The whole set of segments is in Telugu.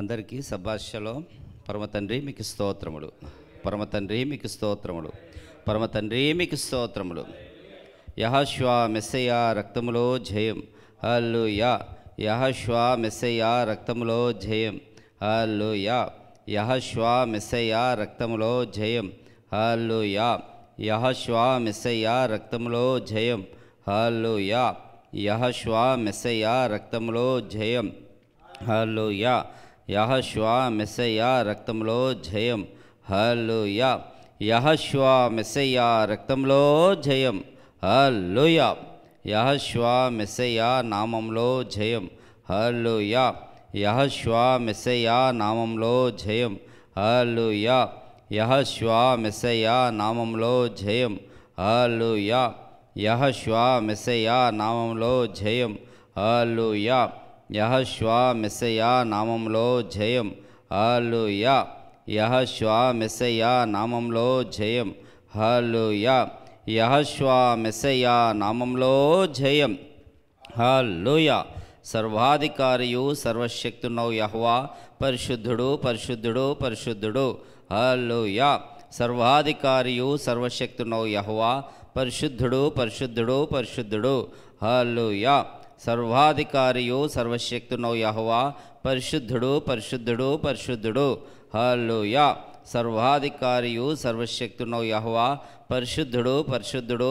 अंदर की सभाषलो परमतंड्री मीकु स्तोत्रमुलु यहोवा मेस्सया रक्तमुलो जयम हल्लेलूया यहोवा मेस्सया रक्तमुलो जयम हल्लेलूया यहोवा मेस्सया रक्तमुलो जयम हल्लेलूया यहोवा मेस्सया रक्तमुलो जयम हल्लेलूया यहोवा मेस्सया रक्तमुलो जयम हल्लेलूया यहोवा मेस्सया रक्तमुलो जयम हल्लेलूया यहोवा मेस्सया रक्तमुलो जयम हल्लेलूया यहोवा मेस्सया नाममुलो जयम हल्लेलूया यहोवा मेस्सया नाममुलो जयम హల్లెలూయా. యెహోషువ మెస్సయా నామములో జయం. హల్లెలూయా. యెహోషువ మెస్సయా నామములో జయం. హల్లెలూయా. యెహోషువ మెస్సయా నామములో జయం. హల్లెలూయా. యెహోషువ మెస్సయా నామములో జయం. హల్లెలూయా. యెహోషువ మెస్సయా నామములో జయం. హల్లెలూయా. సర్వాధికారియు సర్వశక్తునౌ యెహోవా పరిశుద్ధుడు పరిశుద్ధుడు పరిశుద్ధుడు. హల్లెలూయా. సర్వాధికారియు సర్వశక్తునౌ యెహోవా పరిశుద్ధుడు పరిశుద్ధుడు పరిశుద్ధుడు. హల్లెలూయా. సర్వాధికారియు సర్వశక్తునౌ యెహోవా పరిశుద్ధుడు పరిశుద్ధుడు పరిశుద్ధుడు. హల్లెలూయా. సర్వాధికారియు సర్వశక్తునౌ యెహోవా పరిశుద్ధుడు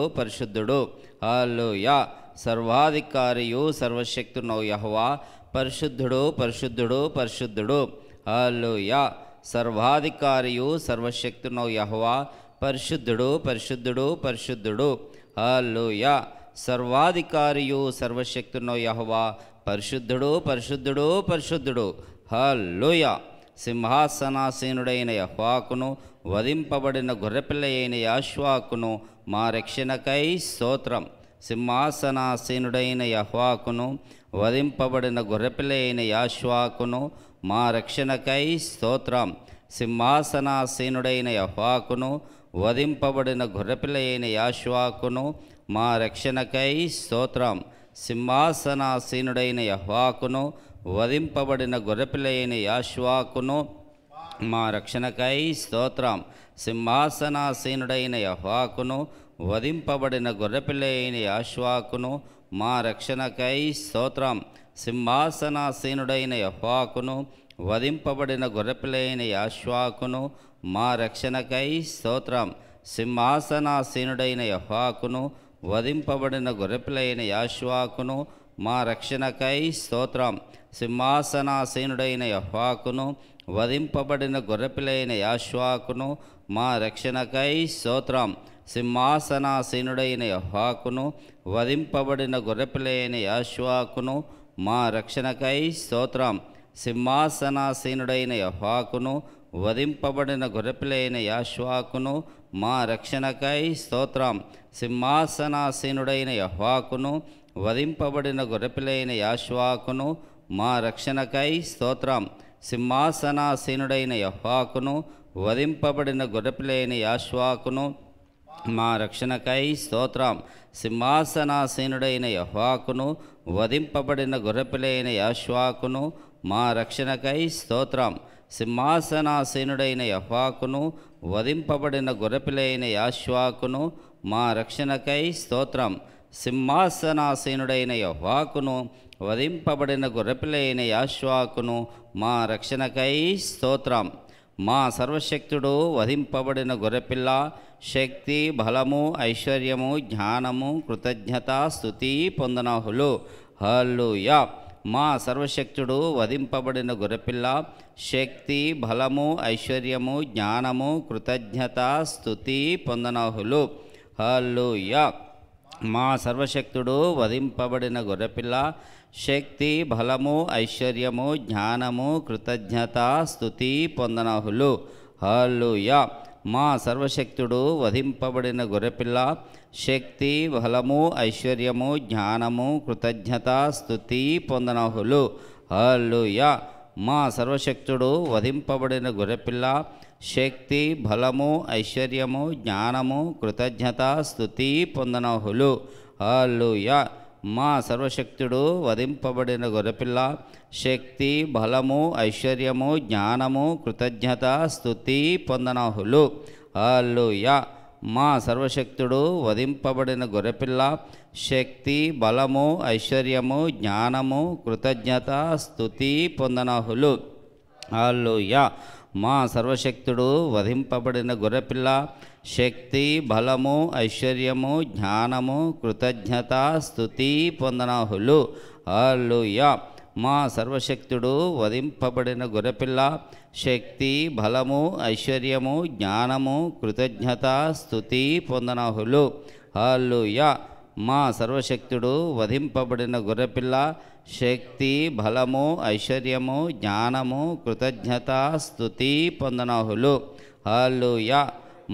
పరిశుద్ధుడు పరిశుద్ధుడు. హల్లెలూయా. సర్వాధికారియు సర్వశక్తునౌ యెహోవా పరిశుద్ధుడు పరిశుద్ధుడు పరిశుద్ధుడు. హల్లెలూయా. సర్వాధికారియు సర్వశక్తునౌ యెహోవా పరిశుద్ధుడు పరిశుద్ధుడు పరిశుద్ధుడు. హల్లెలూయా. సర్వాధికారియు సర్వశక్తునౌ యెహోవా పరిశుద్ధుడు పరిశుద్ధుడు పరిశుద్ధుడు. హల్లెలూయా. సింహాసనాసీనుడైన యెహోవాకును వధింపబడిన గొర్రెపిల్ల అయిన యెహోషువకును మా రక్షణకై స్తోత్రం. సింహాసనాసీనుడైన యెహోవాకును వధింపబడిన గొర్రెపిల్ల అయిన యెహోషువకును మా రక్షణకై స్తోత్రం. సింహాసనాసీనుడైన యెహోవాకును వధింపబడిన గొర్రెపిల్ల అయిన యెహోషువకును మా రక్షణకై స్తోత్రం. సింహాసనాసీనుడైన యెహోవాకును వధింపబడిన గొర్రెపిల్ల అయిన యెహోషువకును మా రక్షణకై స్తోత్రం. సింహాసనాసీనుడైన యెహోవాకును వధింపబడిన గొర్రెపిల్ల అయిన యెహోషువకును మా రక్షణకై స్తోత్రం. సింహాసనాసీనుడైన యెహోవాకును వధింపబడిన గొర్రెపిల్ల అయిన యెహోషువకును మా రక్షణకై స్తోత్రం. సింహాసనాసీనుడైన యెహోవాకును వధింపబడిన గొర్రెపిల్ల అయిన యెహోషువకును మా రక్షణకై స్తోత్రం. సింహాసనాసీనుడైన యెహోవాకును వధింపబడిన గొర్రెపిల్ల అయిన యెహోషువకును మా రక్షణకై స్తోత్రం. సింహాసనాసీనుడైన యెహోవాకును వధింపబడిన గొర్రెపిల్ల అయిన యెహోషువకును మా రక్షణకై స్తోత్రం. సింహాసనాసీనుడైన యెహోవాకును వధింపబడిన గొర్రెపిల్ల అయిన యెహోషువకును మా రక్షణకై స్తోత్రం. సింహాసనాసీనుడైన యెహోవాకును వధింపబడిన గొర్రెపిల్ల అయిన యెహోషువకును మా రక్షణకై స్తోత్రం. సింహాసనాసీనుడైన యెహోవాకును వధింపబడిన గొర్రెపిల్ల అయిన యెహోషువకును మా రక్షణకై స్తోత్రం. సింహాసనాసీనుడైన యెహోవాకును వధింపబడిన గొర్రెపిల్ల అయిన యెహోషువకును మా రక్షణకై స్తోత్రం. సింహాసనాసీనుడైన యెహోవాకును వధింపబడిన గొర్రెపిల్ల అయిన యెహోషువకును మా రక్షణకై స్తోత్రం. సింహాసనాసీనుడైన యెహోవాకును వధింపబడిన గొర్రెపిల్ల అయిన యెహోషువకును మా రక్షణకై స్తోత్రం. మా సర్వశక్తుడు వధింపబడిన గొర్రెపిల్ల శక్తి బలము ఐశ్వర్యము జ్ఞానము కృతజ్ఞత స్తుతి పొందనహులు. హల్లెలూయా. మా సర్వశక్తుడు వధింపబడిన గొర్రెపిల్ల శక్తి బలము ఐశ్వర్యము జ్ఞానము కృతజ్ఞత స్తుతి పొందనహులు. హల్లెలూయా. మా సర్వశక్తుడు వధింపబడిన గొర్రెపిల్ల శక్తి బలము ఐశ్వర్యము జ్ఞానము కృతజ్ఞత స్తుతి పొందనహులు. హల్లెలూయా. మా సర్వశక్తుడు వధింపబడిన గొర్రెపిల్ల శక్తి బలము ఐశ్వర్యము జ్ఞానము కృతజ్ఞత స్తుతి పొందనహులు. హల్లెలూయా. మా సర్వశక్తుడు వధింపబడిన గొర్రెపిల్ల శక్తి బలము ఐశ్వర్యము జ్ఞానము కృతజ్ఞత స్తుతి పొందనహులు. హల్లెలూయా. మా సర్వశక్తుడు వధింపబడిన గొర్రెపిల్ల శక్తి బలము ఐశ్వర్యము జ్ఞానము కృతజ్ఞత స్తుతి పొందనహులు. హల్లెలూయా. మా సర్వశక్తుడు వధింపబడిన గొర్రెపిల్ల శక్తి బలము ఐశ్వర్యము జ్ఞానము కృతజ్ఞత స్తుతి పొందనహులు. హల్లెలూయా. మా సర్వశక్తుడు వధింపబడిన గొర్రెపిల్ల శక్తి బలము ఐశ్వర్యము జ్ఞానము కృతజ్ఞత స్తుతి పొందనహులు. హల్లెలూయా. మా సర్వశక్తుడు వధింపబడిన గొర్రెపిల్ల శక్తి బలము ఐశ్వర్యము జ్ఞానము కృతజ్ఞత స్తుతి పొందనహులు. హల్లెలూయా. మా సర్వశక్తుడు వధింపబడిన గొర్రెపిల్ల శక్తి బలము ఐశ్వర్యము జ్ఞానము కృతజ్ఞత స్తుతి పొందనహులు హల్లెలూయా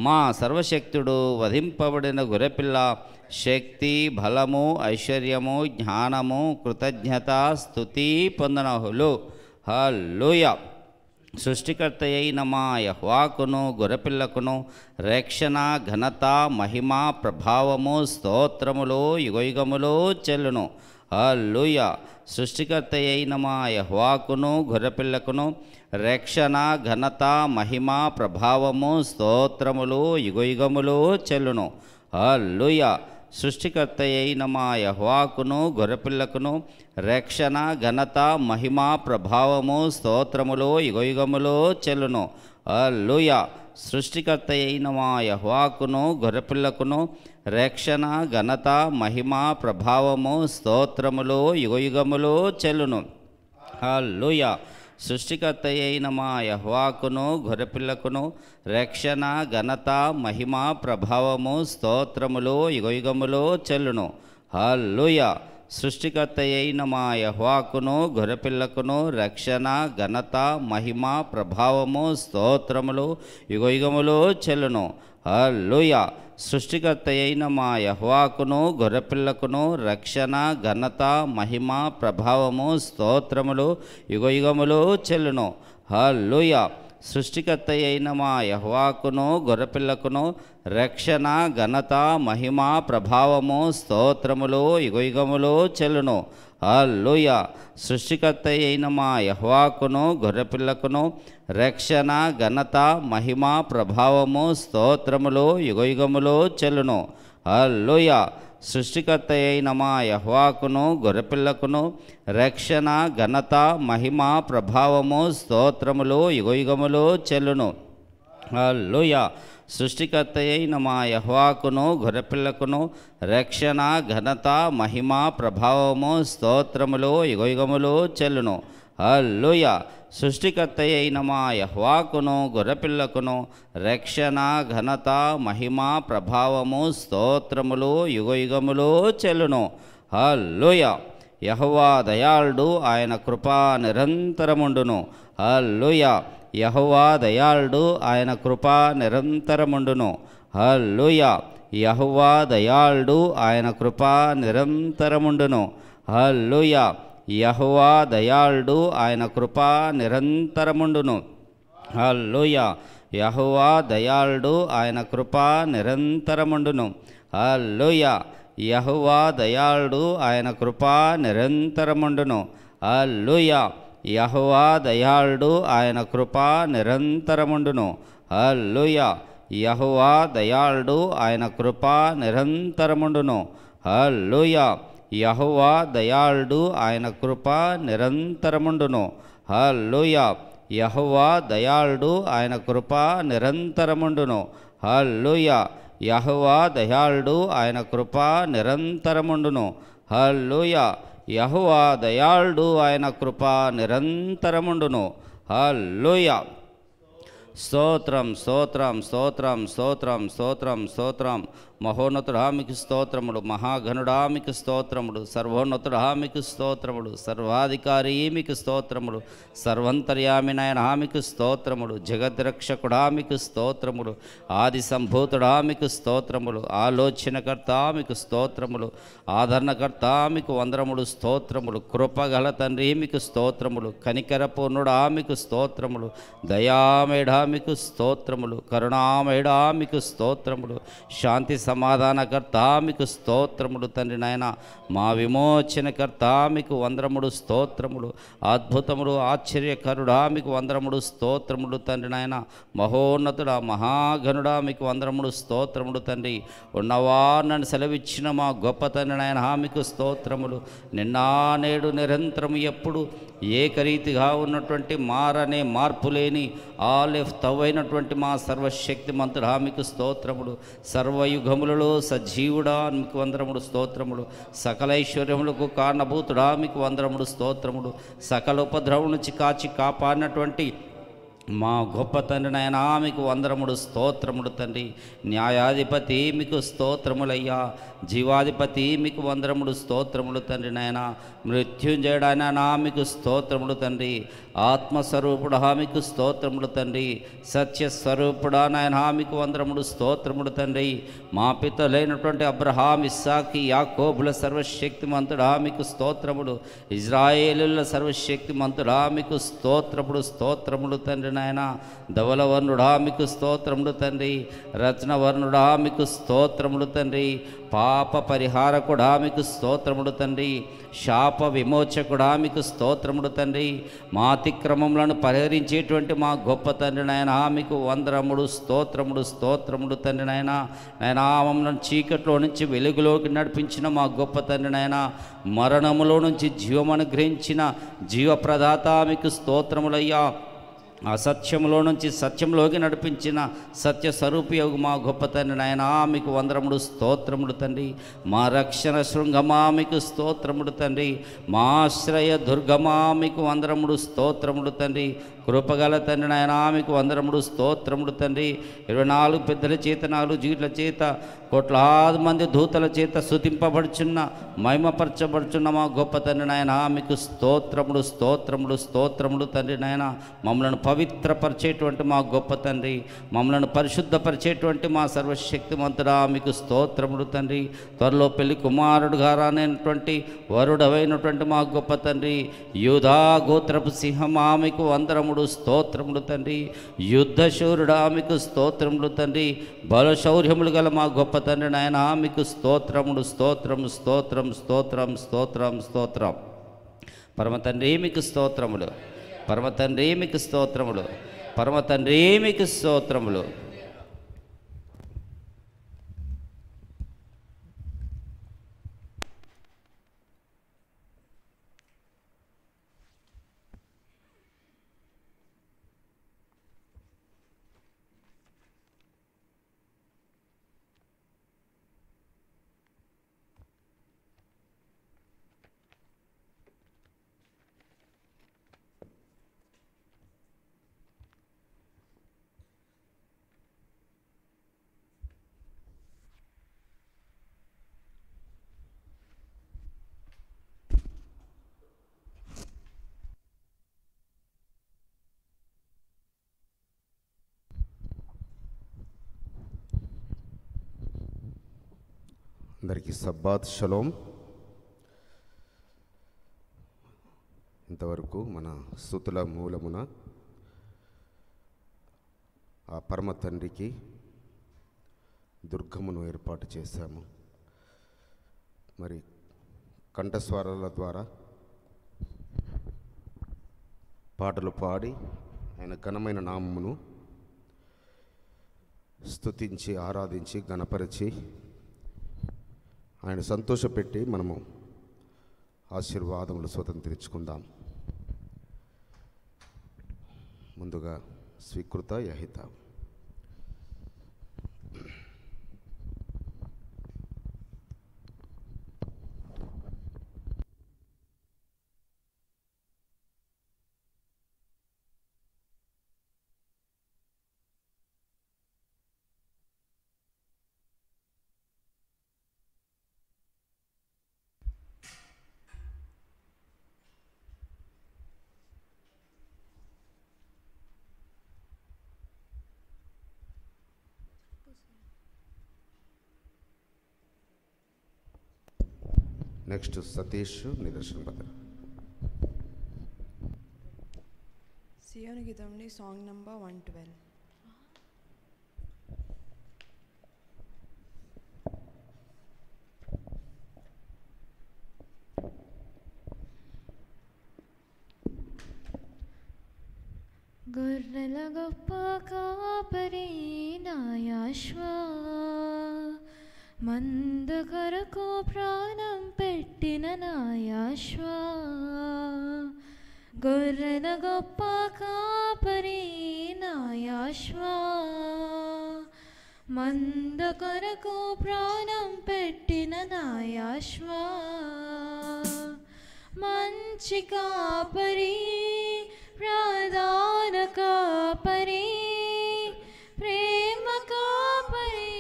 మా సర్వశక్తుడు వధింపబడిన గొర్రెపిల్ల శక్తి బలము ఐశ్వర్యము జ్ఞానము కృతజ్ఞత స్తుతి పొందనహులు హల్లెలూయా सृष्टिकर्त मा यह्वाकुनु गोरपिल्लकुनु रक्षण घनता महिमा प्रभावमु स्तोत्रमुलो युगयुगमुलो चेल्लुनु हल्लेलूया सृष्टिकर्त मा यह्वाकुनु गोरपिल्लकुनु रक्षण घनता महिमा प्रभावमु स्तोत्रमुलो युगयुगमुलो चेल्लुनु हल्लेलूया सृष्टिकर्त मा यह्वाकुनु गोरपिल्लकुनु रक्षण घनता महिमा प्रभावमु स्तोत्रमुलो युगयुगमुलो चेल्लुनु हल्लेलूया सृष्टिकर्त మా యెహోవాకును గొర్రెపిల్లకును రక్షణ ఘనత మహిమ ప్రభావము స్తోత్రములో యుగయుగములో చెల్లును హల్లెలూయా సృష్టికర్త మా యెహోవాకును గొర్రెపిల్లకును రక్షణ ఘనత మహిమ ప్రభావము స్తోత్రములో యుగయుగములో చెల్లును హల్లెలూయా సృష్టికర్త మా యెహోవాకును గొర్రెపిల్లకును రక్షణ ఘనత మహిమ ప్రభావము స్తోత్రములు యుగయుగములో చెల్లును హల్లెలూయా సృష్టికర్త మా యెహోవాకును గొర్రెపిల్లకును రక్షణ ఘనత మహిమ ప్రభావము స్తోత్రములు యుగయుగములో చెల్లును హల్లెలూయా సృష్టికర్త మా యెహోవాకును గొర్రెపిల్లకును రక్షణ ఘనత మహిమ ప్రభావము స్తోత్రములో యుగయుగములో చెల్లును హల్లెలూయా సృష్టికర్త మా యెహోవాకును గొర్రెపిల్లకును రక్షణ ఘనత మహిమ ప్రభావము స్తోత్రములో యుగయుగములో చెల్లును హల్లెలూయా సృష్టికర్త మా యెహోవాకును గొర్రెపిల్లకును రక్షణ ఘనత మహిమ ప్రభావము స్తోత్రములో యుగయుగములో చెల్లును హల్లెలూయా సృష్టికర్త మా యెహోవాకును గొర్రెపిల్లకును రక్షణ ఘనత మహిమ ప్రభావము స్తోత్రములో యుగయుగములో చెల్లును హల్లెలూయా సృష్టికర్త మా యెహోవాకును గొర్రెపిల్లకును రక్షణ ఘనత మహిమ ప్రభావము స్తోత్రములో యుగయుగములో చెల్లును హల్లెలూయా యెహోవా దయాళుడు ఆయన కృపా నిరంతరముండును హల్లెలూయా యెహోవా దయాళుడు ఆయన కృపా నిరంతరముండును హల్లెలూయా యెహోవా దయాళుడు ఆయన కృపా నిరంతరముండును హల్లెలూయా యెహోవా దయాళుడు ఆయన కృపా నిరంతరముండును హల్లెలూయా యెహోవా దయాళుడు ఆయన కృపా నిరంతరముండును హల్లెలూయా యెహోవా దయాళుడు ఆయన కృపా నిరంతరముండును హల్లెలూయా యెహోవా దయాళుడు ఆయన కృపా నిరంతరముండును హల్లెలూయా యెహోవా దయాళుడు ఆయన కృపా నిరంతరముండును హల్లెలూయా యెహోవా దయాళుడు ఆయన కృపా నిరంతరముండును హల్లెలూయా యెహోవా దయాళుడు ఆయన కృపా నిరంతరముండును హల్లెలూయా యెహోవా దయాళుడు ఆయన కృపా నిరంతరముండును హల్లెలూయా యెహోవా దయాళుడు ఆయన కృపా నిరంతరముండును హల్లెలూయా స్తోత్రం స్తోత్రం స్తోత్రం స్తోత్రం స్తోత్రం స్తోత్రం మహోన్నతుడా మీకు స్తోత్రములు మహాఘనుడా మీకు స్తోత్రములు సర్వోన్నతుడా మీకు స్తోత్రములు సర్వాధికారి మీకు స్తోత్రములు సర్వంతర్యామినాయన మీకు స్తోత్రములు జగద్రక్షకుడా మీకు స్తోత్రములు ఆది సంభూతుడా మీకు స్తోత్రములు ఆలోచనకర్త మీకు స్తోత్రములు ఆదరణకర్త మీకు వందరములు స్తోత్రములు కృపగల తండ్రి మీకు స్తోత్రములు కనికరపూర్ణుడా మీకు స్తోత్రములు దయామేడా మీకు స్తోత్రములు కరుణామేడా మీకు స్తోత్రములు శాంతి సమాధానకర్త మీకు స్తోత్రములు తండ్రి నాయన మా విమోచనకర్త మీకు వందరములు స్తోత్రములు అద్భుతములు ఆశ్చర్యకరుడా మీకు వందరములు స్తోత్రములు తండ్రి నాయన మహోన్నతుడా మహాఘనుడా మీకు వందరములు స్తోత్రములు తండ్రి ఉన్నవారిని సెలవిచ్చిన మా గొప్ప తండ్రి నాయన మీకు స్తోత్రములు నిన్న నేడు నిరంతరము ఎప్పుడు ఏకరీతిగా ఉన్నటువంటి మారనే మార్పు లేని ఆలెఫ్ తవ్వైనటువంటి మా సర్వశక్తిమంతుడా మీకు స్తోత్రములు సర్వయుగములలో సజీవుడా మీకు వందరములు స్తోత్రములు సకలైశ్వర్యములకు కారణభూతుడా మీకు వందరములు స్తోత్రములు సకల ఉపద్రవం నుంచి కాచి కాపాడినటువంటి మా గొప్ప తండ్రి ఆయన మీకు వందరములు స్తోత్రములు తండ్రి. న్యాయాధిపతి మీకు స్తోత్రములయ్యా. జీవాధిపతి మీకు వందరములు స్తోత్రములు తండ్రి. నాయన మృత్యుంజయుడైన మీకు స్తోత్రములు తండ్రి. ఆత్మస్వరూపుడా మీకు స్తోత్రములు తండ్రి. సత్యస్వరూపుడా నాయన మీకు వందరములు స్తోత్రములు తండ్రి. మా పితలైనటువంటి అబ్రహాం, ఇస్సాకి, యాకోబుల సర్వశక్తిమంతుడా మీకు స్తోత్రములు. ఇజ్రాయేలుల సర్వశక్తిమంతుడా మీకు స్తోత్రములు స్తోత్రములు తండ్రి. నాయన ధవలవర్ణుడా మీకు స్తోత్రములు తండ్రి. రత్నవర్ణుడా మీకు స్తోత్రములు తండ్రి. పాప పరిహారకుడా మీకు స్తోత్రములు తండ్రి. శాప విమోచకుడా మీకు స్తోత్రములు తండ్రి. మా అతిక్రమములను పరిహరించేటువంటి మా గొప్ప తండ్రి నాయన మీకు వందరములు స్తోత్రములు స్తోత్రములు తండ్రి. నాయన నామములను చీకట్లో నుంచి వెలుగులోకి నడిపించిన మా గొప్ప తండ్రి నాయన, మరణములో నుంచి జీవం అనుగ్రహించిన జీవప్రదాత మీకు స్తోత్రములయ్యా. అసత్యంలో నుంచి సత్యంలోకి నడిపించిన సత్యస్వరూపియోగు మా గొప్ప తండ్రి నాయన మీకు వందరములు స్తోత్రములు తండ్రి. మా రక్షణ శృంగమా మీకు స్తోత్రములు తండ్రి. మా ఆశ్రయ దుర్గమా మీకు వందరములు స్తోత్రములు తండ్రి. కృపగల తండ్రి నాయన మీకు వందరములు స్తోత్రములు తండ్రి. 24 పెద్దల చేత, 4 జీట్ల చేత, కోట్లాది మంది దూతల చేత స్తుతింపబడుచున్న మహిమపరచబడుచున్న మా గొప్ప తండ్రి నాయన మీకు స్తోత్రములు స్తోత్రములు స్తోత్రములు తండ్రి. నాయన మమ్మలను పవిత్రపరిచేటువంటి మా గొప్ప తండ్రి, మమ్మలను పరిశుద్ధపరిచేటువంటి మా సర్వశక్తిమంతుడా మీకు స్తోత్రములు తండ్రి. త్వరలో పెళ్లి కుమారుడు గారనేటువంటి వరుడవైనటువంటి మా గొప్ప తండ్రి, యూదా గోత్రపు సింహమా మీకు వందరములు స్తోత్రములు తండ్రి. యుద్ధశూరుడా మీకు స్తోత్రములు తండ్రి. బలశౌర్యములు గల మా గొప్ప తండ్రి నాయన మీకు స్తోత్రములు స్తోత్రం స్తోత్రం స్తోత్రం స్తోత్రం స్తోత్రం. పరమతండ్రి మీకు స్తోత్రములు. పరమతండ్రి మీకు స్తోత్రములు. పరమతండ్రి మీకు స్తోత్రములు. అందరికీ సబ్బాత్ షలోం. ఇంతవరకు మన స్తుతుల మూలమున ఆ పరమ తండ్రికి దుర్గమును ఏర్పాటు చేశాము. మరి కంఠస్వరాల ద్వారా పాటలు పాడి ఆయన ఘనమైన నామమును స్తుతించి, ఆరాధించి, ఘనపరిచి, ఆయన సంతోషపెట్టి మనము ఆశీర్వాదములు స్వతంత్రించుకుందాం. ముందుగా స్వీకృత యహిత. నెక్స్ట్ సతీష్ నిదర్శన పత్ర. సియోను గీతంని సాంగ్ నంబర్ 112. గొర్రెల గొప్ప కాపరి నాయాశ్వా, మంద కొరకు ప్రాణం పెట్టిన నాయాశ్వా, గొర్రెల గొప్ప కాపరి నాయాశ్వా, మంద కొరకు ప్రాణం పెట్టిన నాయాశ్వా, మంచి కాపరి राधान का परे प्रेम का परे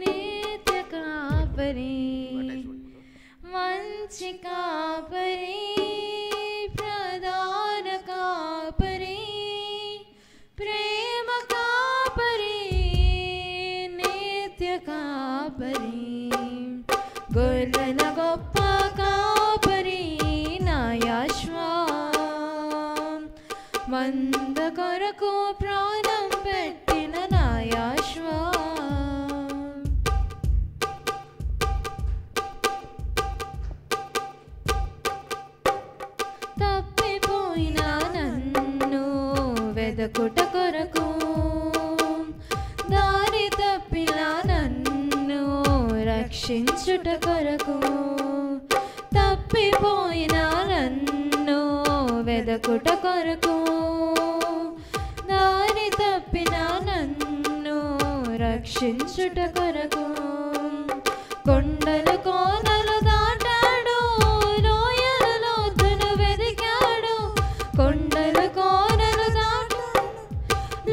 नेत्र का परे मंच का परे प्रदान का परे प्रेम का परे नेत्र का परे गुरन गोप का परे नायाश्वा मंद करको प्राणं पेट्टिन नायाश्वा तप्पिपोयिन नन्नु वेदकुट कोरकु दारि तप्पिन नन्नु रक्षिंचुट कोरकु तप्पिपोयिन नन्नु वेदकुट कोरकु दारि तप्पिన నన్ను రక్షించుట కొరకు కొండలు కోనలు దాటాడు లోయలు లోతును వెదికాడు కొండలు కోనలు దాటాడు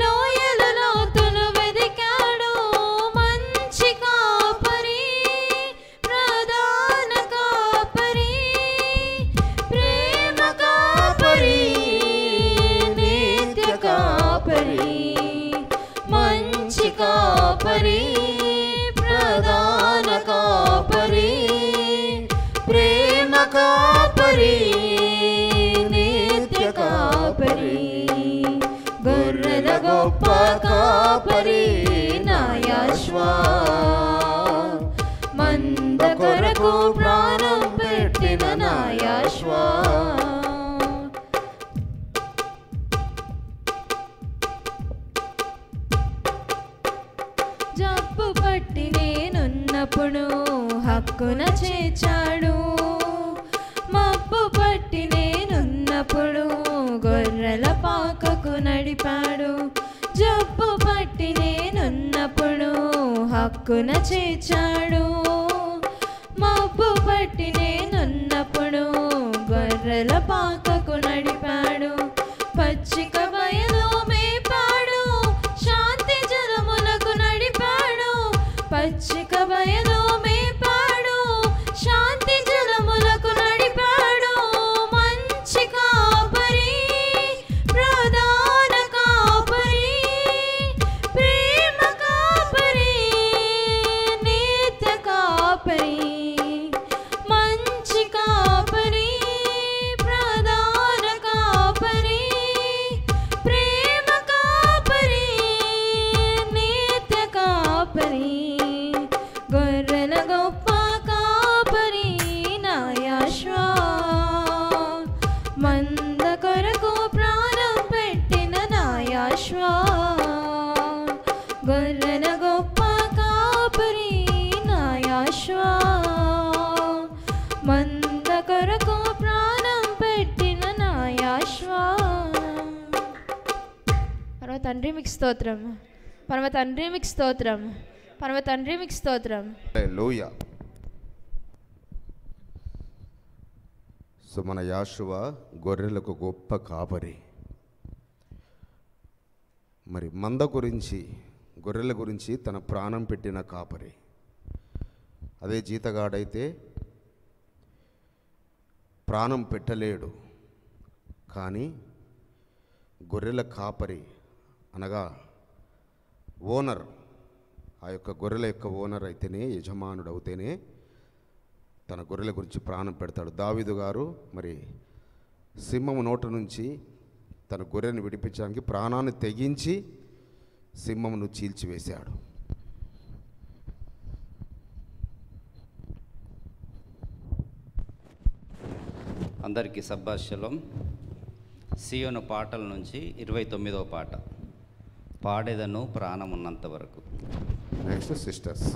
లోయలు లోతును వెదికాడు మంచి కాపరి ప్రధాన కాపరి ప్రేమ కాపరి నిత్య కాపరి मंच का परी प्रदान का परी प्रेम का परी नित्य का परी गुरन गोप का परी नायाश्वा मंद कोरकु प्राणं पेट्टिन नायाश्वा जब्बु पट्टी नेनुन्नपुडु हक्कुन चेचाडु मब्बु पट्टी नेनुन्नपुडु गोर्रेल पाककु नडिपाडु जब्बु पट्टी नेनुन्नपुडु हक्कुन चेचाडु मब्बु पट्टी नेनुन्नपुडु गोर्रेल पाककु नडिपाडु पच्चिक बयलो पच्चिक बयलो मेपाडु शांति जलमुलकु नडिपाडु मंचि कापरि प्रधान कापरि प्रेम कापरि नित्य कापरि मंचि कापरि प्रधान कापरि प्रेम कापरि नित्य कापरि गुरन गोप का परी नायाश्वा मंद करको प्राणं पेट्टिन नायाश्वा गुरन गोप का परी नायाश्वा मंद करको प्राणं पेट्टिन नायाश्वा परम तंड्री मीकु स्तोत्रम परम तंड्री मीकु स्तोत्रम హల్లెలూయా సో మన యాషువ గొర్రెలకు గొప్ప కాపరి మరి మంద గురించి గొర్రెల గురించి తన ప్రాణం పెట్టిన కాపరి అదే జీతగాడైతే ప్రాణం పెట్టలేడు కానీ గొర్రెల కాపరి అనగా ఓనర్ ఆ యొక్క గొర్రెల యొక్క ఓనర్ అయితేనే యజమానుడు అయితేనే తన గొర్రెల గురించి ప్రాణం పెడతాడు. దావీదు గారు మరి సింహము నోట నుంచి తన గొర్రెను విడిపించడానికి ప్రాణాన్ని తెగించి సింహమును చీల్చివేశాడు. అందరికీ సబ్బాష్ శలోం. సియోను పాటల నుంచి 29వ పాట పాడేదను ప్రాణమున్నంత వరకు. నెక్స్ట్ సిస్టర్స్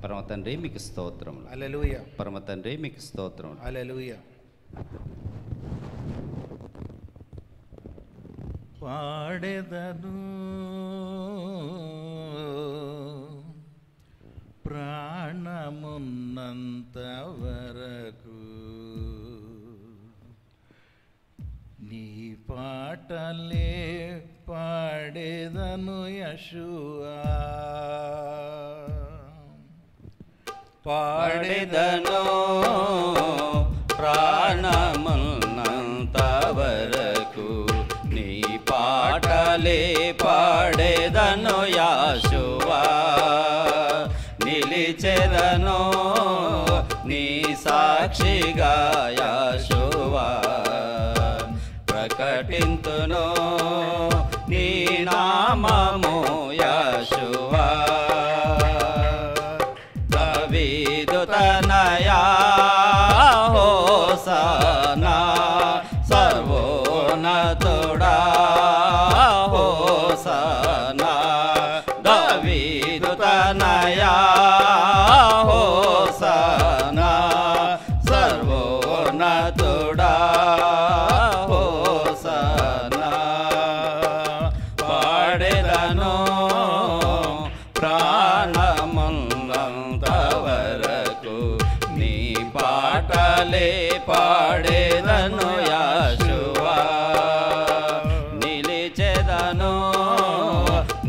పరమ తండ్రి మీకు స్తోత్రములు హల్లెలూయా పరమ తండ్రి మీకు స్తోత్రములు హల్లెలూయా పాడేదను ప్రాణమున్నంత వరకు నీ ಯೇಶುವಾ ಪಾಡಿದನೋ ಪ್ರಾಣಮುನ್ನಂತವರಕು ನೀ ಪಾಟಲೇ ಪಾಡಿದನೋ ಯೇಶುವಾ ನಿಲಿಚೆದನೋ ನೀ ಸಾಕ್ಷಿಗಾ ಯೇಶುವಾ ಪ್ರಕಟಿಂತುನೋ నీ నామము యెషువా దావీదుతనయా హోసనా సర్వోన్నతుడా హోసనా దావీదుతనయా హోసనా సర్వోన్నతుడా పాడేదను యెషువా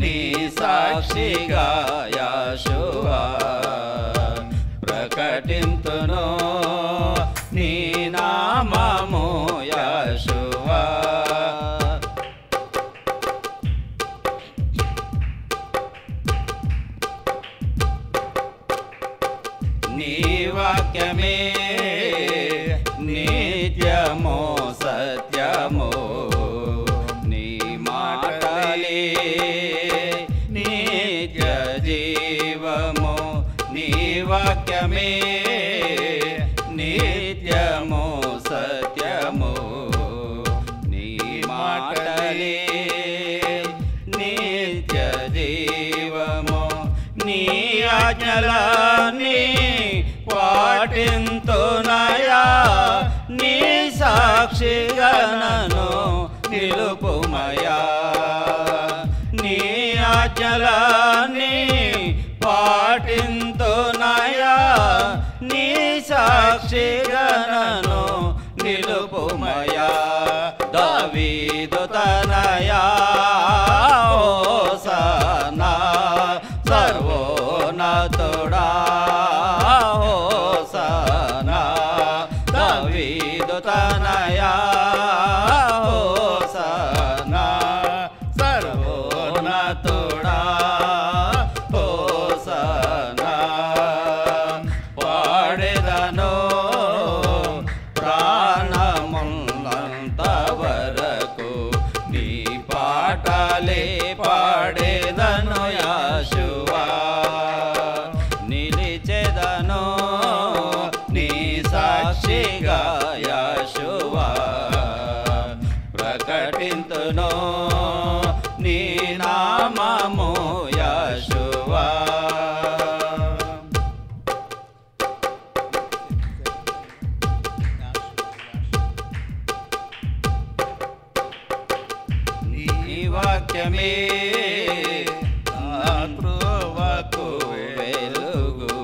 నిలిచెదను నీ సాక్షిగా యెషువా ప్రకటింతును నీ నామము యెషువా నీ వాక్యమే నిత్యమో సత్యమో నీ మాటలే నిత్య జీవమో నీ వాక్యమే నిత్యమో సత్యమో నీ మాటలే నిత్య జీవమో నీ ఆజ్ఞలన్నీ పాటింతునయా నీ సాక్షిగా నన్ను నిలుపుమయా నీ ఆజ్ఞలన్నీ పాటింతునయా నీ సాక్షిగా నన్ను నిలుపుమయా దావీదు తనయా హోసనా సర్వోన్నతుడా తనయా హోసనా సర్వోన్నతుడా హోసనా పాడెదను ప్రాణమున్నంతవరకు నీ పాటలే పాడెదను యెషువా నిలిచెదను నీ సాక్షిగా ప్రకటింతును నీ నామము యెషువా నీ వాక్యమే త్రువకు వెలుగు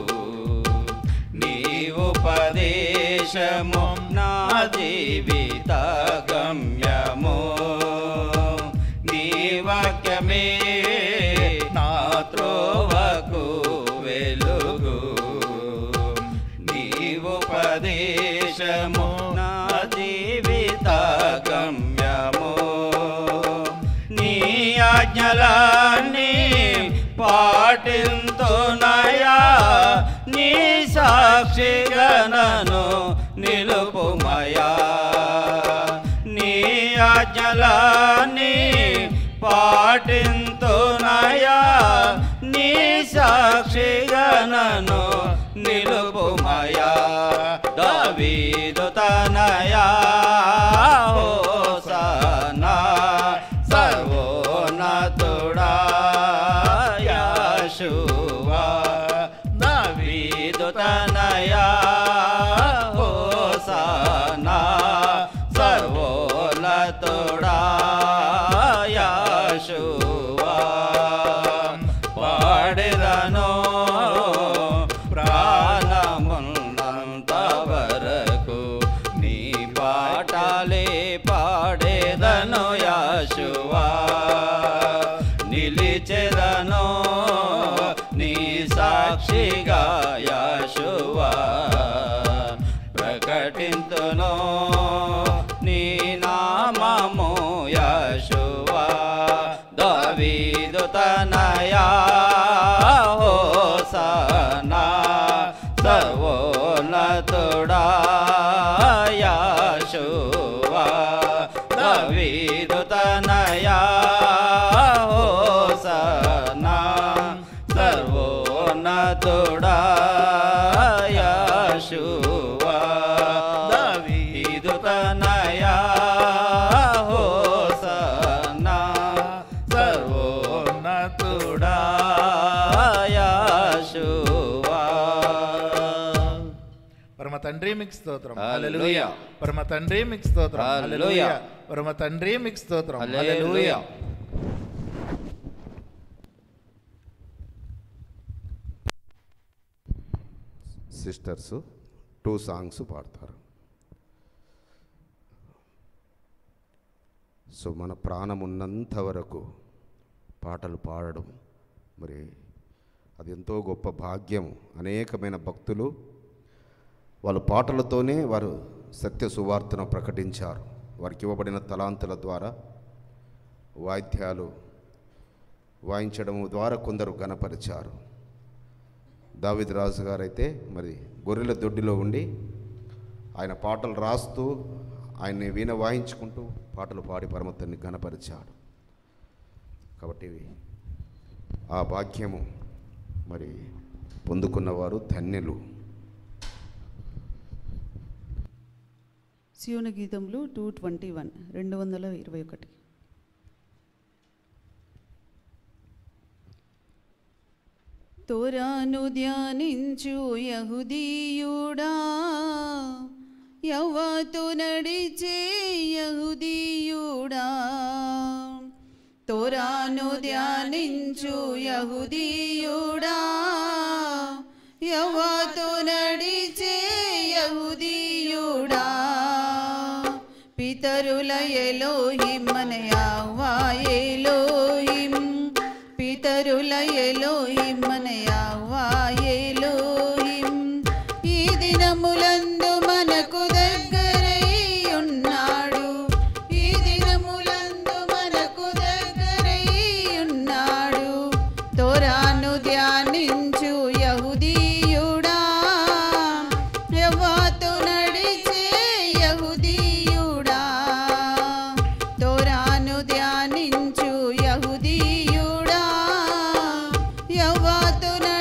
నీ ఉపదేశము నా జీవిత గమ్యము నీ వాక్యమే నా త్రోవకు వెలుగు నీ ఉపదేశము నా జీవిత గమ్యము నీ ఆజ్ఞలన్నీ పాటింతునయా నీ సాక్షిగా నన్ను నిలుపుమయా నీ ఆజ్ఞలన్నీ పాటింతునయా నీ సాక్షిగా నన్ను నిలుపుమయా దావీదు తనయా హోసనా సర్వోన్నతుడా యెషువా దావీదు తనయా హోసనా సర్వోన్నతుడా యెషువా పాడెదను ప్రాణమున్నంతవరకు నీ పాట शरणो निसाक्षी गायाशुवा प्रकटिंतु नो निनामो याशुवा दावीदुतनया होसना सर्वोन्नतुड़ा याशुवा दावीदुतनया याशुवा दावीदुतनया होसना सर्वोन्नतुड़ा याशुवा परम तंड्री मिक्स स्तोत्रम हालेलुया परम तंड्री मिक्स स्तोत्रम हालेलुया परम तंड्री मिक्स स्तोत्रम हालेलुया सिस्टर्स टू सांग्स पाड़तार सो मन प्राणमुन्नंत वरकु पाटलु पाडडं मरि अदि एंतो गोप्प भाग्यं अनेकमैन भक्तुलु वाळ्ळ पाटलतोने वारु सत्य सुवार्तनु प्रकटिंचारु वारिकि इव्वबडिन तलांतुल द्वारा वाद्यालु वायिंचडं द्वारा कोंदरु गणपरिचारु दावीद राजु गारैते मरी గొర్రెల దొడ్డిలో ఉండి ఆయన పాటలు రాస్తూ ఆయన్ని వీణ వాయించుకుంటూ పాటలు పాడి పరమతన్ని ఘనపరిచాడు కాబట్టి ఆ భాగ్యము మరి పొందుకున్నవారు ధన్యులు సియోను గీతములు 221 తోరాను ధ్యానించు యహూదీయుడా యవ్వతో నడిచే యహూదీయుడా తోరాను ధ్యానించు యహూదీయుడా యవ్వతో నడిచే యహూదీయుడా పితరుల ఎలోహిం మన యహోవా ఎలోహిం పితరుల ఎలోహిం మన యహోవా ఎలోహిం ఈ దినములందు మనకు దగ్గరై ఉన్నాడు ఈ దినములందు మనకు దగ్గరై ఉన్నాడు తోరాను ధ్యానించు యహూదీయుడా యవ్వతో నడిచే యహూదీయుడా తోరాను ధ్యానించు యహూదీ What do you?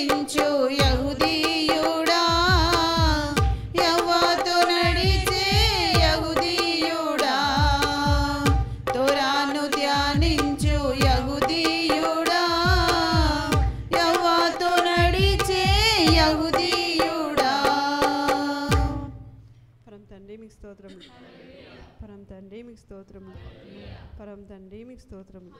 అనుసరించు యహూదీయుడా, యెహోవాతో నడిచే యహూదీయుడా, తోరాను ధ్యానించు యహూదీయుడా, యెహోవాతో నడిచే యహూదీయుడా. పరమ తండ్రి మీకు స్తోత్రము, పరమ తండ్రి మీకు స్తోత్రము, పరమ తండ్రి మీకు స్తోత్రము.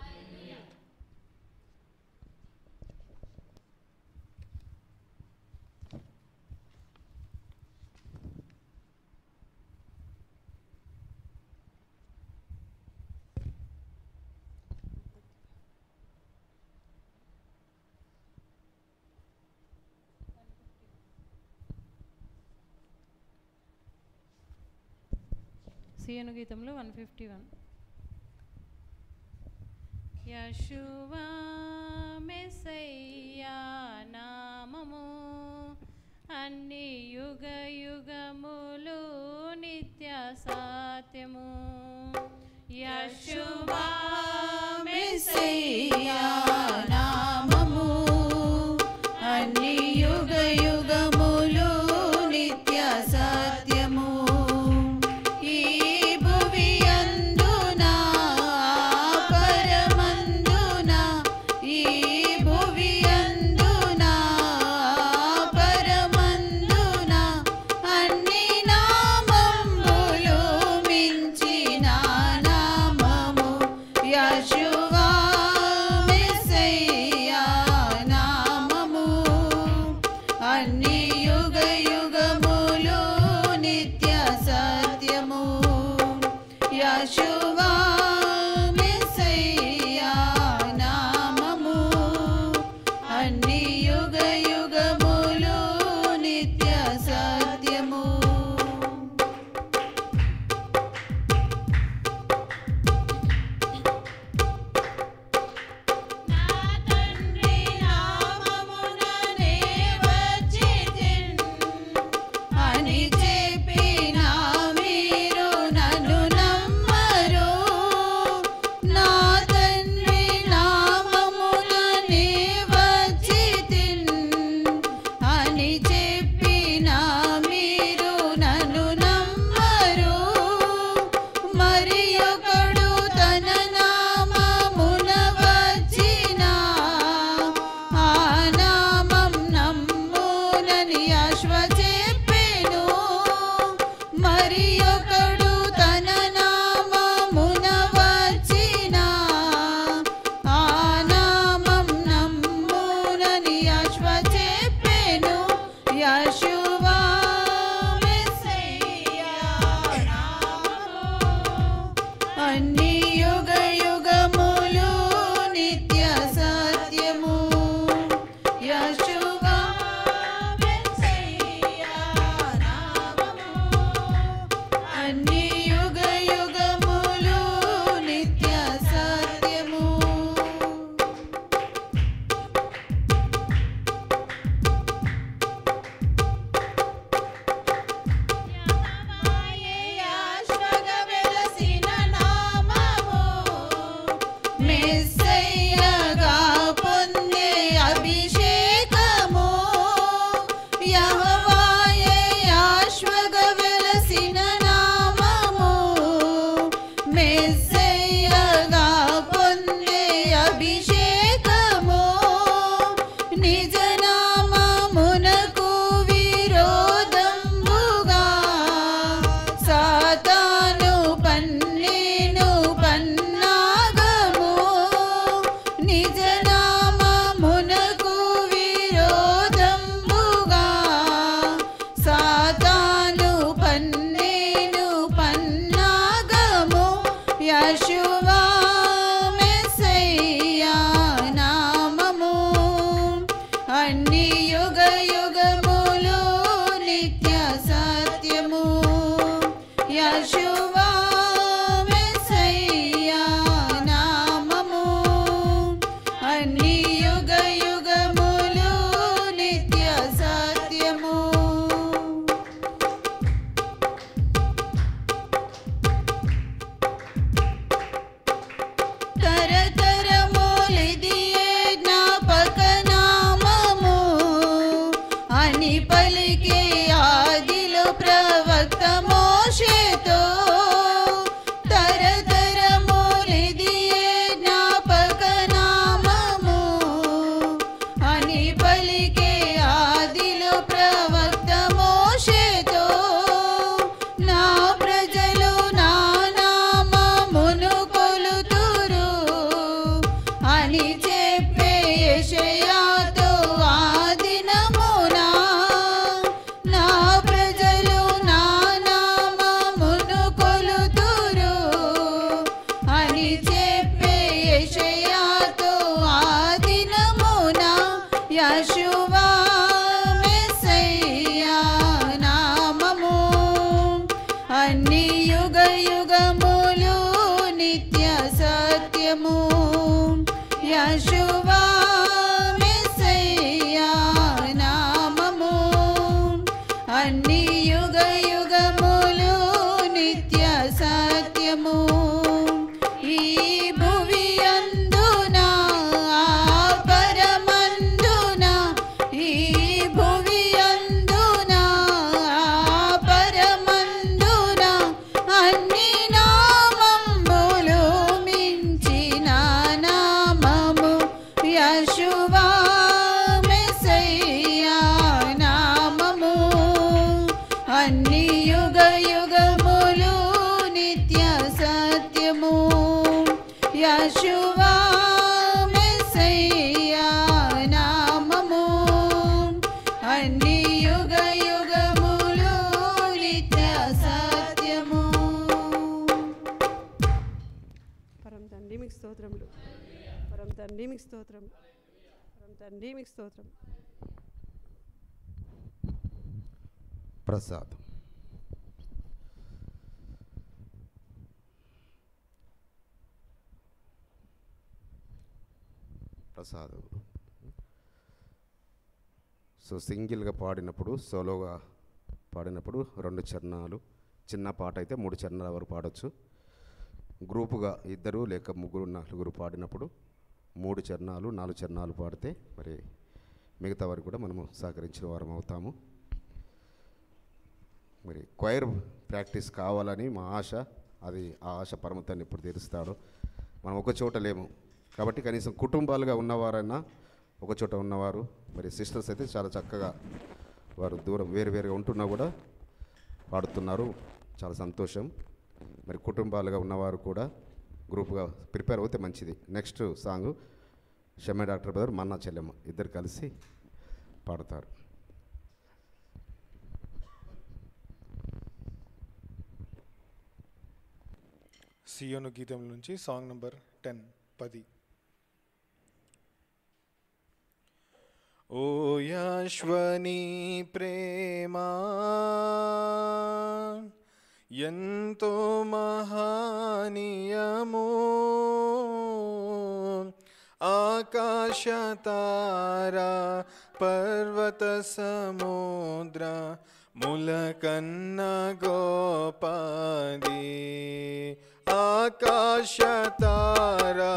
సియను గీతంలో 151. యెషువా మెస్సయ్యా నామము అన్ని యుగ యుగములు నిత్య సత్యము. యెషువా మెస్సయ్యా నామము అన్ని యుగ యుగములు నిత్య సత్యము. Yeshua, me say. Prasad Prasad so సింగిల్గా పాడినప్పుడు సోలోగా పాడినప్పుడు రెండు చరణాలు చిన్న పాట అయితే 3 చరణాల వరకు పాడొచ్చు. గ్రూపుగా ఇద్దరు లేక ముగ్గురు నలుగురు పాడినప్పుడు 3 చరణాలు 4 చరణాలు పాడితే మరి మిగతా వారికి కూడా మనము సహకరించిన వారం అవుతాము. మరి క్వైర్ ప్రాక్టీస్ కావాలని మా ఆశ, అది ఆ ఆశ పరమతాన్ని ఎప్పుడు తీరుస్తాడో. మనం ఒక చోట లేము కాబట్టి కనీసం కుటుంబాలుగా ఉన్నవారైనా ఒక చోట ఉన్నవారు, మరి సిస్టర్స్ అయితే చాలా చక్కగా వారు దూరం వేరువేరుగా ఉంటున్నా కూడా పాడుతున్నారు, చాలా సంతోషం. మరి కుటుంబాలుగా ఉన్నవారు కూడా గ్రూప్గా ప్రిపేర్ అవుతే మంచిది. Next song Shamma doctor brother మన్నా చెల్లెమ్మ ఇద్దరు కలిసి పాడతారు. సియోను గీతం నుంచి సాంగ్ నంబర్ 10. ఓ యాశ్వని ప్రేమా ఎంతో మహానియమో ఆకాశతారా పర్వత సముద్ర ములకన్నా గోపాది. ఆకాశతారా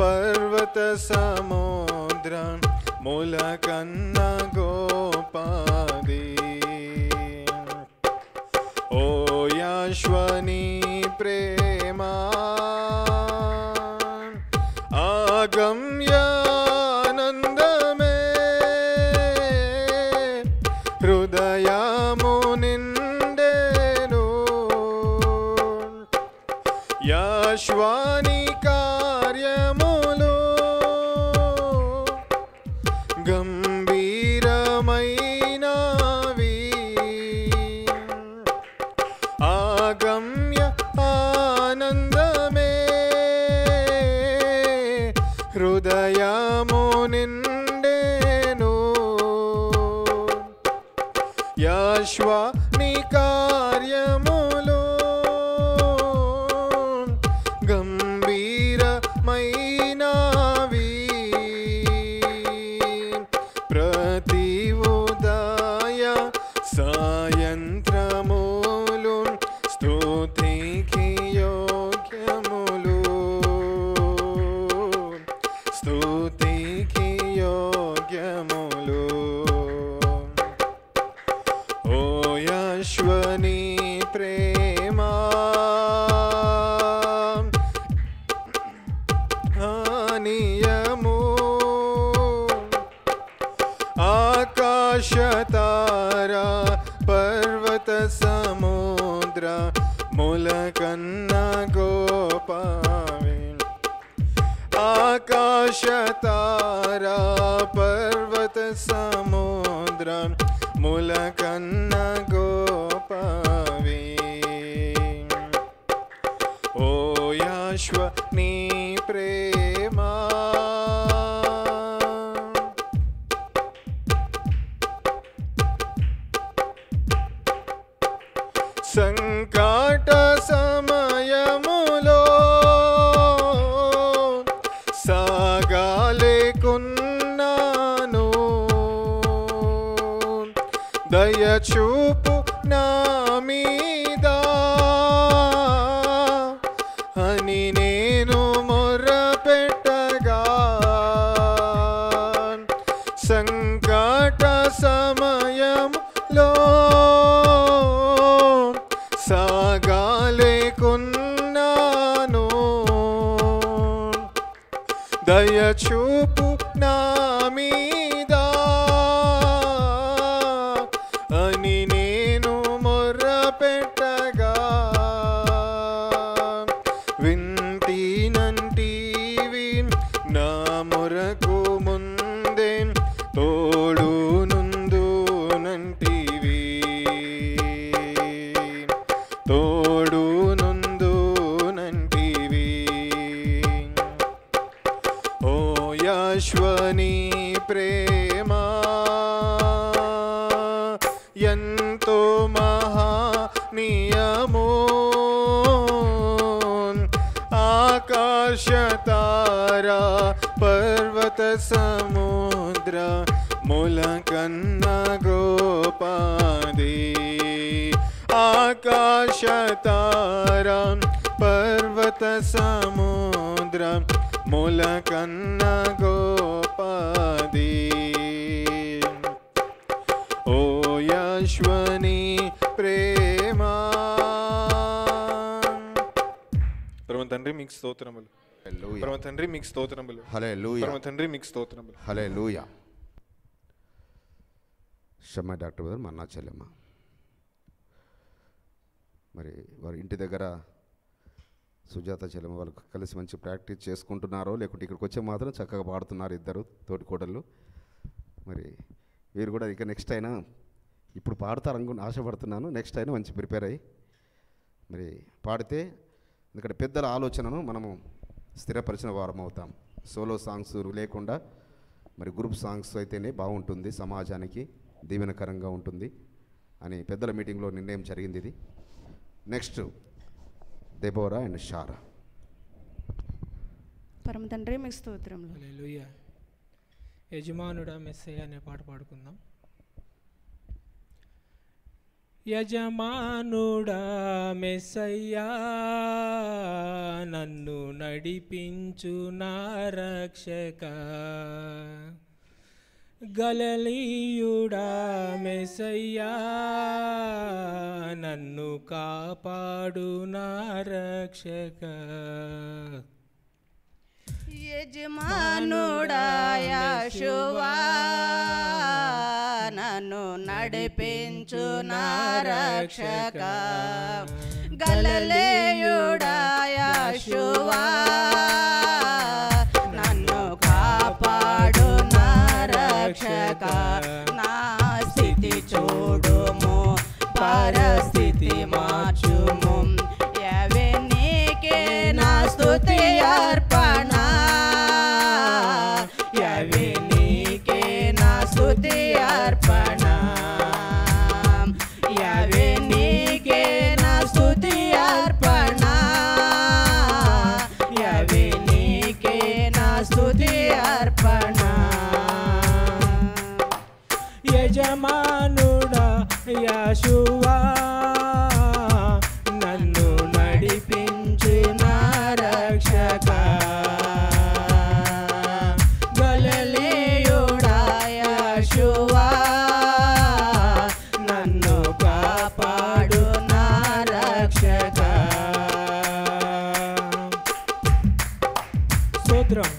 పర్వత సముద్ర ములకన్నా గోపాది. ఓ యాశ్వని ప్రేమా ఆగమ్య శ్వాని కార్యములు గంభీరమైనవి ఆగమ్య ఆనందమే హృదయము నిండెను. యాశ్వాని కార్యములు ఆకాశతారా పర్వత సముద్రం ములకన్న గోపవే. ఓ యాశ్వని ప్రేమా సంకట సమయములో సాగాలేకున్నాను దయచూపు నా మీద అని నేను మొరపెట్టగా సంకట చూపు నా మీద అని నేను మొర్ర పెట్టగా వింటినంటివి నా మొరకు ముందే తోడు నుందునంటివి తోడు अश्वनी प्रेमा यंतो महा नियमो आकाश तारा पर्वत समुद्र मूलकन्ना गोपादे आकाश तारा पर्वत समुद्र मूलकन्ना गोपादे ओ यश्वनी प्रेमा परमतंत्री मिक्स स्तोत्रमुल हालेलुया परमतंत्री मिक्स स्तोत्रमुल हालेलुया परमतंत्री मिक्स स्तोत्रमुल हालेलुया शम्मा डॉक्टर గారు మన్నా చెల్లెమ్మ మరి వారి ఇంటి దగ్గర సుజాత చెల్లెమ్మ వాళ్ళు కలిసి మంచి ప్రాక్టీస్ చేసుకుంటున్నారో లేకుంటే ఇక్కడికి వచ్చే మాత్రం చక్కగా పాడుతున్నారు ఇద్దరు తోటికోడళ్ళు. మరి వీరు కూడా ఇక నెక్స్ట్ అయినా ఇప్పుడు పాడతారనుకుని ఆశపడుతున్నాను. నెక్స్ట్ అయినా మంచి ప్రిపేర్ అయ్యి మరి పాడితే ఎందుకంటే పెద్దల ఆలోచనను మనము స్థిరపరిచిన వారం అవుతాం. సోలో సాంగ్స్ లేకుండా మరి గ్రూప్ సాంగ్స్ అయితేనే బాగుంటుంది, సమాజానికి దీవెనకరంగా ఉంటుంది అని పెద్దల మీటింగ్లో నిర్ణయం జరిగింది. ఇది నెక్స్ట్ దేబోరా అండ్ షారా. పరమ తండ్రి మీకు స్తోత్రములు హల్లెలూయా. యజమానుడా మెస్సయ్య అనే పాట పాడుకుందాం. యజమానుడా మెస్సయ్య నన్ను నడిపించు నా రక్షక, గలలీయుడా మెస్సయ్య నన్ను కాపాడు నా రక్షక. యజమానుడా యెహోవా నన్ను నడిపించు నా రక్షక, గలలీయుడా యెహోవా నన్ను కాపాడు రక్షక. నా స్థితి చూడుము, పరిస్థితి మార్చుము, యెహోవా నీకే నా స్తుతి అర్పణ, యెహోవా నీకే నా స్తుతి అర్పణ, యెహోవా నీకే నా స్తుతి అర్పణ, యెహోవా నీకే నా స్తుతి అర్పణ. యజమానుడా యెహోవా నన్ను నడిపించు నా రక్షక, గలలీయుడా యెహోవా నన్ను కాపాడు నా రక్షక. స్తోత్రం.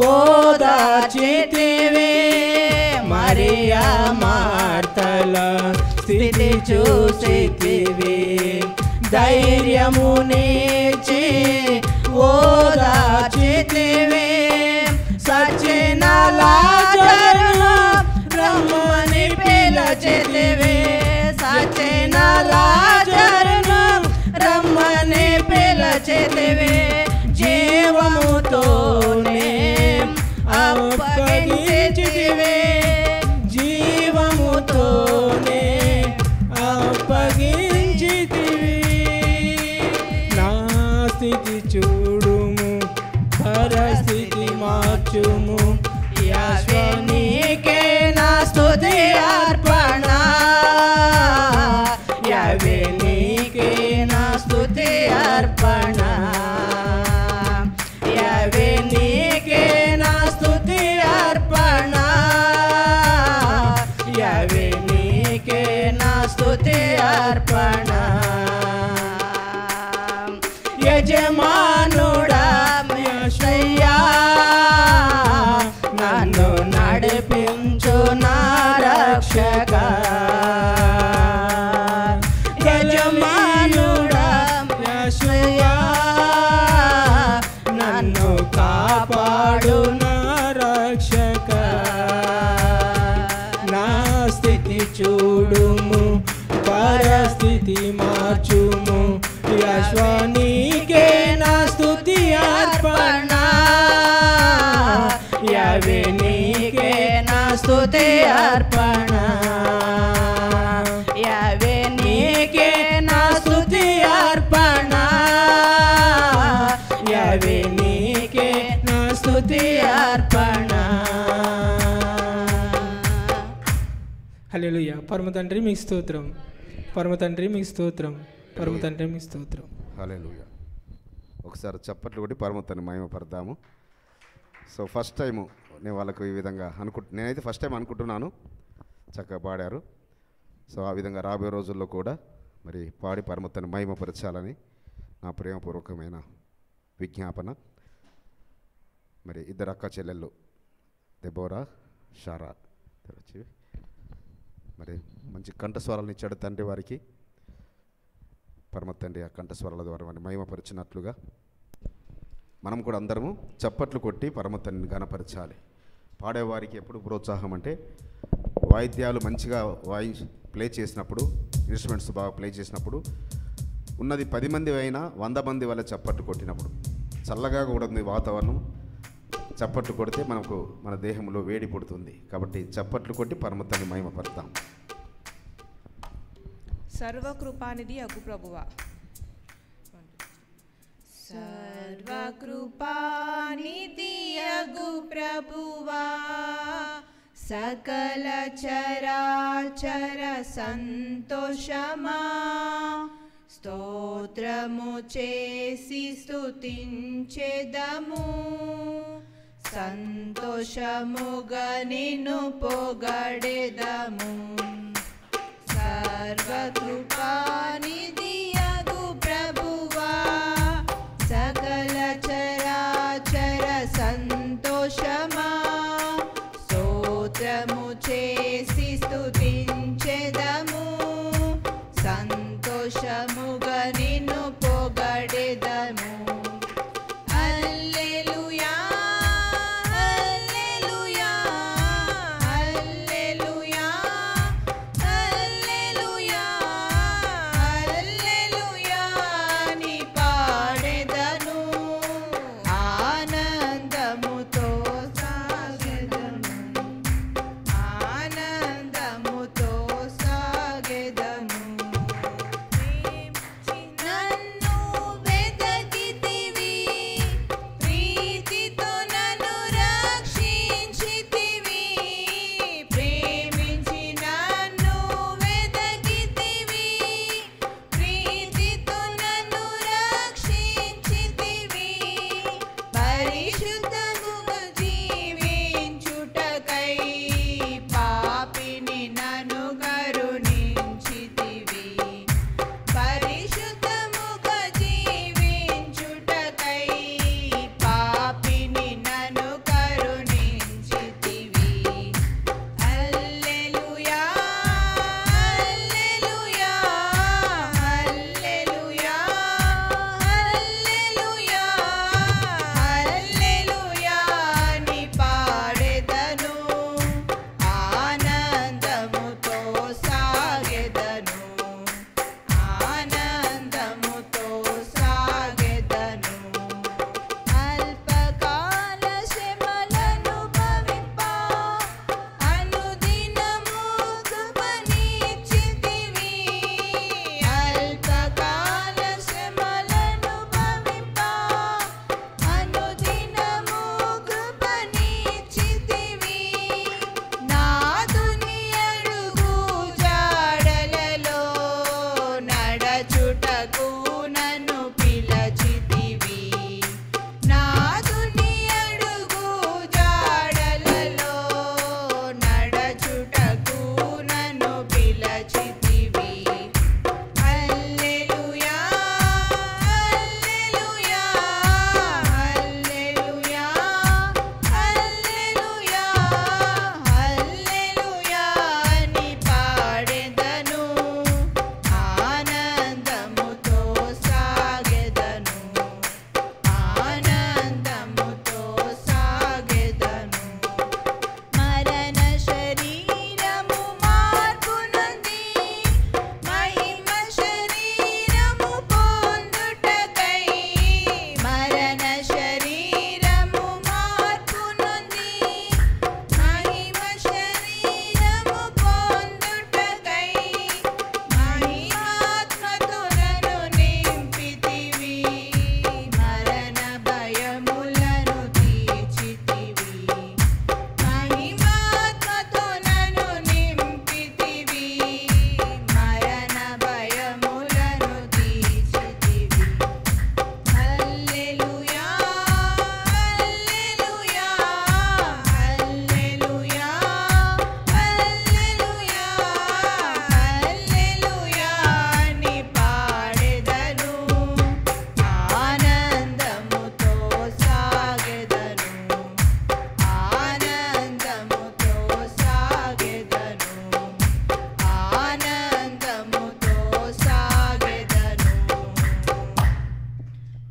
गोदाचितिवे मरिया मार्तल स्थिति चूसितिवे धैर्यमुनिचे गोदाचितिवे सचनलाजरः ब्रह्मनि पिलचितिवे सचनलाजरः ब्रह्मनि पिलचितिवे जीवमुतो ने अपगिंचितिवे जीवमुतो ने अपगिंचितिवे नास्तिति चूडुमु परस्तिति माचुमु यावेनिके नास्तुति अर्पणा यावेनिके नास्तुति अर्पणा यजमानुड़ा मेषय्या नन्नु नडिपिंचु ना रक्षका यजमानुड़ा मेषय्या नन्नु कापाडु ना रक्षका ना स्थिति चूडुमु परस्थिति मार्चुमु याश्वनिके नास्तुति अर्पणा यावेनिके नास्तुति अर्पणा यावेनिके नास्तुति अर्पणा यावेनिके नास्तुति अर्पणा హల్లెలూయా పరమతండ్రి మీకు స్తోత్రం పరమతండ్రి మీకు స్తోత్రం పరమతండ్రి మీకు స్తోత్రం హల్లెలూయా ఒకసారి చప్పట్లు కొట్టి పరమతండ్రి మహిమ పడదాము సో ఫస్ట్ టైం నేను వాళ్ళకు ఈ విధంగా నేనైతే ఫస్ట్ టైం అనుకుంటున్నాను చక్కగా పాడారు సో ఆ విధంగా రాబోయే రోజుల్లో కూడా మరి పాడి పరమతండ్రి మహిమ పరచాలని నా ప్రేమపూర్వకమైన విజ్ఞాపన మరి ఇద్దరు అక్క చెల్లెళ్ళు దెబోరా షారా వచ్చి మరి మంచి కంఠస్వరాలను ఇచ్చాడు తండ్రి వారికి పరమ తండ్రి ఆ కంఠస్వరాల ద్వారా వారిని మహిమపరిచినట్లుగా మనం కూడా అందరము చప్పట్లు కొట్టి పరమ తండ్రిని గణపరచాలి పాడేవారికి ఎప్పుడు ప్రోత్సాహం అంటే వాయిద్యాలు మంచిగా ప్లే చేసినప్పుడు ఇన్స్ట్రుమెంట్స్ బాగా ప్లే చేసినప్పుడు ఉన్నది 10 మంది అయినా 100 మంది వల్ల చప్పట్లు కొట్టినప్పుడు చల్లగా కూడా ఉంది వాతావరణం చప్పట్లు కొడితే మనకు మన దేహంలో వేడి పుడుతుంది కాబట్టి చప్పట్లు కొట్టి పరమ తండ్రి మహిమపడతాం సర్వకృపానిధి అగు ప్రభువా సర్వకృపానిధి అగు ప్రభువా సకల చరాచర సంతోషమా స్తోత్రము చేసి స్తుతించెదము సంతోషముగా నిన్ను పొగడెదము సర్వకృపానిధి అగు ప్రభువా సకల చరాచర సంతోషమా స్తోత్రము చేసి స్తుతించెదము సంతోషముగా నిన్ను పొగడెదము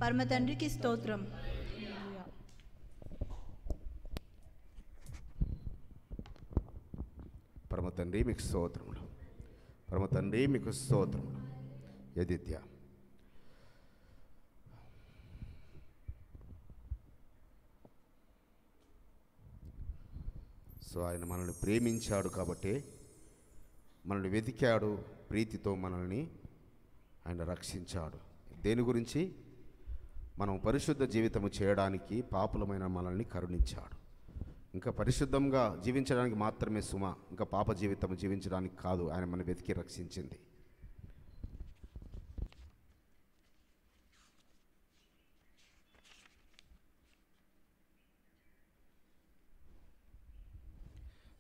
పరమ తండ్రికి స్తోత్రం. పరమ తండ్రి మీకు స్తోత్రములు, పరమ తండ్రి మీకు స్తోత్రములు. యదిత్య సో ఆయన మనల్ని ప్రేమించాడు కాబట్టి, మనల్ని వెతికాడు, ప్రీతితో మనల్ని ఆయన రక్షించాడు. దేని గురించి? మనం పరిశుద్ధ జీవితము చేయడానికి పాపులమైన మనల్ని కరుణించాడు. ఇంకా పరిశుద్ధంగా జీవించడానికి మాత్రమే సుమ, ఇంకా పాప జీవితం జీవించడానికి కాదు ఆయన మన వెతికి రక్షించింది.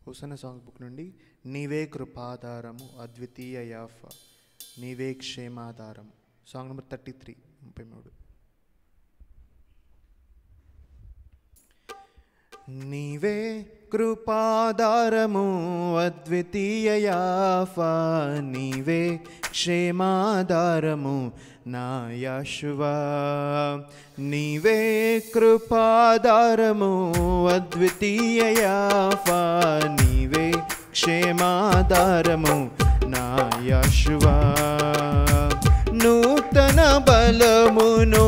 హోసన్న సాంగ్ బుక్ నుండి, నీవే కృపాధారము అద్వితీయ యాఫా నీవే క్షేమాధారము, సాంగ్ నెంబర్ 33 33. నీవే కృపాధారము అద్వితీయ యాఫా నీవే క్షేమాధారము నా యాషువా, నీవే కృపాధారము అద్వితీయ యాఫా నీవే క్షేమాధారము నా యాషువా, నూతన బలమును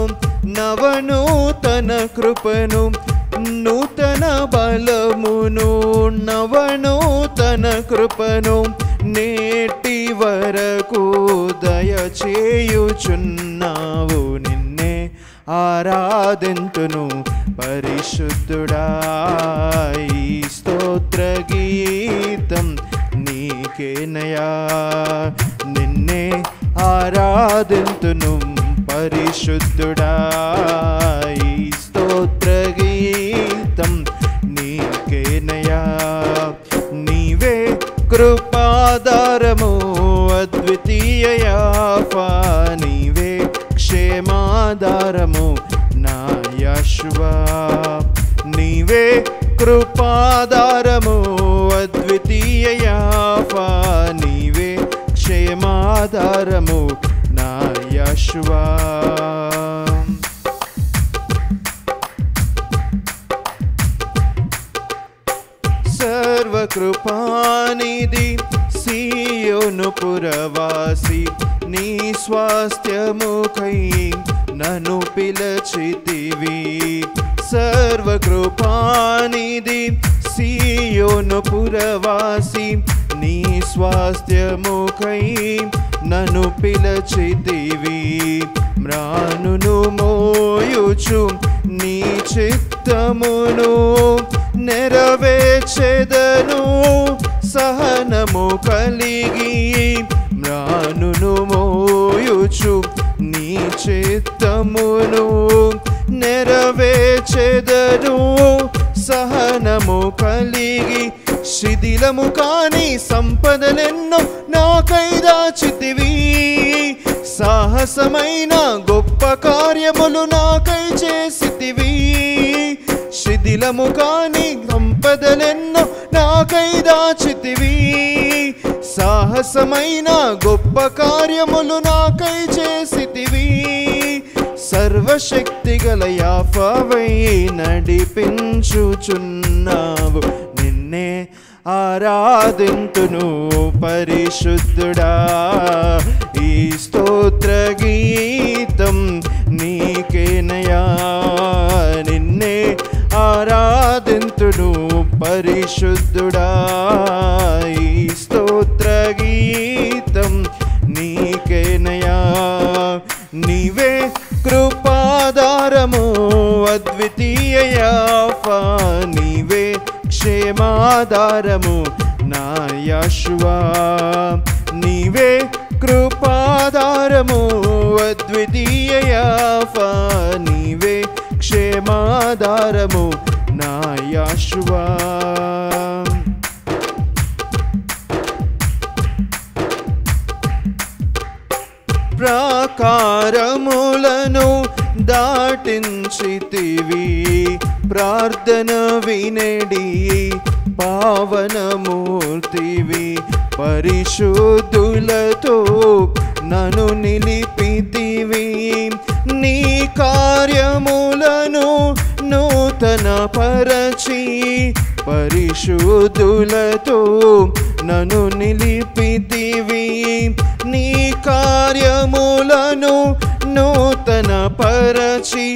నవనూతన కృపను, నూతన బలమును నవనూతన కృపను నేటి వరకు దయచేయుచున్నావు, నిన్నే ఆరాధింతును పరిశుద్ధుడా, ఈ స్తోత్ర గీతం నీకేనయా, నిన్నే ఆరాధింతును పరిశుద్ధుడా, ఈ స్తోత్ర గీతం నీకేనయా, నీవే కృపాధారము అద్వితీయ యాఫా నీవే క్షేమాధారము నా యాషువా, నీవే కృపాధారము అద్వితీయ యాఫా నీవే క్షేమాధారము నా యాషువా. సర్వకృపానిధి సియోను పురవాసి నీ స్వాస్థ్యముకై నన్ను పిలచితివి, సర్వకృపానిధి సియోను పురవాసి నీ స్వాస్థ్యముకై నన్ను పిలచితివి, మ్రాణును మోయుచు నీ చిత్తమును నెరవేర్చెదను సహనము కలిగి, మ్రాణును మోయుచు నీ చిత్తమును నెరవేర్చెదను సహనము కలిగి, శిథిలము కాని సంపదలెన్నో నాకై దాచితివి, సాహసమైన గొప్ప కార్యములు నాకై చేసితివి, శిథిలము కాని సంపదలెన్నో నాకై దాచితివి, సాహసమైన గొప్ప కార్యములు నాకై చేసితివి, సర్వశక్తి గల యాఫావై నడిపించుచున్నావు, నిన్నే ఆరాధింతును పరిశుద్ధుడా, ఈ స్తోత్ర గీతం నీకేనయా, నిన్నే ఆరాధింతును పరిశుద్ధుడా, ఈ స్తోత్ర గీతం నీకేనయా, నీవే కృపాధారము అద్వితీయ యాఫా నీవే క్షేమాధారము నా యాషువా, నీవే కృపాధారము అద్వితీయ యాఫా నీవే క్షేమాధారము నా యాషువా. ప్రాకారములను దాటించితివి ప్రార్థన వినడి పావనమూర్తివి, పరిశుద్ధులతో నన్ను నిలిపితివి, नी కార్యములను నూతనపరచి పరిశుద్ధులతో నన్ను నిలిపితివి నీ కార్యములను నూతనపరచి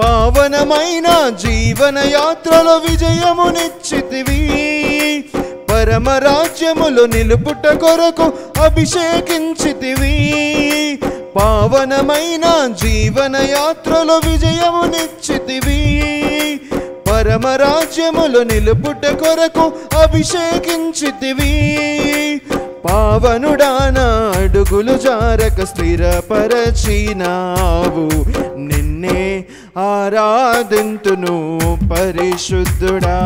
పావనమైన జీవన యాత్రలో విజయమునిచ్చితివి పరమ రాజ్యములో నిలుపుట కొరకు అభిషేకించితివి పావనమైన జీవన యాత్రలో విజయమునిచ్చితివి పరమ రాజ్యములో నిలుపుట కొరకు అభిషేకించితివి పావనుడాన అడుగులు జారక స్థిరపరచినావు నిన్నే ఆరాధింతును పరిశుద్ధుడా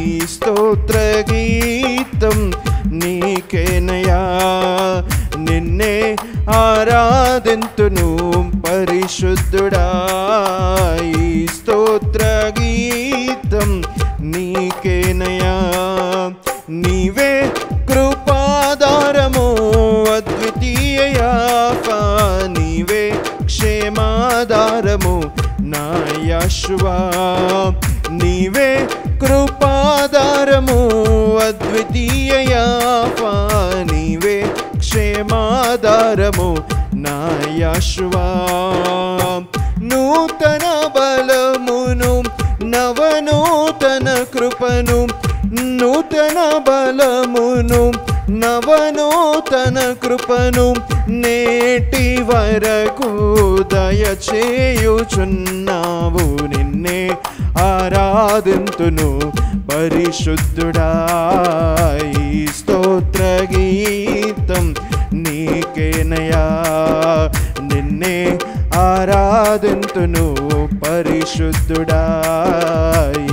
ఈ స్తోత్ర గీతం నీకేనయా నిన్నే ఆరాధింతును పరిశుద్ధుడా ఈ స్తోత్ర గీతం నీకేనయా నీవే కృపాధారము అద్వితీయయాపా నీవే క్షేమాధారము నా యెహోవా నీవే కృపాధారము అద్వితీయయాపా నీవే క్షేమాధారము నా యెహోవా నూతన బలమును నవనూతన కృపను నూతన బలమును నవనూతన కృపను నేటి వరకు దయచేయుచున్నావు నిన్నే ఆరాధింతును పరిశుద్ధుడా ఈ స్తోత్ర గీతం నీకేనయా నిన్నే ఆరాధింతును పరిశుద్ధుడా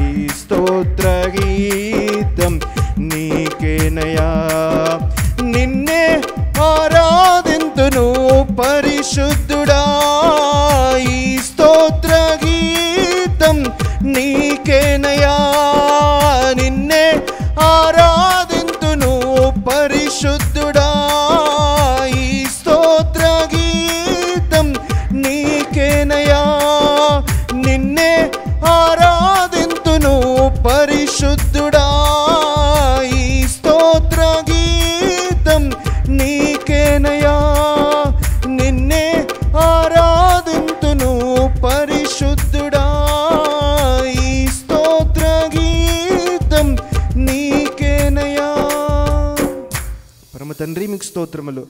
ఈ స్తోత్ర గీతం నీకేనయా నిన్నే ఆరాధింతును పరిశుద్ధుడా ఈ స్తోత్ర గీతం నీకేనయా నిన్నే ఆరాధింతును పరిశుద్ధుడా ఈ స్తోత్ర గీతం నీకేనయా నిన్నే ఆరాధింతును పరిశుద్ధుడా ఈ స్తోత్ర గీతం నీకేనయా నిన్నే ఆరాధింతును పరిశుద్ధుడా ఈ స్తోత్ర గీతం నీకేనయా పరమతండ్రి మీకు స్తోత్రములు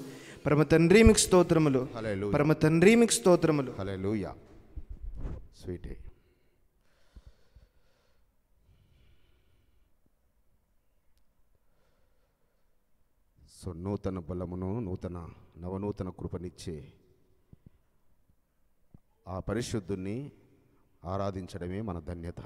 పరమతండ్రి మీకు స్తోత్రములు హల్లెలూయా పరమతండ్రి మీకు స్తోత్రములు హల్లెలూయా స్వీటే సో నూతన బలమును నవనూతన కృపనిచ్చే ఆ పరిశుద్ధుణ్ణి ఆరాధించడమే మన ధన్యత.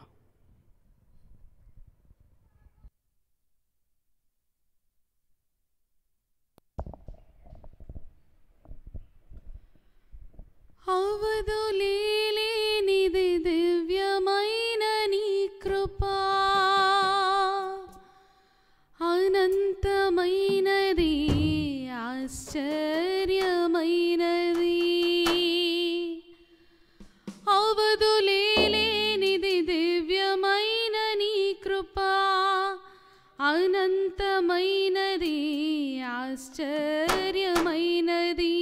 అవధులేనిది దివ్యమైన నీ కృపా అనంతమైనది ఆశ్చర్యమైనది అవధులేనిది దివ్యమైన నీ కృపా అనంతమైనది ఆశ్చర్యమైనది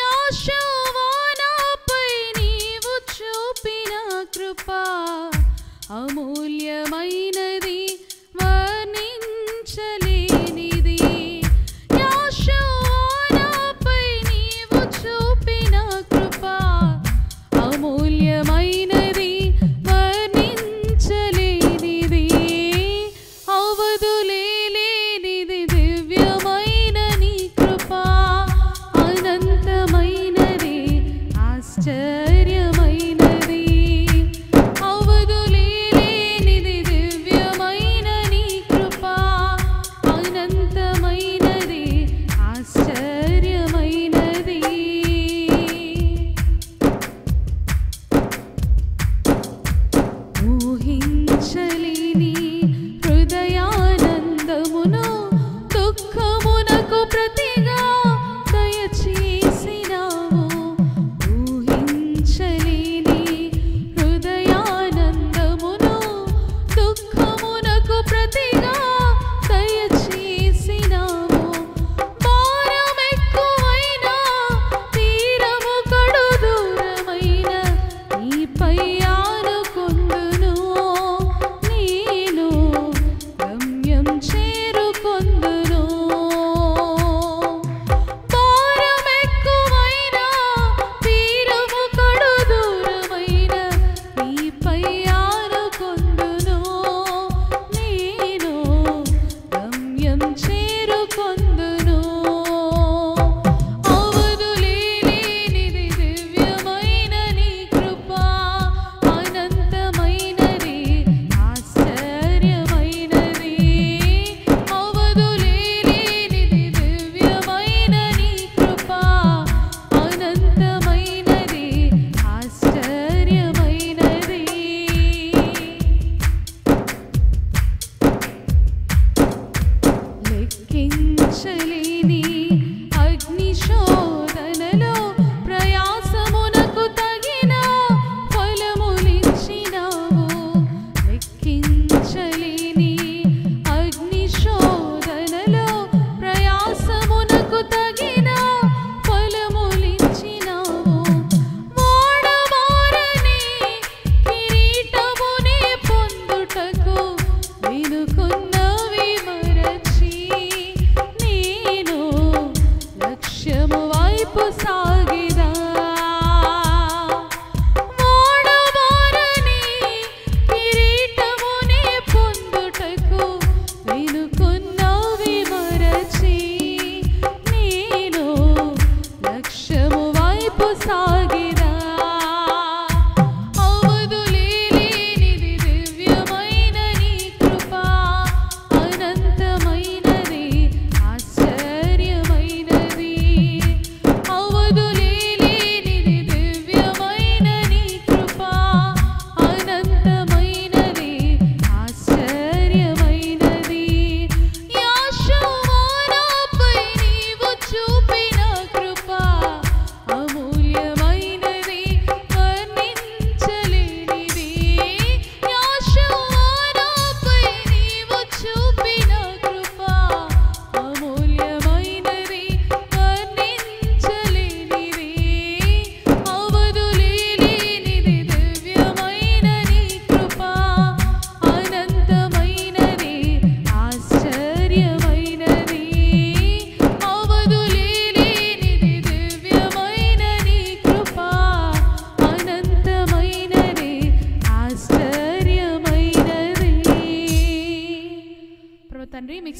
యాషోవానాపై నీవు చూపిన కృపా అమూల్యమైనది వర్ణించలేనిది యాషోవానాపై నీవు చూపిన కృప అమూల్యమైనది వర్ణించలేనిది అవధులేనిది దివ్యమైన నీ కృప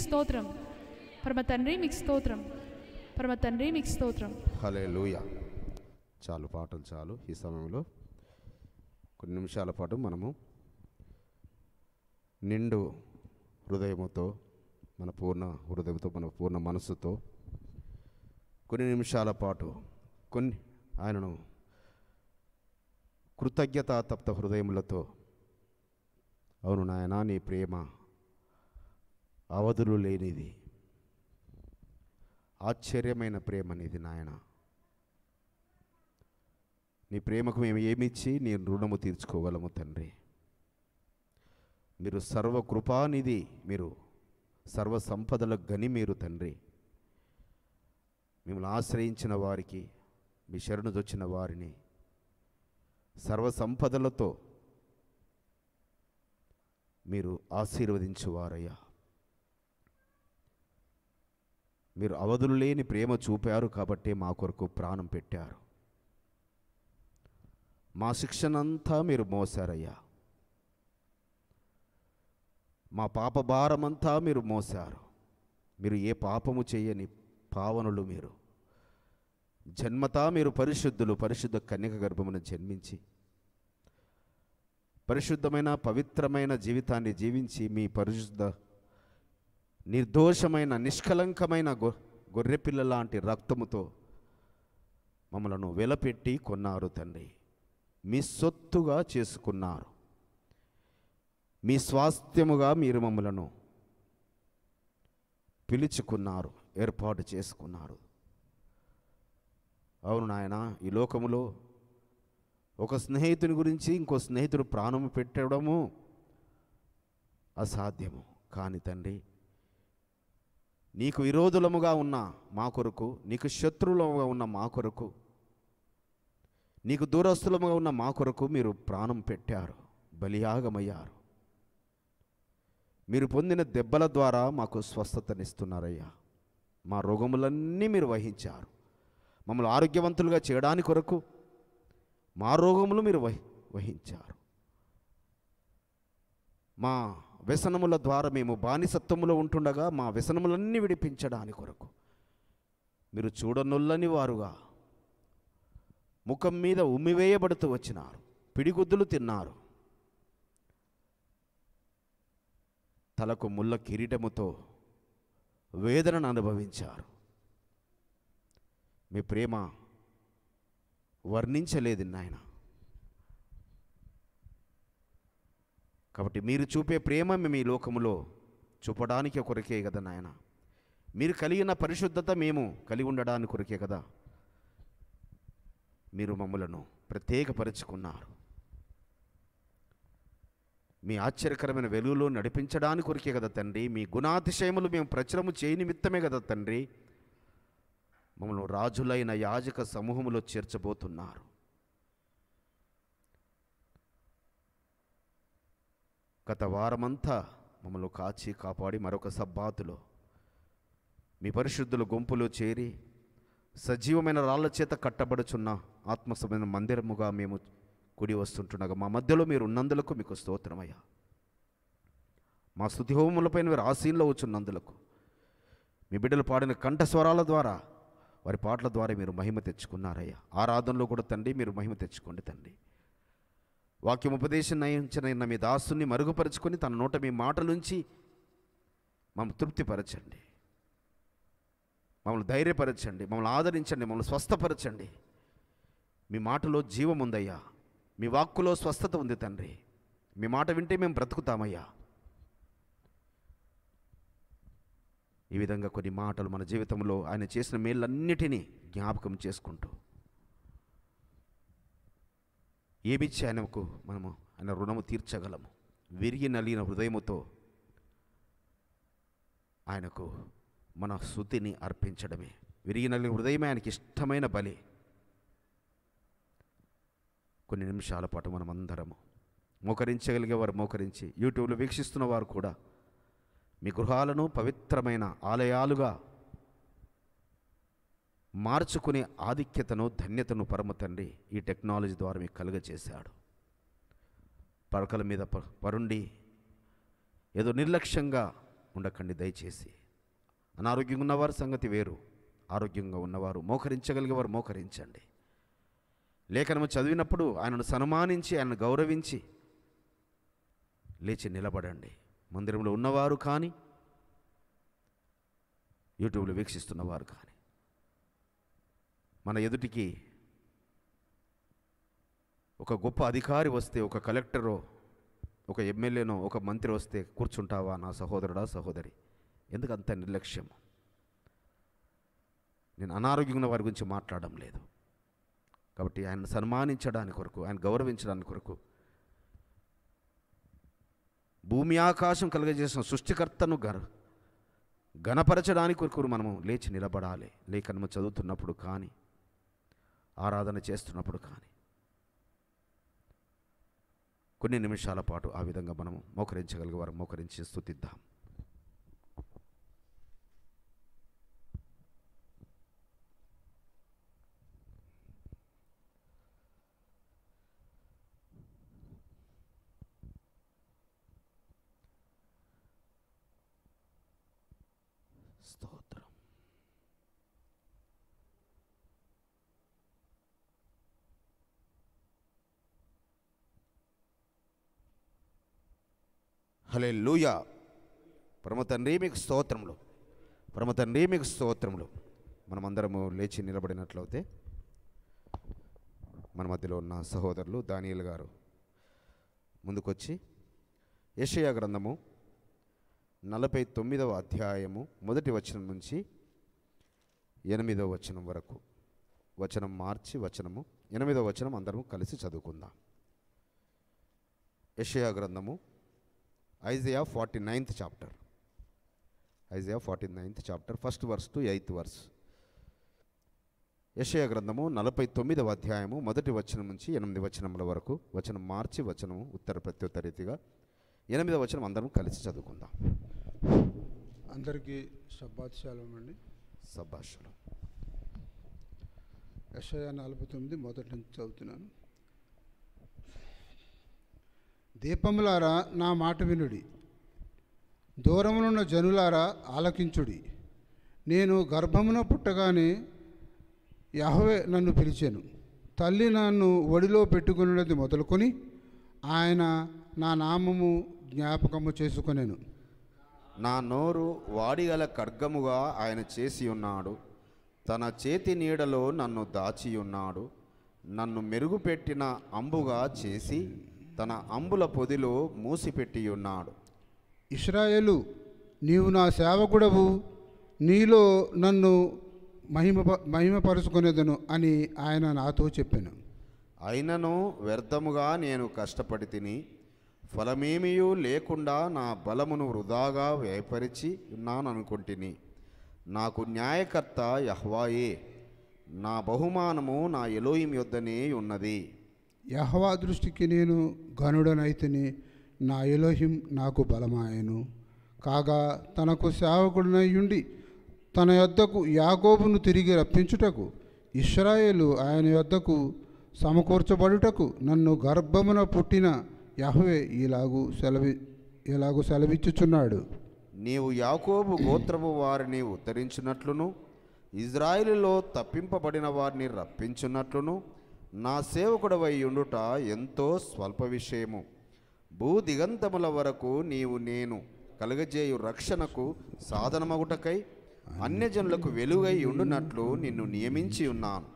స్తోత్రం పరమ తండ్రి మీకు స్తోత్రం పరమ తండ్రి మీకు స్తోత్రం హల్లెలూయా. చాలు పాటలు చాలు. ఈ సమయంలో కొన్ని నిమిషాల పాటు మనము నిండు హృదయముతో మన పూర్ణ హృదయంతో మన పూర్ణ మనస్సుతో కొన్ని నిమిషాల పాటు కొన్ని ఆయనను కృతజ్ఞతా తప్త హృదయములతో అవును నాయనా నీ ప్రేమ అవధులు లేనిది, ఆశ్చర్యమైన ప్రేమ నీది నాయన, నీ ప్రేమకు మేము ఏమిచ్చి నీ రుణము తీర్చుకోగలము తండ్రి. మీరు సర్వకృపానిధి, మీరు సర్వ సంపదల గని మీరు తండ్రి. మిమ్మల్ని ఆశ్రయించిన వారికి, మీ శరణుదొచ్చిన వారిని సర్వ సంపదలతో మీరు ఆశీర్వదించువారయ్యా. మీరు అవధులు లేని ప్రేమ చూపారు కాబట్టి మా కొరకు ప్రాణం పెట్టారు. మా శిక్షనంతా మీరు మోసారయ్యా, మా పాప భారమంతా మీరు మోసారు. మీరు ఏ పాపము చేయని పావనులు మీరు, జన్మతా మీరు పరిశుద్ధులు. పరిశుద్ధ కన్యక గర్భమున జన్మించి పరిశుద్ధమైన పవిత్రమైన జీవితాన్ని జీవించి మీ పరిశుద్ధ నిర్దోషమైన నిష్కలంకమైన గొర్రెపిల్ల లాంటి రక్తముతో మమ్మలను వెలపెట్టి కొన్నారు తండ్రి. మీ సొత్తుగా చేసుకున్నారు, మీ స్వాస్థ్యముగా మీరు మమ్మలను పిలుచుకున్నారు, ఏర్పాటు చేసుకున్నారు. అవును నాయన, ఈ లోకములో ఒక స్నేహితుని గురించి ఇంకో స్నేహితుడు ప్రాణము పెట్టడము అసాధ్యము, కానీ తండ్రి నీకు విరోధులముగా ఉన్న మా కొరకు, నీకు శత్రువులముగా ఉన్న మా కొరకు, నీకు దూరస్తులముగా ఉన్న మా కొరకు మీరు ప్రాణం పెట్టారు, బలియాగమయ్యారు. మీరు పొందిన దెబ్బల ద్వారా మాకు స్వస్థతనిస్తున్నారయ్యా. మా రోగములన్నీ మీరు వహించారు. మమ్మల్ని ఆరోగ్యవంతులుగా చేయడానికి కొరకు మా రోగములు మీరు వహించారు. మా వ్యసనముల ద్వారా మేము బానిసత్వములో ఉంటుండగా మా వ్యసనములన్నీ విడిపించడానికి కొరకు మీరు చూడనొల్లని వారుగా ముఖం మీద ఉమ్మివేయబడుతూ వచ్చినారు, పిడిగుద్దులు తిన్నారు, తలకు ముళ్ళ కిరీటముతో వేదనను అనుభవించారు. మీ ప్రేమ వర్ణించలేదు నాయన. కాబట్టి మీరు చూపే ప్రేమ మేము ఈ లోకములో చూపడానికి కొరకే కదా నాయన. మీరు కలిగిన పరిశుద్ధత మేము కలిగి ఉండడానికి కొరకే కదా మీరు మమ్మలను ప్రత్యేకపరుచుకున్నారు. మీ ఆశ్చర్యకరమైన వెలుగులో నడిపించడానికి కొరకే కదా తండ్రి. మీ గుణాతిశయములు మేము ప్రచురము చేయ నిమిత్తమే కదా తండ్రి మమ్మల్ని రాజులైన యాజక సమూహములో చేర్చబోతున్నారు. గత వారమంతా మమ్మల్ని కాచి కాపాడి మరొక సబ్బాతులో మీ పరిశుద్ధుల గుంపులో చేరి సజీవమైన రాళ్ల చేత కట్టబడుచున్న ఆత్మసమైన మందిరముగా మేము కుడి వస్తుంటుండగా మా మధ్యలో మీరు ఉన్నందులకు మీకు స్తోత్రమయ్యా. మా స్తుతి హోమములపైన మీరు ఆశీల్లో వచ్చున్నందులకు, మీ బిడ్డలు పాడిన కంఠస్వరాల ద్వారా వారి పాటల ద్వారా మీరు మహిమ తెచ్చుకున్నారయ్యా. ఆరాధనలో కూడా తండ్రి మీరు మహిమ తెచ్చుకోండి తండ్రి. వాక్యం ఉపదేశం నయించిన మీ దాసుని మరుగుపరుచుకొని తన నోట మీ మాటల నుంచి మమ్మల్ని తృప్తిపరచండి, మమ్మల్ని ధైర్యపరచండి, మమ్మల్ని ఆదరించండి, మమ్మల్ని స్వస్థపరచండి. మీ మాటలో జీవం ఉందయ్యా, మీ వాక్కులో స్వస్థత ఉంది తండ్రి. మీ మాట వింటే మేము బ్రతుకుతామయ్యా. ఈ విధంగా కొన్ని మాటలు మన జీవితంలో ఆయన చేసిన మేళ్ళన్నిటినీ జ్ఞాపకం చేసుకుంటూ ఏమిచ్చి ఆయనకు మనము ఆయన రుణము తీర్చగలము, విరిగి నలిగిన హృదయముతో ఆయనకు మన స్తుతిని అర్పించడమే. విరిగి నలిగిన హృదయమే ఆయనకి ఇష్టమైన బలి. కొన్ని నిమిషాల పాటు మనమందరము మోకరించగలిగే వారు మోకరించి, యూట్యూబ్లో వీక్షిస్తున్న వారు కూడా మీ గృహాలను పవిత్రమైన ఆలయాలుగా మార్చుకునే ఆధిక్యతను, ధన్యతను పరమ తండ్రి ఈ టెక్నాలజీ ద్వారా మీకు కలుగజేశాడు. పడకల మీద పరుండి ఏదో నిర్లక్ష్యంగా ఉండకండి దయచేసి. అనారోగ్యంగా ఉన్నవారు సంగతి వేరు, ఆరోగ్యంగా ఉన్నవారు మోకరించగలిగేవారు మోకరించండి. లేఖనము చదివినప్పుడు ఆయనను సన్మానించి ఆయనను గౌరవించి లేచి నిలబడండి. మందిరంలో ఉన్నవారు కానీ యూట్యూబ్లో వీక్షిస్తున్నవారు కానీ మన ఎదుటికి ఒక గొప్ప అధికారి వస్తే, ఒక కలెక్టరో ఒక ఎమ్మెల్యేనో ఒక మంత్రి వస్తే కూర్చుంటావా నా సహోదరుడా సహోదరి? ఎందుకు అంత నిర్లక్ష్యం? నేను అనారోగ్యం ఉన్న వారి గురించి మాట్లాడడం లేదు, కాబట్టి ఆయనను సన్మానించడానికి కొరకు, ఆయన గౌరవించడానికి కొరకు, భూమి ఆకాశం కలుగజేసిన సృష్టికర్తను ఘనపరచడానికి కొరకు మనము లేచి నిలబడాలి. లేఖనము చదువుతున్నప్పుడు కానీ ఆరాధన చేస్తున్నప్పుడు కానీ కొన్ని నిమిషాల పాటు ఆ విధంగా మనము మోకరించగలిగే వారు మోకరించి స్తుతిద్దాం. హల్లెలూయా. పరమతండ్రి మీకు స్తోత్రములు, పరమతండ్రి మీకు స్తోత్రములు. మనమందరము లేచి నిలబడినట్లయితే మన మధ్యలో ఉన్న సహోదరులు దానియేల్ గారు ముందుకొచ్చి యెషయా గ్రంథము 49వ అధ్యాయము 1వ వచనం నుంచి 8వ వచనం వరకు, వచనం మార్చి వచనము 8వ వచనం అందరము కలిసి చదువుకుందాం. యెషయా గ్రంథము Isaiah 49th chapter first verse to 8th verse. యెషయా గ్రంథము 49వ అధ్యాయము 1వ వచనం నుంచి 8వ వచనముల వరకు, వచనం మార్చి వచనము ఉత్తర ప్రత్యుత్తర రీతిగా 8వ వచనం అందరం కలిసి చదువుకుందాం. అందరికీ శబ్బాత్ షాలోం అండి. Shabbat shalom. యెషయా 49 మొదటి నుంచి చదువుతున్నాను. దీపములారా నా మాట వినుడి, దూరమునున్న జనులారా ఆలకించుడి. నేను గర్భమున పుట్టగానే యెహోవా నన్ను పిలిచెను, తల్లి నన్ను ఒడిలో పెట్టుకున్నది మొదలుకొని ఆయన నా నామము జ్ఞాపకము చేసుకొనెను. నా నోరు వాడిగల ఖడ్గముగా ఆయన చేసి ఉన్నాడు, తన చేతి నీడలో నన్ను దాచి ఉన్నాడు. నన్ను మెరుగుపెట్టిన అంబుగా చేసి తన అంబుల పొదిలో మూసిపెట్టి ఉన్నాడు. ఇశ్రాయేలు, నీవు నా సేవకుడవు, నీలో నన్ను మహిమపరుచుకొనేదను అని ఆయన నాతో చెప్పాను. అయినను వ్యర్థముగా నేను కష్టపడి తిని ఫలమేమియూ లేకుండా నా బలమును వృధాగా వ్యయపరిచి ఉన్నాననుకుంటుని. నాకు న్యాయకర్త యెహోవాయే, నా బహుమానము నా ఎలోయిం యొద్దనే ఉన్నది. యెహోవా దృష్టికి నేను ఘనుడనైతిని, నా ఎలోహిం నాకు బలమాయను. కాగా తనకు సేవకుడినయుండి తన యొద్దకు యాకోబును తిరిగి రప్పించుటకు, ఇశ్రాయేలు ఆయన యొద్దకు సమకూర్చబడుటకు నన్ను గర్భమున పుట్టిన యెహోవా ఇలాగు సెలవిచ్చుచున్నాడు. నీవు యాకోబు గోత్రము వారిని ఉద్ధరించినట్లును ఇజ్రాయేలులో తప్పింపబడిన వారిని రప్పించున్నట్లును నా సేవకుడవై ఉండుట ఎంతో స్వల్ప విషయము. భూదిగంతముల వరకు నీవు నేను కలుగజేయు రక్షణకు సాధనమగుటకై అన్యజనులకు వెలుగై ఉండునట్లు నిన్ను నియమించి ఉన్నాను.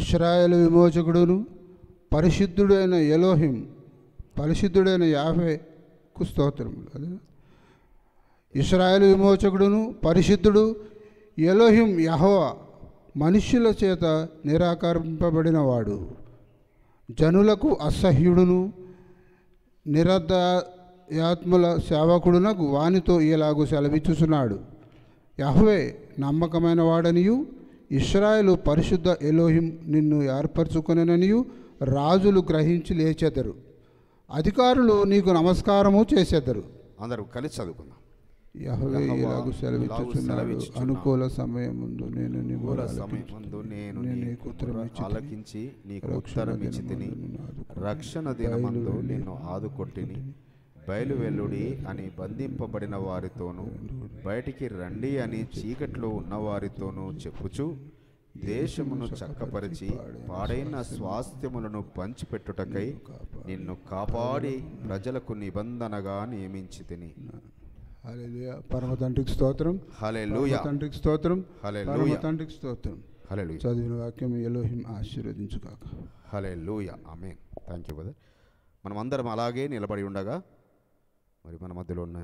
ఇశ్రాయేలు విమోచకుడును పరిశుద్ధుడైన ఎలోహిం, పరిశుద్ధుడైన యెహోవాకు స్తోత్రములు. అదే ఇశ్రాయేలు విమోచకుడును పరిశుద్ధుడు ఎలోహిం యెహోవా మనుష్యుల చేత నిరాకరింపబడినవాడు, జనులకు అసహ్యుడును నిరదయాత్ముల సేవకుడునకు వానితో ఇలాగూ సెలవిచ్చుచున్నాడు. యెహోవా నమ్మకమైన వాడనియు ఇశ్రాయేలు పరిశుద్ధ ఎలోహిం నిన్ను ఏర్పరచుకొనెననియు రాజులు గ్రహించి లేచెదరు, అధికారులు నీకు నమస్కారము చేసెదరు. అందరూ కలిసి చదువుకుందాం. యెహోవా ఇలాగు సెలవిచ్చుచున్నాడు, అనుకూల సమయం ముందు నేను నీకు ఆలకించి నీకు రక్షణ దినమందు నిన్ను ఆదుకొట్టిని, బయలు వెల్లుడి అని బంధింపబడిన వారితోనూ బయటికి రండి అని చీకట్లో ఉన్నవారితోనూ చెప్పుచు దేశమును చక్కపరిచి పాడైన స్వాస్థ్యములను పంచిపెట్టుటకై నిన్ను కాపాడి ప్రజలకు నిబంధనగా నియమించి తిని. హల్లెలూయా. పరమ తండ్రికి స్తోత్రం. హల్లెలూయా. తండ్రికి స్తోత్రం. హల్లెలూయా. తండ్రికి స్తోత్రం. హల్లెలూయా. చదివిన వాక్యం ఎలోహిం ఆశీర్వదించుగాక. హల్లెలూయా. ఆమేన్. Thank you brother. మనం అందరం అలాగే నిలబడి ఉండగా మరి మన మధ్యలో ఉన్న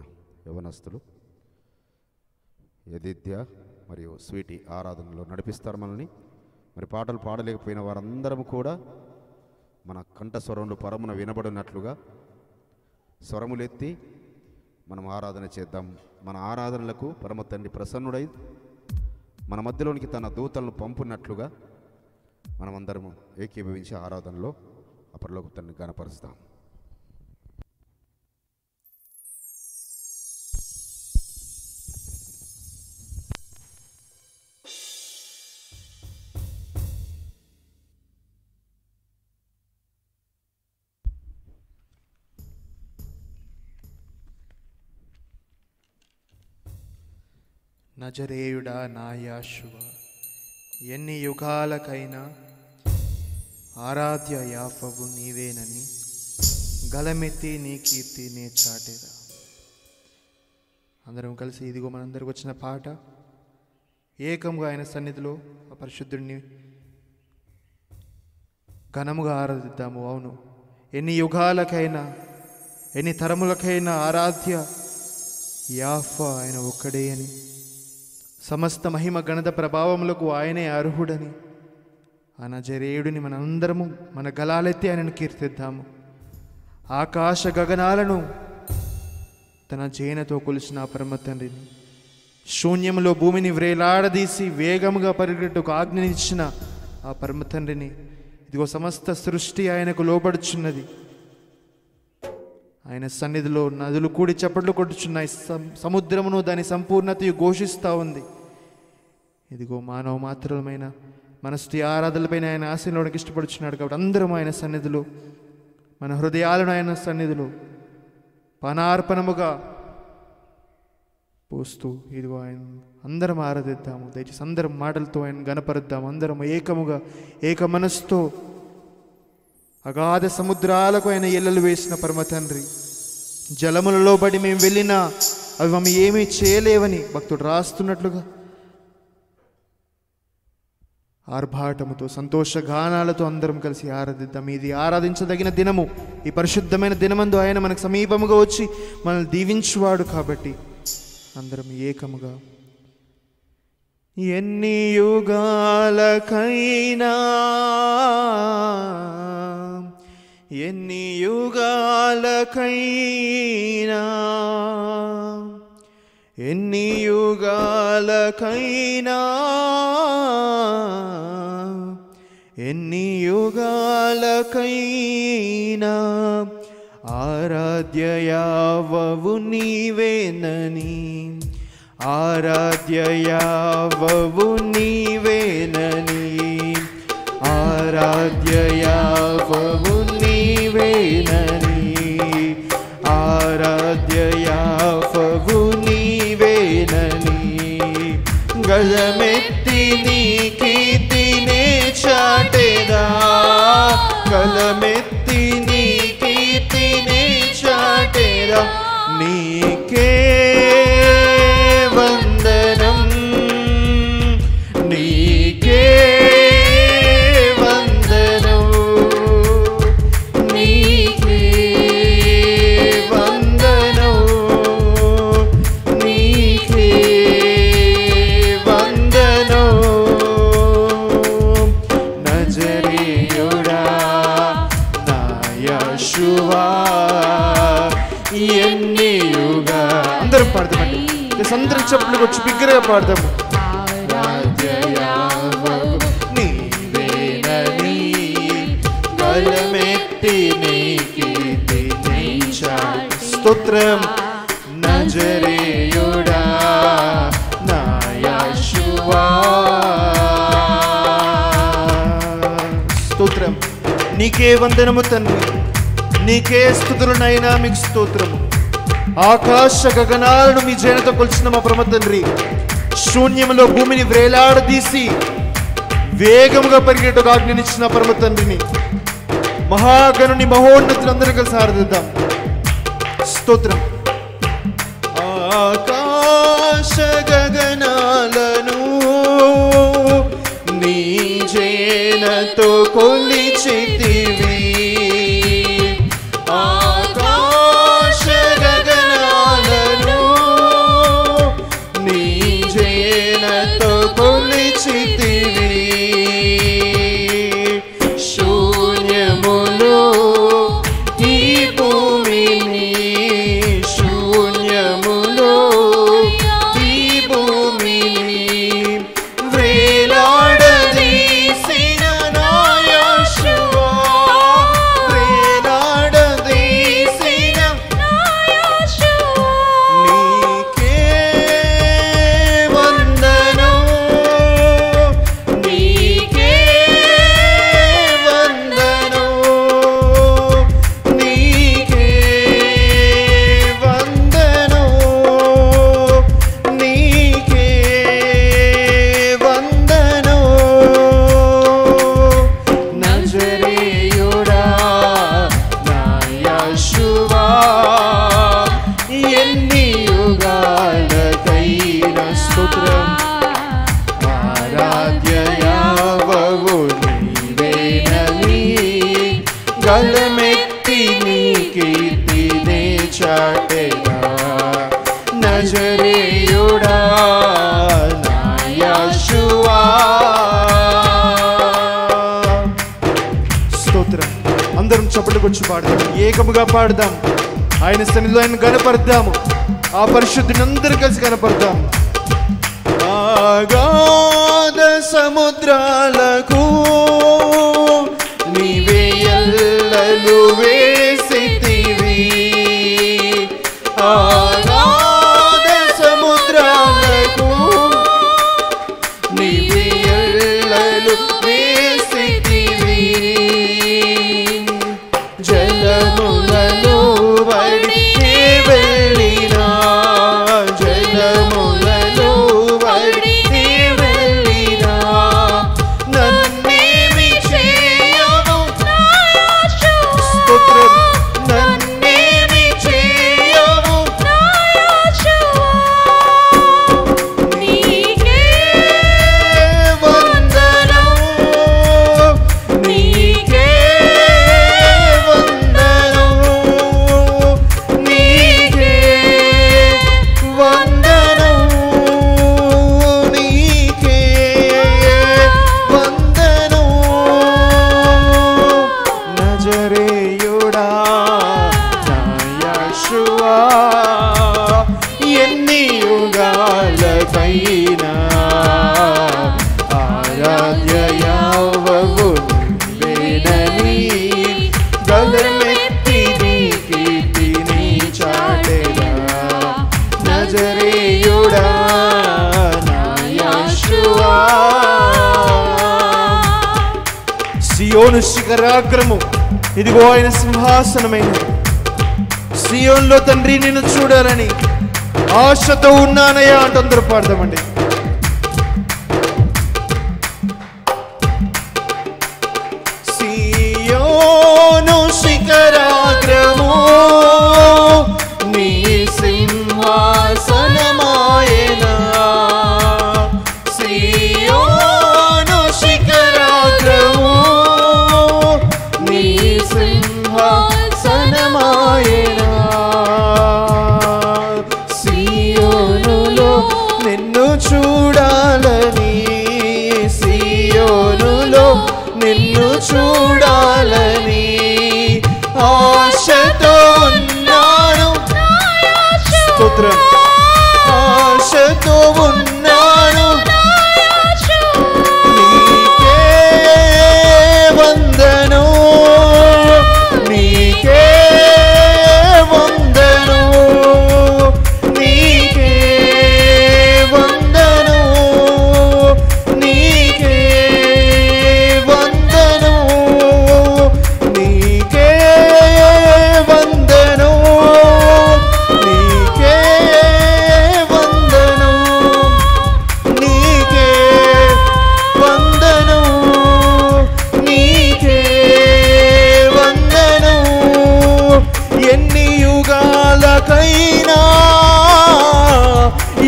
యవనస్తులు యదిద్య మరియు స్వీటీ ఆరాధనలో నడిపిస్తారు మనల్ని. మరి పాటలు పాడలేకపోయిన వారందరం కూడా మన కంఠస్వరంలో పరమున వినబడినట్లుగా స్వరములెత్తి మనం ఆరాధన చేద్దాం. మన ఆరాధనలకు పరమ తండ్రి ప్రసన్నుడై మన మధ్యలోనికి తన దూతలను పంపునట్లుగా మనమందరము ఏకీభవించి ఆరాధనలో అపరలోక తండ్రిని గణపరుస్తాం. నజరేయుడా నా యాశువ, ఎన్ని యుగాలకైనా ఆరాధ్య యాఫవు నీవేనని గలమెత్తి నీ కీర్తి నే చాటేదా. అందరం కలిసి ఇదిగో మనందరికి వచ్చిన పాట ఏకంగా ఆయన సన్నిధిలో ఆ పరిశుద్ధుడిని ఘనముగా ఆరాధిద్దాము. అవును, ఎన్ని యుగాలకైనా ఎన్ని తరములకైనా ఆరాధ్య యాఫ ఆయన ఒక్కడే అని, సమస్త మహిమ గణత ప్రభావములకు ఆయనే అర్హుడని ఆ నజరేయుడిని మనందరము మన గలాలెత్తి ఆయనను కీర్తిద్దాము. ఆకాశ గగనాలను తన జేనతో కొలిచిన పరమ తండ్రిని, శూన్యంలో భూమిని వ్రేలాడదీసి వేగముగా పరిగెట్టుకు ఆజ్ఞనిచ్చిన ఆ పరమ తండ్రిని, ఇదిగో సమస్త సృష్టి ఆయనకు లోబడుచున్నది. ఆయన సన్నిధిలో నదులు కూడి చప్పట్లు కొట్టుచున్నాయి, సముద్రమును దాని సంపూర్ణతయు ఘోషిస్తూ ఉంది. ఇదిగో మానవ మాత్రమైన మనస్థి ఆరాధనలపైన ఆయన ఆశీర్వాదానికి ఇష్టపడుచున్నాడు కాబట్టి అందరం ఆయన సన్నిధిలో మన హృదయాలను ఆయన సన్నిధిలో పానార్పణముగా పోస్తూ ఇదిగో ఆయన అందరం ఆరాధిద్దాము. దయచేసి అందరం మాటలతో ఆయన గణపరుద్దాము. అందరం ఏకముగా ఏక మనస్సుతో అగాధ సముద్రాలకు ఆయన ఎల్లలు వేసిన పరమ తండ్రి, జలములలో బడి మేము వెళ్ళినా అవి మమ్మీ ఏమీ చేయలేవని భక్తుడు రాస్తున్నట్లుగా ఆర్భాటముతో సంతోషగానాలతో అందరం కలిసి ఆరాధిద్దాం. ఇది ఆరాధించదగిన దినము. ఈ పరిశుద్ధమైన దినమందు ఆయన మనకు సమీపముగా వచ్చి మనల్ని దీవించువాడు కాబట్టి అందరం ఏకముగా ఎన్ని యుగాలకైనా ఎన్ని యుగాలకైనా ఎన్ని యుగాలకైనా ఎన్ని యుగాలకైనా ఆరాధ్య యావవు నీవేనని, ఆరాధ్య యావవు నీవేనని, ఆరాధ్య యావవు నీవేనని, ఆరాధ్య యావవు నీవేనని, గలమెత్తి నీ కీర్తి నే చాటేదా, గలమెత్తి నీ కీర్తి నే చాటేదా. నీకే వందనం, నీకే వందనం, నీకే వందనం, నీకే వందనం. నజరేయుడా నా యేసువా, ఎన్ని యుగా అందరూ పాడుతామండి. సంద్ర చెప్పులు వచ్చి బిగ్గరగా పాడతాము. స్తోత్రం. నజరేయుడా నా యేసువా, స్తోత్రం. నీకే వందనము తండ్రి, నీకే స్తుతులనైనా మీకు స్తోత్రము. ఆకాశ గగనాలను మీ జయనతో కొలిచిన మా పరమ తండ్రి, శూన్యంలో భూమిని వేలాడదీసి వేగముగా పరిగెట్టుటకు ఆజ్ఞనిచ్చిన పరమ తండ్రిని, మహాగణుని మహోన్నతులందరూ కలిసి ఆరాధిద్దాం. స్తోత్రం. ఆకాశ గగనాలను నీ జయనతో కొలిచితివి, ఏకముగా పాడదాం. ఆయన సన్నిధిలో ఆయన కనపడదాము. ఆ పరిశుద్ధిని అందరూ కలిసి కనపడదాం. అగాధ సముద్రాలకు నీవే ఎల్లలు వేసితివి, అగాధ సముద్రాలకు నీవే ఎల్లలు వేసితివి, సియోను శిఖరాగ్రము ఇదిగో ఆయన సింహాసనమైన, సియోన్లో తండ్రి నిన్ను చూడాలని ఆశతో ఉన్నానయ్యా అంటూ అందరూ పాడదామండి. సియోను శిఖరాగ్రము నీ సింహాసనమాయనా, సియోను శిఖరాగ్రము నీ సింహాసనమాయనా, చూడాలని సియోనులో నిన్ను చూడాలని ఆశతో ఉన్నాను. స్తోత్రం. ఆశతో ఉన్నాను, నీకే వందను, నీకే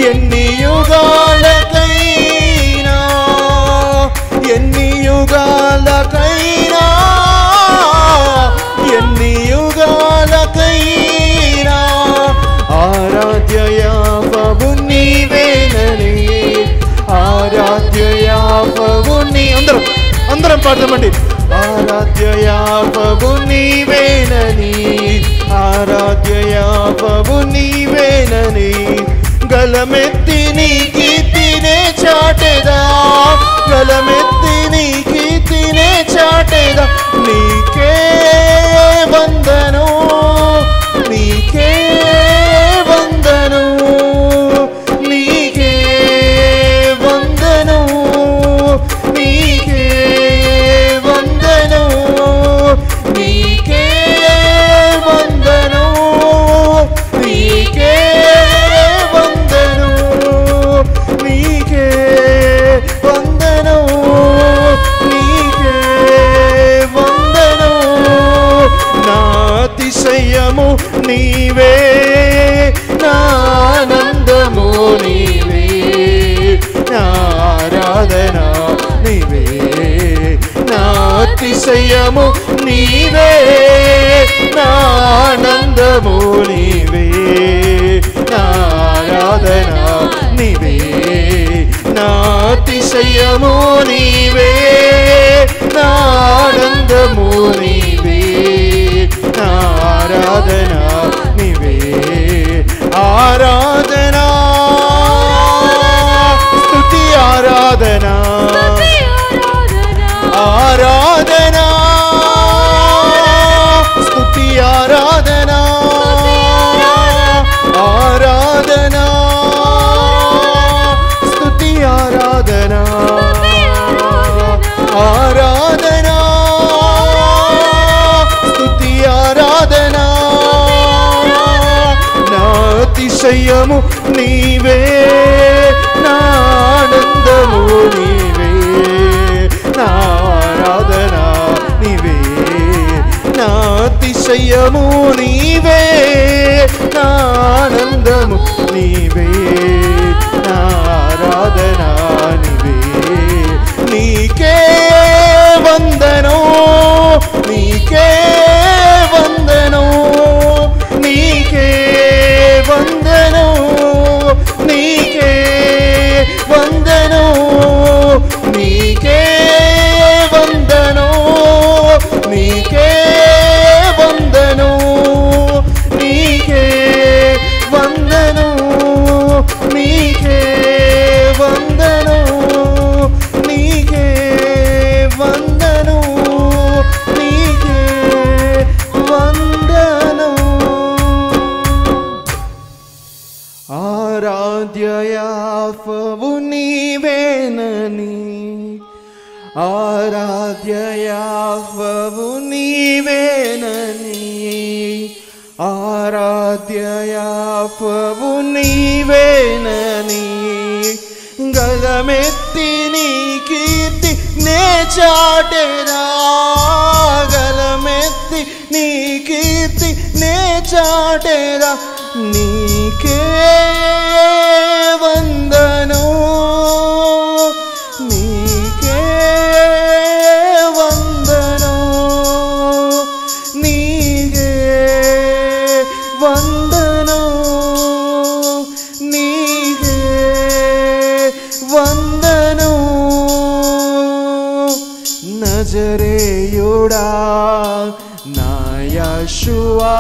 ఎన్నియుగాలకైనా ఆరాధ్య యావవు నీవేననియే ఆరాధ్య యావవు నీ అందరం పాడదామండి ఆరాధ్య యావవు నీవేనని ఆరాధ్య యావవు నీవేనని గలమెత్తి నీ కీర్తినే చాటెదా గలమెత్తి నీ కీర్తినే చాటెదా నీకే వందను నీకే వందను నీకే వందను నీకే వందను నీకే వందను నీకే వందను నీకే వందను నా అతిశయము నీవే నా ఆనందము నీవే నా ఆరాధన నీవే నా అతిశయము నీవే నా ఆనందము నీవే నా ఆరాధన నీవే నా అతిశయము నీవే నా ఆనందము నీవే నా ఆరాధన आराधना स्तुति आराधना आराधना स्तुति आराधना आराधना स्तुति आराधना आराधना स्तुति आराधना అతిశయము నీవే నా ఆనందము నీవే నా ఆరాధన నీవే నా అతిశయము నీవే నా ఆనందము నీవే నా ఆరాధన నీవే నీకే వందనం నీకే వందనం నీకే వందను నీకే వందను నీకే వందను నీకే వందను నీకే వందను నీకే వందను నీకే వందను నీకే వందను ఆరాధ్యయావవు నీవేనని ఆరాధ్యయావవు నీవేనని ఆరాధ్యయావవు నీవేనని గలమెత్తి నీ కీర్తి నే చాటెదా గలమెత్తి నీ కీర్తి నే చాటెదా నీకే వందను నీకే వందను నీకే వందను నీకే వందను నజరేయుడా నా యేసువా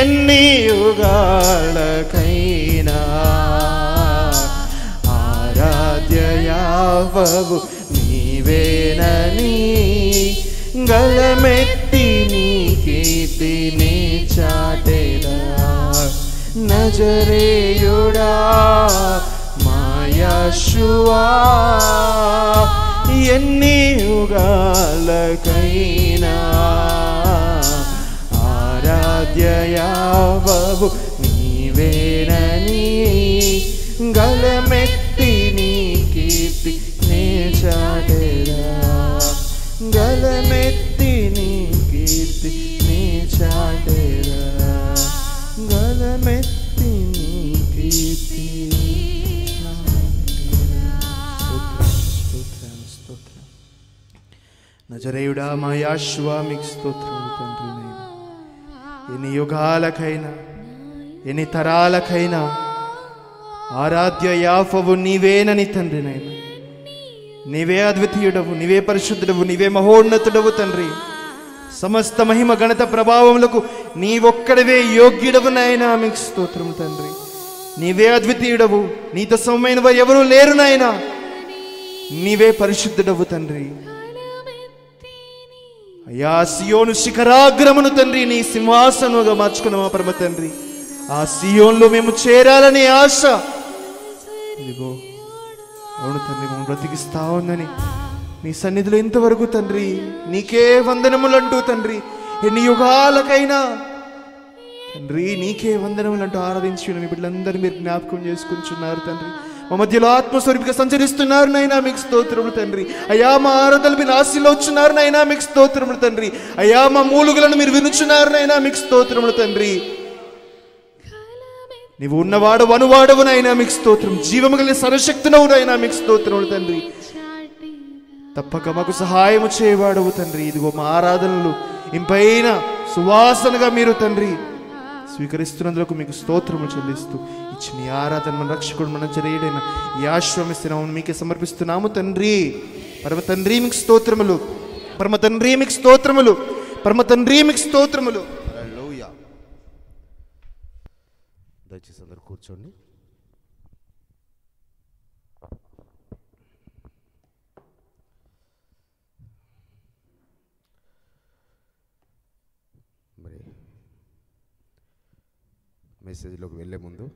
ఎన్నియుగాలకైనా ఆరాధ్యయావవు నీవేనని గలమెత్తి నీ కీర్తినే చాటెదా నజరేయుడా మా యేసువా ఎన్నియుగాలకైనా ఆరాధ్యయావవు నీవేనని గలమెత్తి నీ కీర్తి నే చాటెదా గలమెత్తి నీ కీర్తి నే చాటెదా గలమెత్తి నీ కీర్తి జరేయుడామయాశ్వామికి స్తోత్రములు తండ్రినైనా. ఎన్ని యుగాలకైనా ఎన్ని తరాలకైనా ఆరాధ్య యాఫవు నీవేనని తండ్రినైనా. నీవే అద్వితీయుడవు, నీవే పరిశుద్ధుడవు, నీవే మహోన్నతుడవు తండ్రి. సమస్త మహిమ గణత ప్రభావములకు నీవొక్కడవే యోగ్యుడవునైనా మీకు స్తోత్రము తండ్రి. నీవే అద్వితీయుడవు, నీతో సమమైన వారు ఎవరూ లేరునైనా. నీవే పరిశుద్ధుడవు తండ్రి. అయా సియోను శిఖరాగ్రమును తండ్రి నీ సింహాసనముగా మార్చుకున్న మా పరమ తండ్రి, ఆ సియోన్లో మేము చేరాలనే ఆశ ఇదిగో అవును తండ్రి మేము బ్రతికిస్తా ఉందని నీ సన్నిధిలో ఇంతవరకు తండ్రి నీకే వందనములంటూ తండ్రి ఎన్ని యుగాలకైనా తండ్రి నీకే వందనములంటూ ఆరాధించడం మీ బిడ్డలందరూ మీరు జ్ఞాపకం చేసుకుంటున్నారు తండ్రి. మా మధ్యలో ఆత్మస్వరూపిగా సంచరిస్తున్నారు నైనా మీకు స్తోత్రములు తండ్రి. అయా మా ఆరాధనలు మీరు ఆశీర్వదిస్తున్నారు నైనా మీకు స్తోత్రములు తండ్రి. అయా మా మూలుగులను మీరు వినుచున్నారు నైనా మీకు స్తోత్రములు తండ్రి. నీవు ఉన్నవాడు అనువాడవునైనా మీకు స్తోత్రం. జీవము కలిగిన సర్వశక్తునవునైనా మీకు స్తోత్రములు తండ్రి. తప్పక మాకు సహాయము చేయవాడవు తండ్రి. ఇదిగో మా ఆరాధనలు ఇంపైన సువాసనగా మీరు తండ్రి స్వీకరిస్తున్నందుకు మీకు స్తోత్రము చెల్లిస్తూ ఇచ్చిన ఈ ఆరాధన మన రక్షకుడు మనం జరేయుడైన యాశ్వమిస్తున్నాము మీకే సమర్పిస్తున్నాము తండ్రి. పరమ తండ్రి మీకు స్తోత్రములు, పరమ తండ్రి మీకు స్తోత్రములు, పరమ తండ్రి మీకు స్తోత్రములు. దయచేసి అందరు కూర్చోండి. మరి మెసేజ్లోకి వెళ్ళే ముందు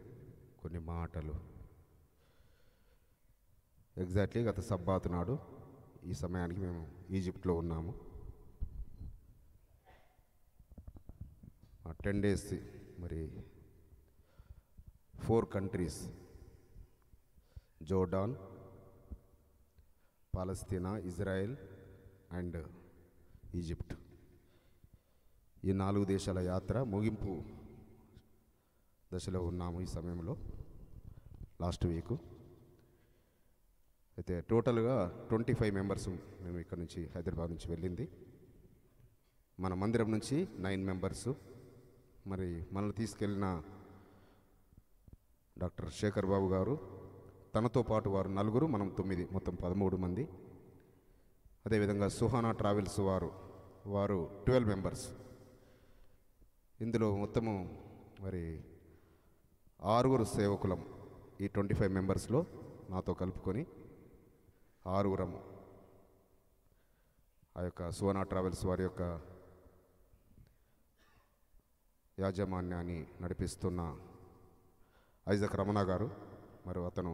కొన్ని మాటలు. ఎగ్జాక్ట్లీ గత సబ్బాత్ నాడు ఈ సమయానికి మేము ఈజిప్ట్లో ఉన్నాము. 10 days మరి 4 countries, Jordan, Palestine, Israel and Egypt. ఈ 4 దేశాల యాత్ర ముగింపు దశలో ఉన్నాము ఈ సమయంలో. లాస్ట్ వీక్ అయితే టోటల్గా 25 members మేము ఇక్కడ నుంచి హైదరాబాద్ నుంచి వెళ్ళింది. మన మందిరం నుంచి 9 members. మరి మనల్ని తీసుకెళ్ళిన డాక్టర్ శేఖర్ బాబు గారు, తనతో పాటు వారు 4, మనం 9, మొత్తం 13 మంది. అదేవిధంగా సుహానా ట్రావెల్స్ వారు 12 members. ఇందులో మొత్తము మరి 6 సేవకులం. ఈ 25 members నాతో కలుపుకొని 6 ఆ యొక్క సుహానా ట్రావెల్స్ వారి యొక్క యాజమాన్యాన్ని నడిపిస్తున్న ఐజాక్ రమణ గారు, మరి అతను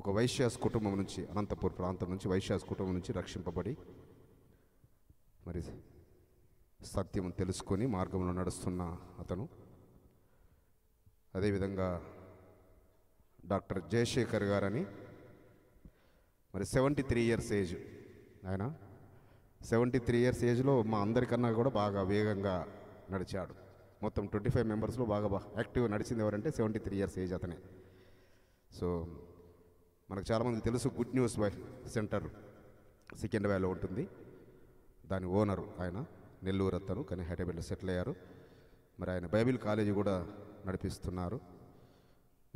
ఒక వైశ్యాస్ కుటుంబం నుంచి, అనంతపూర్ ప్రాంతం నుంచి, వైశ్యాస్ కుటుంబం నుంచి రక్షింపబడి మరి సత్యం తెలుసుకొని మార్గంలో నడుస్తున్న అతను. అదేవిధంగా డాక్టర్ జయశేఖర్ గారని, మరి 73 years age ఆయన. 73 years ageలో మా అందరికన్నా కూడా బాగా వేగంగా నడిచాడు. మొత్తం 25 members బాగా యాక్టివ్గా నడిచింది ఎవరంటే 73 years age అతనే. సో మనకు చాలామందికి తెలుసు, గుడ్ న్యూస్ సెంటర్ సికింద్రాబాద్లో ఉంటుంది, దాని ఓనరు ఆయన. నెల్లూరు అతను, కానీ హైదరాబాద్లో సెటిల్ అయ్యారు. మరి ఆయన బైబిల్ కాలేజీ కూడా నడిపిస్తున్నారు.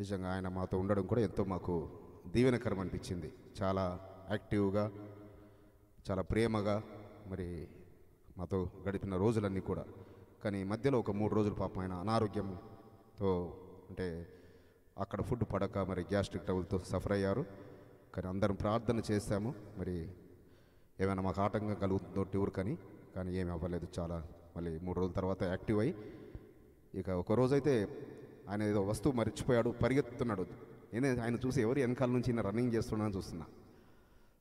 నిజంగా ఆయన మాతో ఉండడం కూడా ఎంతో మాకు దీవెనకరం అనిపించింది. చాలా యాక్టివ్గా, చాలా ప్రేమగా మరి మాతో గడిపిన రోజులన్నీ కూడా. కానీ మధ్యలో ఒక 3 రోజులు పాపం ఆయన అనారోగ్యంతో, అంటే అక్కడ ఫుడ్ పడక మరి గ్యాస్ట్రిక్ ట్రబుల్తో సఫర్ అయ్యారు. కానీ అందరం ప్రార్థన చేశాము, మరి ఏమైనా మాకు ఆటంకం కలుగుతుందో టూర్ కానీ, కానీ ఏమి అవ్వలేదు. చాలా మళ్ళీ 3 రోజుల తర్వాత యాక్టివ్ అయ్యి, ఇక ఒక రోజైతే ఆయన ఏదో వస్తువు మరిచిపోయాడు, పరిగెత్తున్నాడు. నేనే ఆయన చూసి ఎవరు వెనకాల నుంచి ఈయన రన్నింగ్ చేస్తున్నానని చూస్తున్నా.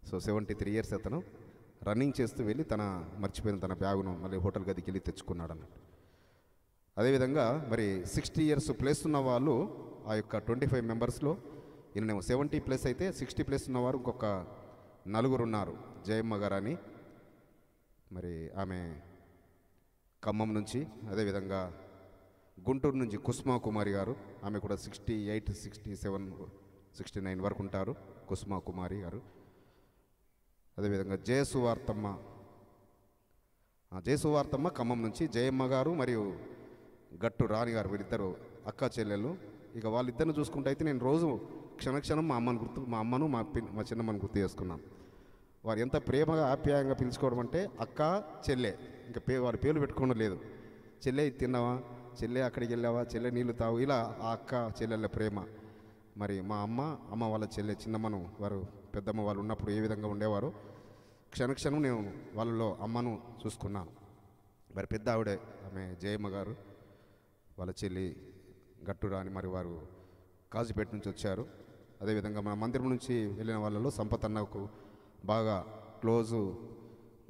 సో 73 years అతను రన్నింగ్ చేస్తూ వెళ్ళి మర్చిపోయిన తన బ్యాగును మళ్ళీ హోటల్ గదికి వెళ్ళి తెచ్చుకున్నాడు అన్నట్టు. అదేవిధంగా మరి 60 years ప్లస్ ఉన్న వాళ్ళు ఆ యొక్క 25 members ఈయనేమో 70+ అయితే 60+ ఉన్నవారు ఇంకొక 4 ఉన్నారు. జయమ్మ గారని, మరి ఆమె ఖమ్మం నుంచి. అదేవిధంగా గుంటూరు నుంచి కుస్మా కుమారి గారు, ఆమె కూడా 68, 67, 69 వరకు ఉంటారు కుస్మా కుమారి గారు. అదేవిధంగా జయసువార్తమ్మ జయసువార్తమ్మ ఖమ్మం నుంచి, జయమ్మ గారు మరియు గట్టు రాణి గారు వీరిద్దరు అక్క చెల్లెలు. ఇక వాళ్ళిద్దరిని చూసుకుంటే అయితే నేను రోజు క్షణక్షణం మా అమ్మను మా చిన్నమ్మను గుర్తు చేసుకున్నాను. వారు ఎంత ప్రేమగా ఆప్యాయంగా పిలుచుకోవడం అంటే అక్క చెల్లె, ఇంకా వారి పేర్లు పెట్టుకోవడం లేదు. చెల్లె ఇది తిన్నావా, చెల్లె అక్కడికి వెళ్ళావా, చెల్లె నీళ్ళు తావు, ఇలా ఆ అక్క చెల్లెళ్ళ ప్రేమ. మరి మా అమ్మ వాళ్ళ చెల్లె చిన్నమ్మను వారు పెద్దమ్మ వాళ్ళు ఉన్నప్పుడు ఏ విధంగా ఉండేవారు, క్షణక్షణం నేను వాళ్ళలో అమ్మను చూసుకున్నాను. మరి పెద్ద ఆవిడే ఆమె జయమ్మ గారు, వాళ్ళ చెల్లి గట్టురాని, మరి వారు కాజుపేట నుంచి వచ్చారు. అదేవిధంగా మన మందిరం నుంచి వెళ్ళిన వాళ్ళలో సంపతన్నకు బాగా క్లోజు,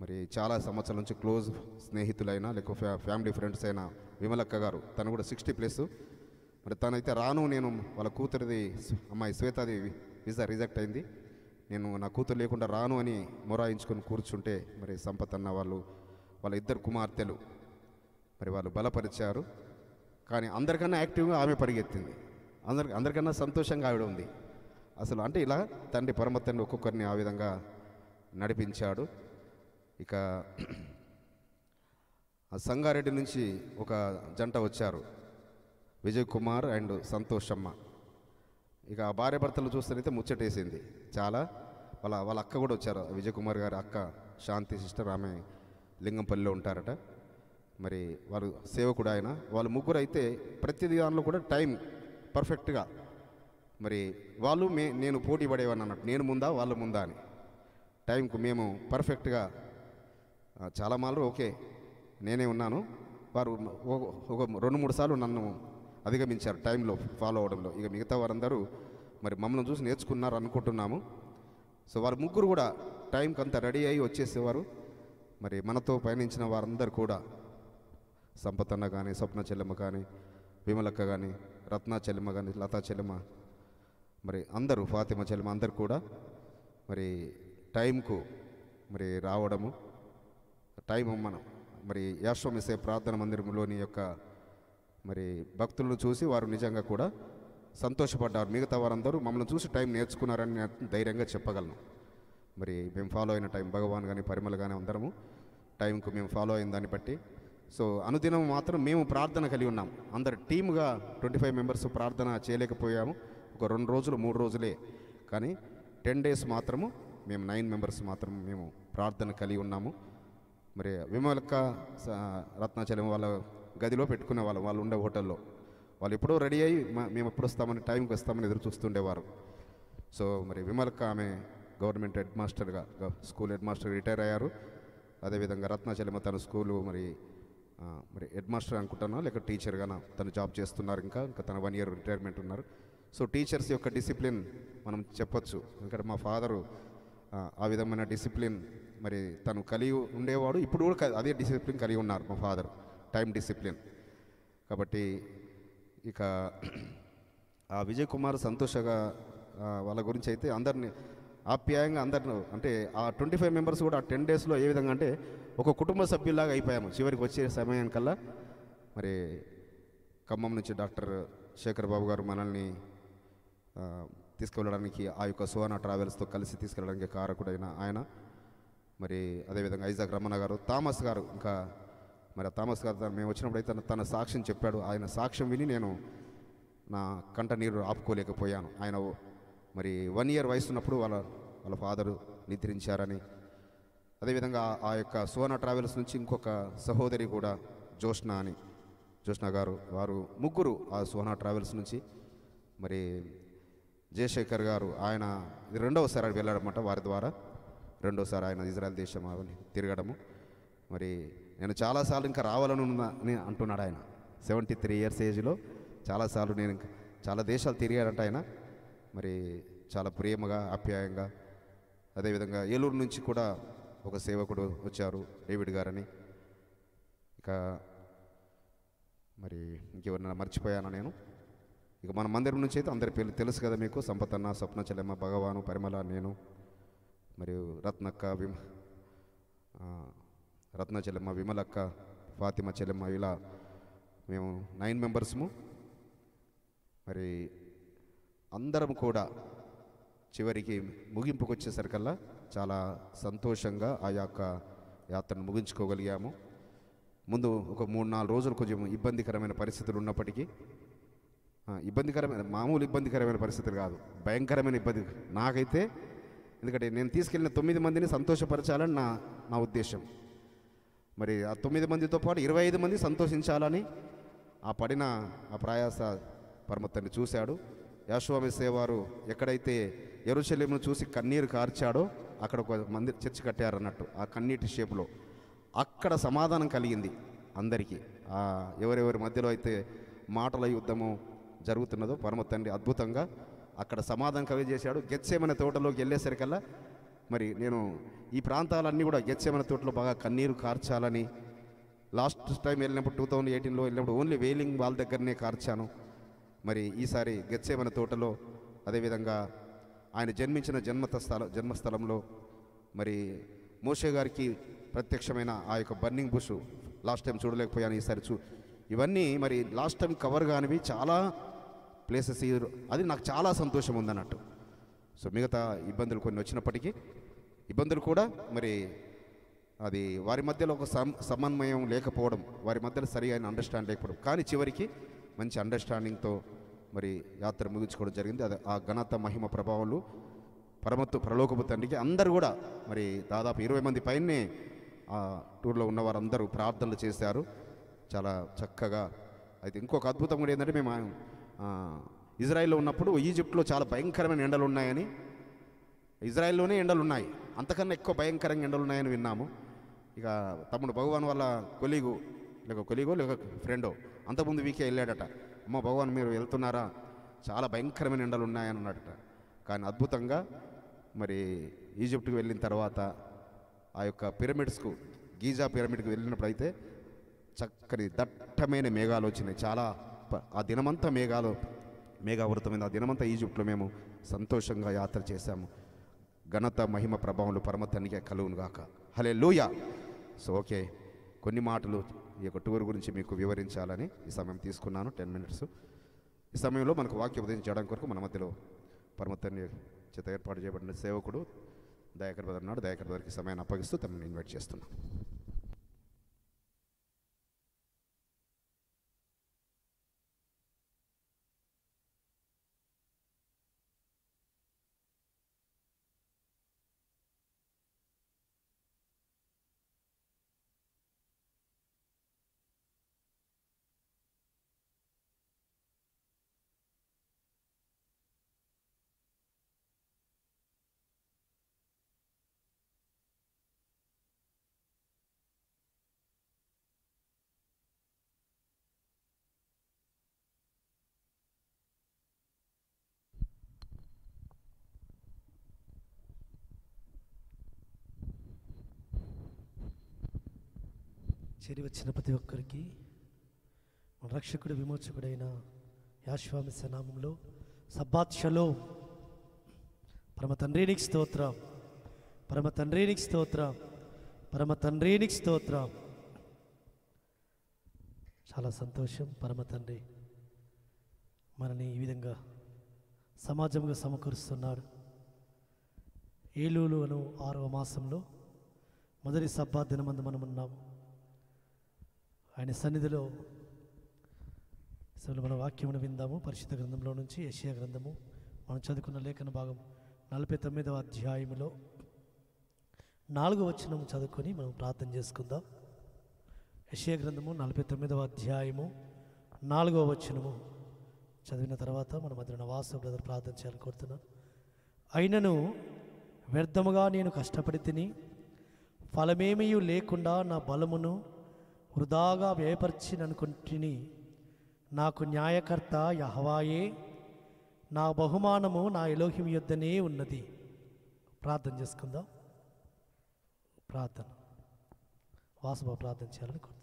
మరి చాలా సంవత్సరాల నుంచి క్లోజ్ స్నేహితులైన లేక ఫ్యామిలీ ఫ్రెండ్స్ అయిన విమలక్క గారు, తను కూడా 60+. మరి తనైతే రాను, నేను వాళ్ళ కూతురిది అమ్మాయి శ్వేతది వీసా రిజెక్ట్ అయింది, నేను నా కూతురు లేకుండా రాను అని మొరాయించుకొని కూర్చుంటే మరి సంపత్ అన్న వాళ్ళు వాళ్ళ ఇద్దరు కుమార్తెలు మరి వాళ్ళు బలపరిచారు. కానీ అందరికన్నా యాక్టివ్గా ఆమె పరిగెత్తింది, అందరికన్నా సంతోషంగా ఆవిడ ఉంది అసలు. అంటే ఇలా తండ్రి పరమతండ్రి ఒక్కొక్కరిని ఆ విధంగా నడిపించాడు. ఇక సంగారెడ్డి నుంచి ఒక జంట వచ్చారు, విజయ్ కుమార్ అండ్ సంతోషమ్మ. ఇక ఆ భార్య భర్తలు చూస్తేనైతే ముచ్చటేసింది చాలా. వాళ్ళ అక్క కూడా వచ్చారు, విజయ్ కుమార్ గారి అక్క శాంతి సిస్టర్, ఆమె లింగంపల్లిలో ఉంటారట. మరి వారు సేవకుడు ఆయన. వాళ్ళు ముగ్గురు అయితే ప్రతి దానిలో కూడా టైం పర్ఫెక్ట్గా, మరి వాళ్ళు నేను పోటీ పడేవాడిని అన్నట్టు, నేను ముందా వాళ్ళు ముందా అని. టైంకు మేము పర్ఫెక్ట్గా చాలా మాలు ఓకే నేనే ఉన్నాను, వారు ఒక 2-3 సార్లు నన్ను అధిగమించారు టైంలో ఫాలో అవడంలో. ఇక మిగతా వారందరూ మరి మమ్మల్ని చూసి నేర్చుకున్నారు అనుకుంటున్నాము. సో వారు ముగ్గురు కూడా టైంకి అంతా రెడీ అయ్యి వచ్చేసేవారు. మరి మనతో పయనించిన వారందరూ కూడా సంపతన్న కానీ, స్వప్న చెల్లెమ్మ కానీ, విమలక్క కానీ, రత్నా చెల్లెమ్మ కానీ, లతా చెల్లెమ్మ, మరి అందరూ ఫాతిమ చెల్లెమ్మ, అందరు కూడా మరి టైంకు మరి రావడము. టైం మనం మరి యాశ్వమిసే ప్రార్థన మందిరంలోని యొక్క మరి భక్తులను చూసి వారు నిజంగా కూడా సంతోషపడ్డారు. మిగతా వారందరూ మమ్మల్ని చూసి టైం నేర్చుకున్నారని నేను ధైర్యంగా చెప్పగలను. మరి మేము ఫాలో అయిన టైం భగవాన్ కానీ పరిమళ కానీ అందరము టైంకు మేము ఫాలో అయిన దాన్ని బట్టి. సో అనుదినం మాత్రం మేము ప్రార్థన కలిగి ఉన్నాం అందరు టీమ్గా. 25 మెంబర్స్ ప్రార్థన చేయలేకపోయాము, ఒక 2 రోజులు 3 రోజులే. కానీ 10 డేస్ మాత్రము మేము 9 మెంబర్స్ మాత్రం మేము ప్రార్థన కలిగి ఉన్నాము. మరి విమలక్క రత్నాచలం వాళ్ళ గదిలో పెట్టుకునే వాళ్ళు ఉండే హోటల్లో వాళ్ళు ఎప్పుడో రెడీ అయ్యి మేము ఎప్పుడు వస్తామని టైంకి వస్తామని ఎదురు చూస్తుండేవారు. సో మరి విమలక్క ఆమె గవర్నమెంట్ హెడ్ మాస్టర్గా స్కూల్ హెడ్ మాస్టర్ రిటైర్ అయ్యారు. అదేవిధంగా రత్నాచలం తన స్కూలు మరి హెడ్ మాస్టర్ అనుకుంటాను లేక టీచర్గానా తను జాబ్ చేస్తున్నారు. ఇంకా తన 1 year రిటైర్మెంట్ ఉన్నారు. సో టీచర్స్ యొక్క డిసిప్లిన్ మనం చెప్పచ్చు, ఎందుకంటే మా ఫాదరు ఆ విధమైన డిసిప్లిన్ మరి తను కలిగి ఉండేవాడు. ఇప్పుడు కూడా అదే డిసిప్లిన్ కలిగి ఉన్నారు మా ఫాదర్, టైం డిసిప్లిన్. కాబట్టి ఇక ఆ విజయ్ కుమార్ సంతోషగా వాళ్ళ గురించి అయితే అందరినీ ఆప్యాయంగా అందరిని, అంటే ఆ 25 మెంబర్స్ కూడా ఆ 10 డేస్లో ఏ విధంగా అంటే ఒక కుటుంబ సభ్యులాగా అయిపోయాము. చివరికి వచ్చే సమయానికల్లా మరి ఖమ్మం నుంచి డాక్టర్ శేఖర్ బాబు గారు మనల్ని తీసుకెళ్ళడానికి ఆ యొక్క సువర్ణ ట్రావెల్స్తో కలిసి తీసుకెళ్ళడానికి కారకుడైన ఆయన, మరి అదేవిధంగా ఐజాక్ రమణ గారు, థామస్ గారు. ఇంకా మరి థామస్ గారు మేము వచ్చినప్పుడు అయితే తన సాక్ష్యం చెప్పాడు. ఆయన సాక్ష్యం విని నేను నా కంట నీరు ఆపుకోలేకపోయాను. ఆయన మరి 1 year వయసు ఉన్నప్పుడు వాళ్ళ ఫాదరు నిద్రించారని. అదేవిధంగా ఆ యొక్క సువర్ణ ట్రావెల్స్ నుంచి ఇంకొక సహోదరి కూడా జోష్నా అని, జోష్నా గారు, వారు ముగ్గురు ఆ సువర్ణ ట్రావెల్స్ నుంచి. మరి జయశేఖర్ గారు ఆయన 2వ సారి వెళ్ళాడనమాట, వారి ద్వారా 2వ సారి ఆయన ఇజ్రాయల్ దేశం అవన్నీ తిరగడము. మరి నేను చాలాసార్లు ఇంకా రావాలని అని అంటున్నాడు ఆయన. 73 years ఏజ్లో చాలాసార్లు నేను చాలా దేశాలు తిరిగాడంట ఆయన. మరి చాలా ప్రేమగా ఆప్యాయంగా. అదేవిధంగా ఏలూరు నుంచి కూడా ఒక సేవకుడు వచ్చారు, డేవిడ్ గారని. ఇక మరి ఇంకెవరన్నా మర్చిపోయాను నేను. ఇక మన మందిరం నుంచి అయితే అందరి పేర్లు తెలుసు కదా మీకు, సంపతన్న, స్వప్న చెల్లెమ్మ, భగవాను, పరిమళ, నేను మరియు రత్నక్క, రత్న చెల్లెమ్మ, విమలక్క, ఫాతిమ చెల్లెమ్మ, ఇలా మేము 9 మెంబర్స్ము. మరి అందరం కూడా చివరికి ముగింపుకు వచ్చేసరికల్లా చాలా సంతోషంగా ఆ యొక్క యాత్రను ముగించుకోగలిగాము. ముందు ఒక 3-4 రోజులు కొంచెం ఇబ్బందికరమైన పరిస్థితులు ఉన్నప్పటికీ ఇబ్బందికరమైన మామూలు ఇబ్బందికరమైన పరిస్థితులు కాదు భయంకరమైన ఇబ్బంది నాకైతే ఎందుకంటే నేను తీసుకెళ్ళిన 9 మందిని సంతోషపరచాలని నా ఉద్దేశం మరి ఆ 9 మందితో పాటు 25 మంది సంతోషించాలని ఆ పడిన ఆ ప్రయాస పరమ తండ్రి చూశాడు యెహోవా మెస్సే వారు ఎక్కడైతే యెరూషలేమును చూసి కన్నీరు కార్చాడో అక్కడ ఒక మందిర చర్చి కట్టారు అన్నట్టు ఆ కన్నీటి షేపులో అక్కడ సమాధానం కలిగింది అందరికీ ఆ ఎవరెవరి మధ్యలో అయితే మాటల యుద్ధము జరుగుతున్నదో పరమ తండ్రి అద్భుతంగా అక్కడ సమాధానం కలిగజేశాడు గెత్సేమనే తోటలోకి వెళ్ళేసరికల్లా మరి నేను ఈ ప్రాంతాలన్నీ కూడా గెత్సేమనే తోటలో బాగా కన్నీరు కార్చాలని లాస్ట్ టైం వెళ్ళినప్పుడు 2018లో వెళ్ళినప్పుడు ఓన్లీ వేలింగ్ వాళ్ళ దగ్గరనే కార్చాను మరి ఈసారి గెత్సేమనే తోటలో అదేవిధంగా ఆయన జన్మించిన జన్మస్థలంలో మరి మోషే గారికి ప్రత్యక్షమైన ఆ యొక్క బర్నింగ్ బుష్ లాస్ట్ టైం చూడలేకపోయాను ఈసారి ఇవన్నీ మరి లాస్ట్ టైం కవర్ కానివి చాలా ప్లేసెస్ అది నాకు చాలా సంతోషం ఉందన్నట్టు సో మిగతా ఇబ్బందులు కొన్ని వచ్చినప్పటికీ ఇబ్బందులు కూడా మరి అది వారి మధ్యలో ఒక సమన్వయం లేకపోవడం వారి మధ్యలో సరి అయిన అండర్స్టాండ్ లేకపోవడం కానీ చివరికి మంచి అండర్స్టాండింగ్తో మరి యాత్ర ముగించుకోవడం జరిగింది అది ఆ ఘనత మహిమ ప్రభావాలు పరమత్తు పరలోకపు తండ్రికి అందరూ కూడా మరి దాదాపు 20 మంది పైనే ఆ టూర్లో ఉన్న వారందరూ ప్రార్థనలు చేశారు చాలా చక్కగా అయితే ఇంకొక అద్భుతం కూడా ఏంటంటే మేము ఇజ్రాయెల్లో ఉన్నప్పుడు ఈజిప్ట్లో చాలా భయంకరమైన ఎండలు ఉన్నాయని ఇజ్రాయెల్లోనే ఎండలు ఉన్నాయి అంతకన్నా ఎక్కువ భయంకరంగా ఎండలు ఉన్నాయని విన్నాము ఇక తమ్ముడు భగవాన్ వాళ్ళ కొలీగో లేక ఫ్రెండో అంతకుముందు వీకే వెళ్ళాడట అమ్మ భగవాన్ మీరు వెళ్తున్నారా చాలా భయంకరమైన ఎండలు ఉన్నాయని అన్నాడట కానీ అద్భుతంగా మరి ఈజిప్ట్కి వెళ్ళిన తర్వాత ఆ యొక్క పిరమిడ్స్కు గీజా పిరమిడ్కి వెళ్ళినప్పుడు అయితే చక్కని దట్టమైన మేఘాలు వచ్చినాయి చాలా ఆ దినమంతా మేఘావృతమైన ఆ దినమంతా ఈజిప్ట్లో మేము సంతోషంగా యాత్ర చేశాము ఘనత మహిమ ప్రభావంలో పరమ తండ్రికే కలుగునుగాక హల్లెలూయా సో ఓకే కొన్ని మాటలు ఈ యొక్క టూర్ గురించి మీకు వివరించాలని ఈ సమయం తీసుకున్నాను 10 మినిట్స్ ఈ సమయంలో మనకు వాక్య ఉపదేశం చేయడానికి కొరకు మన మధ్యలో పరమ తండ్రి చేత ఏర్పాటు చేయబడిన సేవకుడు దయాకర్ బ్రదర్ అన్నాడు దయాకర్ బ్రదర్కి సమయాన్ని అప్పగిస్తూ తమను ఇన్వైట్ చేస్తున్నాను చేరి వచ్చిన ప్రతి ఒక్కరికి మన రక్షకుడు విమోచకుడైన యెహోవా మెస్సే నామంలో సబ్బాత్ షలోం పరమ తండ్రి నీకు స్తోత్రం చాలా సంతోషం పరమ తండ్రి మనని ఈ విధంగా సమాజంగా సమకూరుస్తున్నాడు ఏలూలు అను 6వ మాసంలో మొదటి సబ్బాత్ దినమందు మనం ఉన్నాము ఆయన సన్నిధిలో అసలు మన వాక్యమును విందాము పరిశుద్ధ గ్రంథంలో నుంచి యెషయా గ్రంథము మనం చదువుకున్న లేఖన భాగం 49వ అధ్యాయములో 4వ వచనం చదువుకొని మనం ప్రార్థన చేసుకుందాం యెషయా గ్రంథము 49వ అధ్యాయము 4వ వచనము చదివిన తర్వాత మన మధ్యన వాసు బ్రదర్ ప్రార్థన చేయాలని కోరుతున్నాను అయినను వ్యర్థముగా నేను కష్టపడి తిని ఫలమేమీ లేకుండా నా బలమును వృధాగా వ్యయపరిచిననుకుంటుని నాకు న్యాయకర్త యెహోవాయే నా బహుమానము నా ఎలోహిం యొద్దనే ఉన్నది ప్రార్థన చేసుకుందాం ప్రార్థన వాసుబా ప్రార్థన చేయాలని కోరుతున్నాను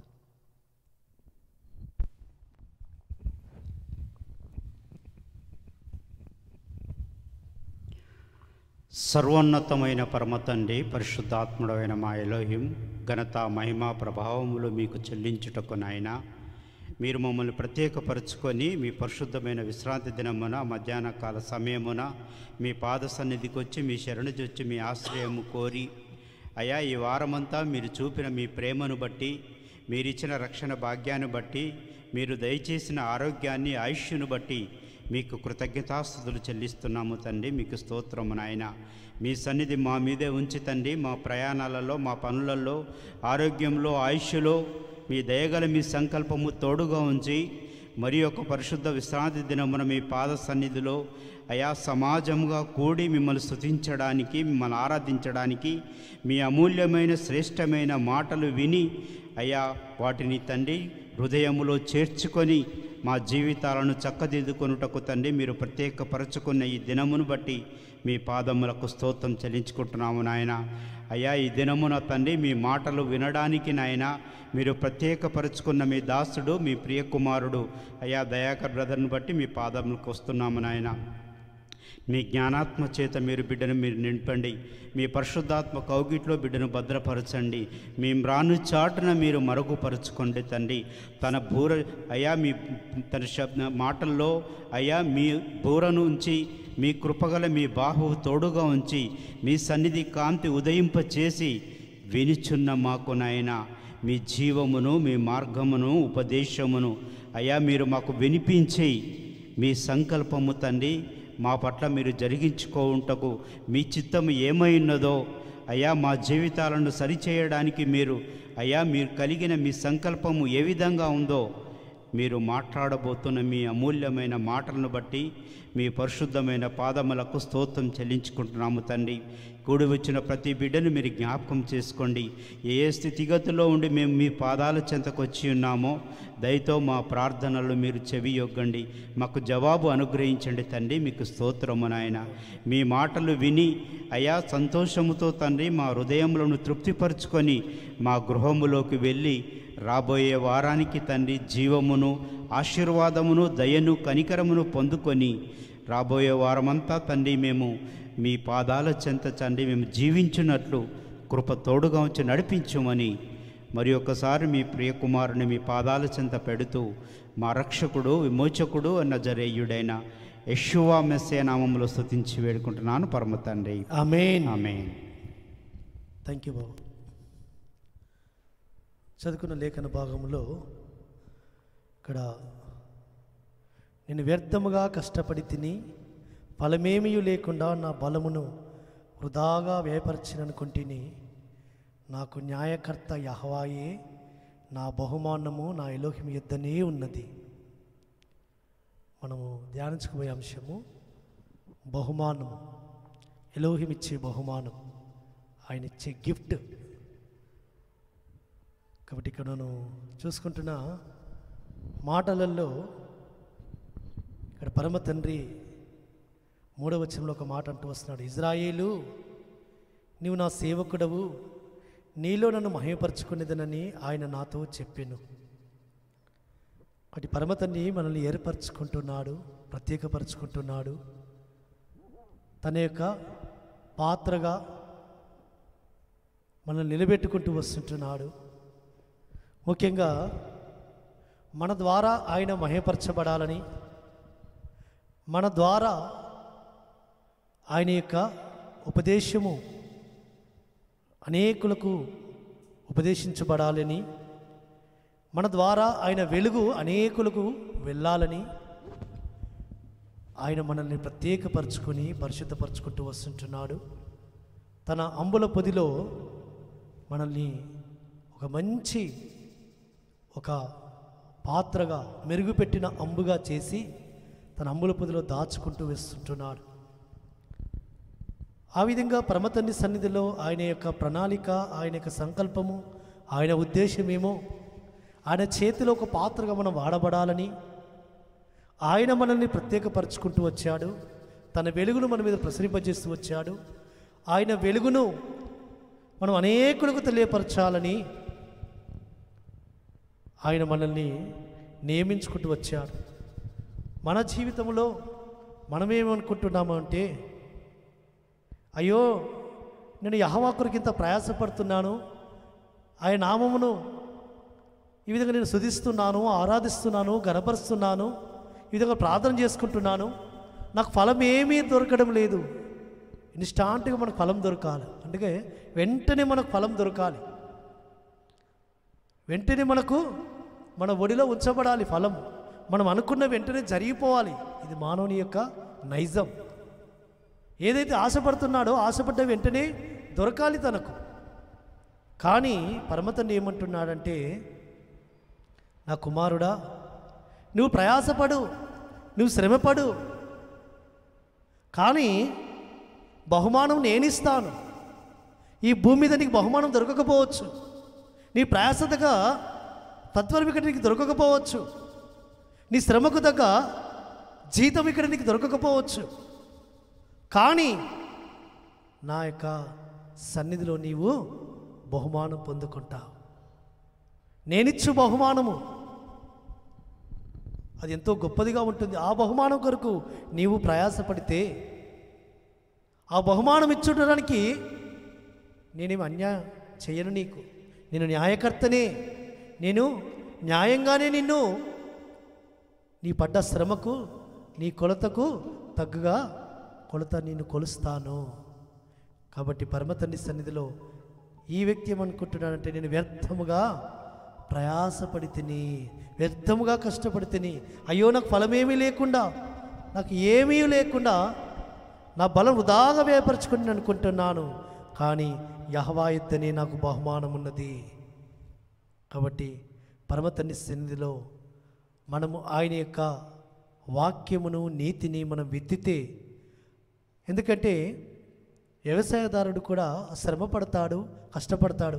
సర్వోన్నతమైన పరమ తండ్రి పరిశుద్ధాత్ముడైన మా ఎలోహిం ఘనత మహిమ ప్రభావములు మీకు చెల్లించుటకు నాయన మీరు మమ్మల్ని ప్రత్యేకపరుచుకొని మీ పరిశుద్ధమైన విశ్రాంతి దినమున మధ్యాహ్న కాల సమయమున మీ పాద సన్నిధికి వచ్చి మీ శరణుజొచ్చి మీ ఆశ్రయము కోరి అయా ఈ వారమంతా మీరు చూపిన మీ ప్రేమను బట్టి మీరిచ్చిన రక్షణ భాగ్యాన్ని బట్టి మీరు దయచేసిన ఆరోగ్యాన్ని ఆయుష్ను బట్టి మీకు కృతజ్ఞతాస్తుతులు చెల్లిస్తున్నాము తండ్రి. మీకు స్తోత్రము నాయన. మీ సన్నిధి మా మీదే ఉంచి తండ్రి మా ప్రయాణాలలో మా పనులలో ఆరోగ్యంలో ఆయుష్లో మీ దయగల మీ సంకల్పము తోడుగా ఉంచి మరి యొక్క పరిశుద్ధ విశ్రాంతి దినమున మీ పాద సన్నిధిలో అయా సమాజముగా కూడి మిమ్మల్ని స్తుతించడానికి మిమ్మల్ని ఆరాధించడానికి మీ అమూల్యమైన శ్రేష్టమైన మాటలు విని అయా వాటిని తండ్రి హృదయములో చేర్చుకొని మా జీవితాలను చక్కదిద్దుకొనుటకు తండ్రి మీరు ప్రత్యేకపరచుకున్న ఈ దినమును బట్టి మీ పాదములకు స్తోత్రం చెల్లించుకుంటున్నాము నాయన. అయ్యా ఈ దినమున తండ్రి మీ మాటలు వినడానికి నాయన మీరు ప్రత్యేకపరచుకున్న మీ దాసుడు మీ ప్రియకుమారుడు అయ్యా దయాకర్ బ్రదర్ను బట్టి మీ పాదములకు వస్తున్నాము నాయన. మీ జ్ఞానాత్మ చేత మీరు బిడ్డను మీరు నింపండి. మీ పరిశుద్ధాత్మ కౌగిట్లో బిడ్డను భద్రపరచండి. మీ మ్రాను చాటున మీరు మరుగుపరుచుకోండి తండ్రి. తన బూర అయ్యా మీ తన శబ్ద మాటల్లో అయ్యా మీ బూరను ఉంచి మీ కృపగల మీ బాహువు తోడుగా ఉంచి మీ సన్నిధి కాంతి ఉదయింపచేసి వినిచున్న మాకు నాయన మీ జీవమును మీ మార్గమును ఉపదేశమును అయ్యా మీరు మాకు వినిపించి మీ సంకల్పము తండ్రి మా పట్ల మీరు జరిగించుకోవుటకు మీ చిత్తము ఏమైన్నదో అయ్యా మా జీవితాలను సరిచేయడానికి మీరు అయ్యా మీరు కలిగిన మీ సంకల్పము ఏ విధంగా ఉందో మీరు మాట్లాడబోతున్న మీ అమూల్యమైన మాటలను బట్టి మీ పరిశుద్ధమైన పాదములకు స్తోత్రం చెల్లించుకుంటున్నాము తండ్రి. కూడి వచ్చిన ప్రతి బిడ్డను మీరు జ్ఞాపకం చేసుకోండి. ఏ స్థితిగతిలో ఉండి మేము మీ పాదాల చెంతకు వచ్చి ఉన్నామో దయతో మా ప్రార్థనలు మీరు చెవియొగ్గండి. మాకు జవాబు అనుగ్రహించండి తండ్రి. మీకు స్తోత్రము నాయన. మీ మాటలు విని అయా సంతోషముతో తండ్రి మా హృదయములను తృప్తిపరుచుకొని మా గృహములోకి వెళ్ళి రాబోయే వారానికి తండ్రి జీవమును ఆశీర్వాదమును దయను కనికరమును పొందుకొని రాబోయే వారమంతా తండ్రి మేము మీ పాదాల చెంత తండ్రి మేము జీవించున్నట్లు కృప తోడుగా ఉంచి నడిపించుమని మరి ఒకసారి మీ ప్రియకుమారుని మీ పాదాల చెంత పెడుతూ మా రక్షకుడు విమోచకుడు నజరేయుడైన యెషువా మెస్సియా నామములో స్తుతించి వేడుకుంటున్నాను పరమ తండ్రి. ఆమేన్. ఆమేన్. థ్యాంక్ యూ బాబు. చదువుకున్న లేఖన భాగంలో ఇక్కడ నేను వ్యర్థముగా కష్టపడి తిని ఫలమేమీ లేకుండా నా బలమును వృధాగా వ్యయపరచిననుకుంటుని నాకు న్యాయకర్త యెహోవాయే నా బహుమానము నా ఎలోహిము యొద్దనే ఉన్నది. మనము ధ్యానించుకుపోయే అంశము బహుమానము. ఎలోహిమిచ్చే బహుమానం ఆయన ఇచ్చే గిఫ్ట్. కాబట్టి ఇక్కడ నేను చూసుకుంటున్న మాటలలో ఇక్కడ పరమ తండ్రి 3వ వచనంలో ఒక మాట అంటూ వస్తున్నాడు. ఇజ్రాయేలు నీవు నా సేవకుడవు, నీలో నన్ను మహిమపరచుకునేదనని ఆయన నాతో చెప్పాను. అటు పరమ తండ్రి మనల్ని ఏర్పరచుకుంటున్నాడు, ప్రత్యేకపరచుకుంటున్నాడు. తన యొక్క పాత్రగా మనల్ని నిలబెట్టుకుంటూ వస్తుంటున్నాడు. ముఖ్యంగా మన ద్వారా ఆయన మహిమపరచబడాలని, మన ద్వారా ఆయన యొక్క ఉపదేశము అనేకులకు ఉపదేశించబడాలని, మన ద్వారా ఆయన వెలుగు అనేకులకు వెళ్ళాలని ఆయన మనల్ని ప్రత్యేకపరచుకొని పరిశుద్ధపరచుకుంటూ వస్తుంటున్నాడు. తన అంబుల పొదిలో మనల్ని ఒక మంచి ఒక పాత్రగా మెరుగుపెట్టిన అంబుగా చేసి తన అంబుల పొదిలో దాచుకుంటూ వేస్తుంటున్నాడు. ఆ విధంగా పరమ తండ్రి సన్నిధిలో ఆయన యొక్క ప్రణాళిక, ఆయన యొక్క సంకల్పము, ఆయన ఉద్దేశమేమో ఆయన చేతిలో ఒక పాత్రగా మనం వాడబడాలని ఆయన మనల్ని ప్రత్యేకపరచుకుంటూ వచ్చాడు. తన వెలుగును మన మీద ప్రసరింపజేస్తూ వచ్చాడు. ఆయన వెలుగును మనం అనేకులకు తెలియపరచాలని ఆయన మనల్ని నియమించుకుంటూ వచ్చాడు. మన జీవితంలో మనమేమనుకుంటున్నాము అంటే, అయ్యో నేను యెహోవా కొరకు ఇంత ప్రయాసపడుతున్నాను, ఆయన నామమును ఈ విధంగా నేను స్తుతిస్తున్నాను, ఆరాధిస్తున్నాను, గణపరుస్తున్నాను, ఈ విధంగా ప్రార్థన చేసుకుంటున్నాను, నాకు ఫలం ఏమీ దొరకడం లేదు. ఇన్స్టాంట్గా మనకు ఫలం దొరకాలి, అందుకే వెంటనే మనకు ఫలం దొరకాలి. వెంటనే మనకు మన ఒడిలో ఉంచబడాలి ఫలం. మనం అనుకున్న వెంటనే జరిగిపోవాలి. ఇది మానవుని యొక్క నైజం. ఏదైతే ఆశపడుతున్నాడో ఆశపడ్డ వెంటనే దొరకాలి తనకు. కానీ పరమతండ్రి ఏమంటున్నాడంటే, నా కుమారుడా, నువ్వు ప్రయాసపడు, నువ్వు శ్రమపడు, కానీ బహుమానం నేనిస్తాను. ఈ భూమి మీద నీకు బహుమానం దొరకకపోవచ్చు, నీ ప్రయాసతగా తత్వం ఇక్కడ నీకు దొరకకపోవచ్చు, నీ శ్రమకు తగ్గ జీతం ఇక్కడ నీకు దొరకకపోవచ్చు, కానీ నా యొక్క సన్నిధిలో నీవు బహుమానం పొందుకుంటావు. నేనిచ్చు బహుమానము అది ఎంతో గొప్పదిగా ఉంటుంది. ఆ బహుమానం కొరకు నీవు ప్రయాసపడితే ఆ బహుమానం ఇచ్చుకోవడానికి నేనేమి అన్యాయం చేయను. నీకు నేను న్యాయకర్తనే, నేను న్యాయంగానే నిన్ను నీ పడ్డ శ్రమకు నీ కొలతకు తగ్గగా కొలత నిన్ను కొలుస్తాను. కాబట్టి పరమతండ్రి సన్నిధిలో ఈ వ్యక్తి ఏమనుకుంటున్నాడంటే, నేను వ్యర్థముగా ప్రయాసపడి తిని, వ్యర్థముగా కష్టపడి తిని, అయ్యో నాకు ఫలమేమీ లేకుండా, నాకు ఏమీ లేకుండా, నా బలం వృధాగా వేపరుచుకుని అనుకుంటున్నాను, కానీ యెహోవా యొద్దనే నాకు బహుమానం ఉన్నది. కాబట్టి పరమతండ్రి సన్నిధిలో మనము ఆయన యొక్క వాక్యమును నీతిని మనం విత్తితే, ఎందుకంటే వ్యవసాయదారుడు కూడా శ్రమ పడతాడు, కష్టపడతాడు.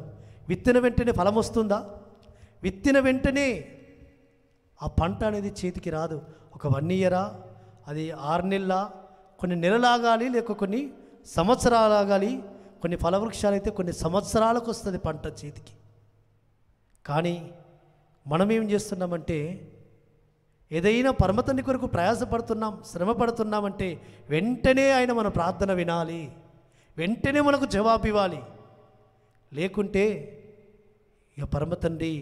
విత్తిన వెంటనే ఫలం వస్తుందా? విత్తిన వెంటనే ఆ పంట అనేది చేతికి రాదు. ఒక 1 year, అది 6 నెలల, కొన్ని నెలలు ఆగాలి, లేక కొన్ని సంవత్సరాలు ఆగాలి. కొన్ని ఫలవృక్షాలు అయితే కొన్ని సంవత్సరాలకు వస్తుంది పంట చేతికి. కానీ మనం ఏం చేస్తున్నామంటే, ఏదైనా పరమతండ్రి కొరకు ప్రయాసపడుతున్నాం, శ్రమ పడుతున్నామంటే వెంటనే ఆయన మన ప్రార్థన వినాలి, వెంటనే మనకు జవాబు ఇవ్వాలి. లేకుంటే ఇక పరమతండ్రి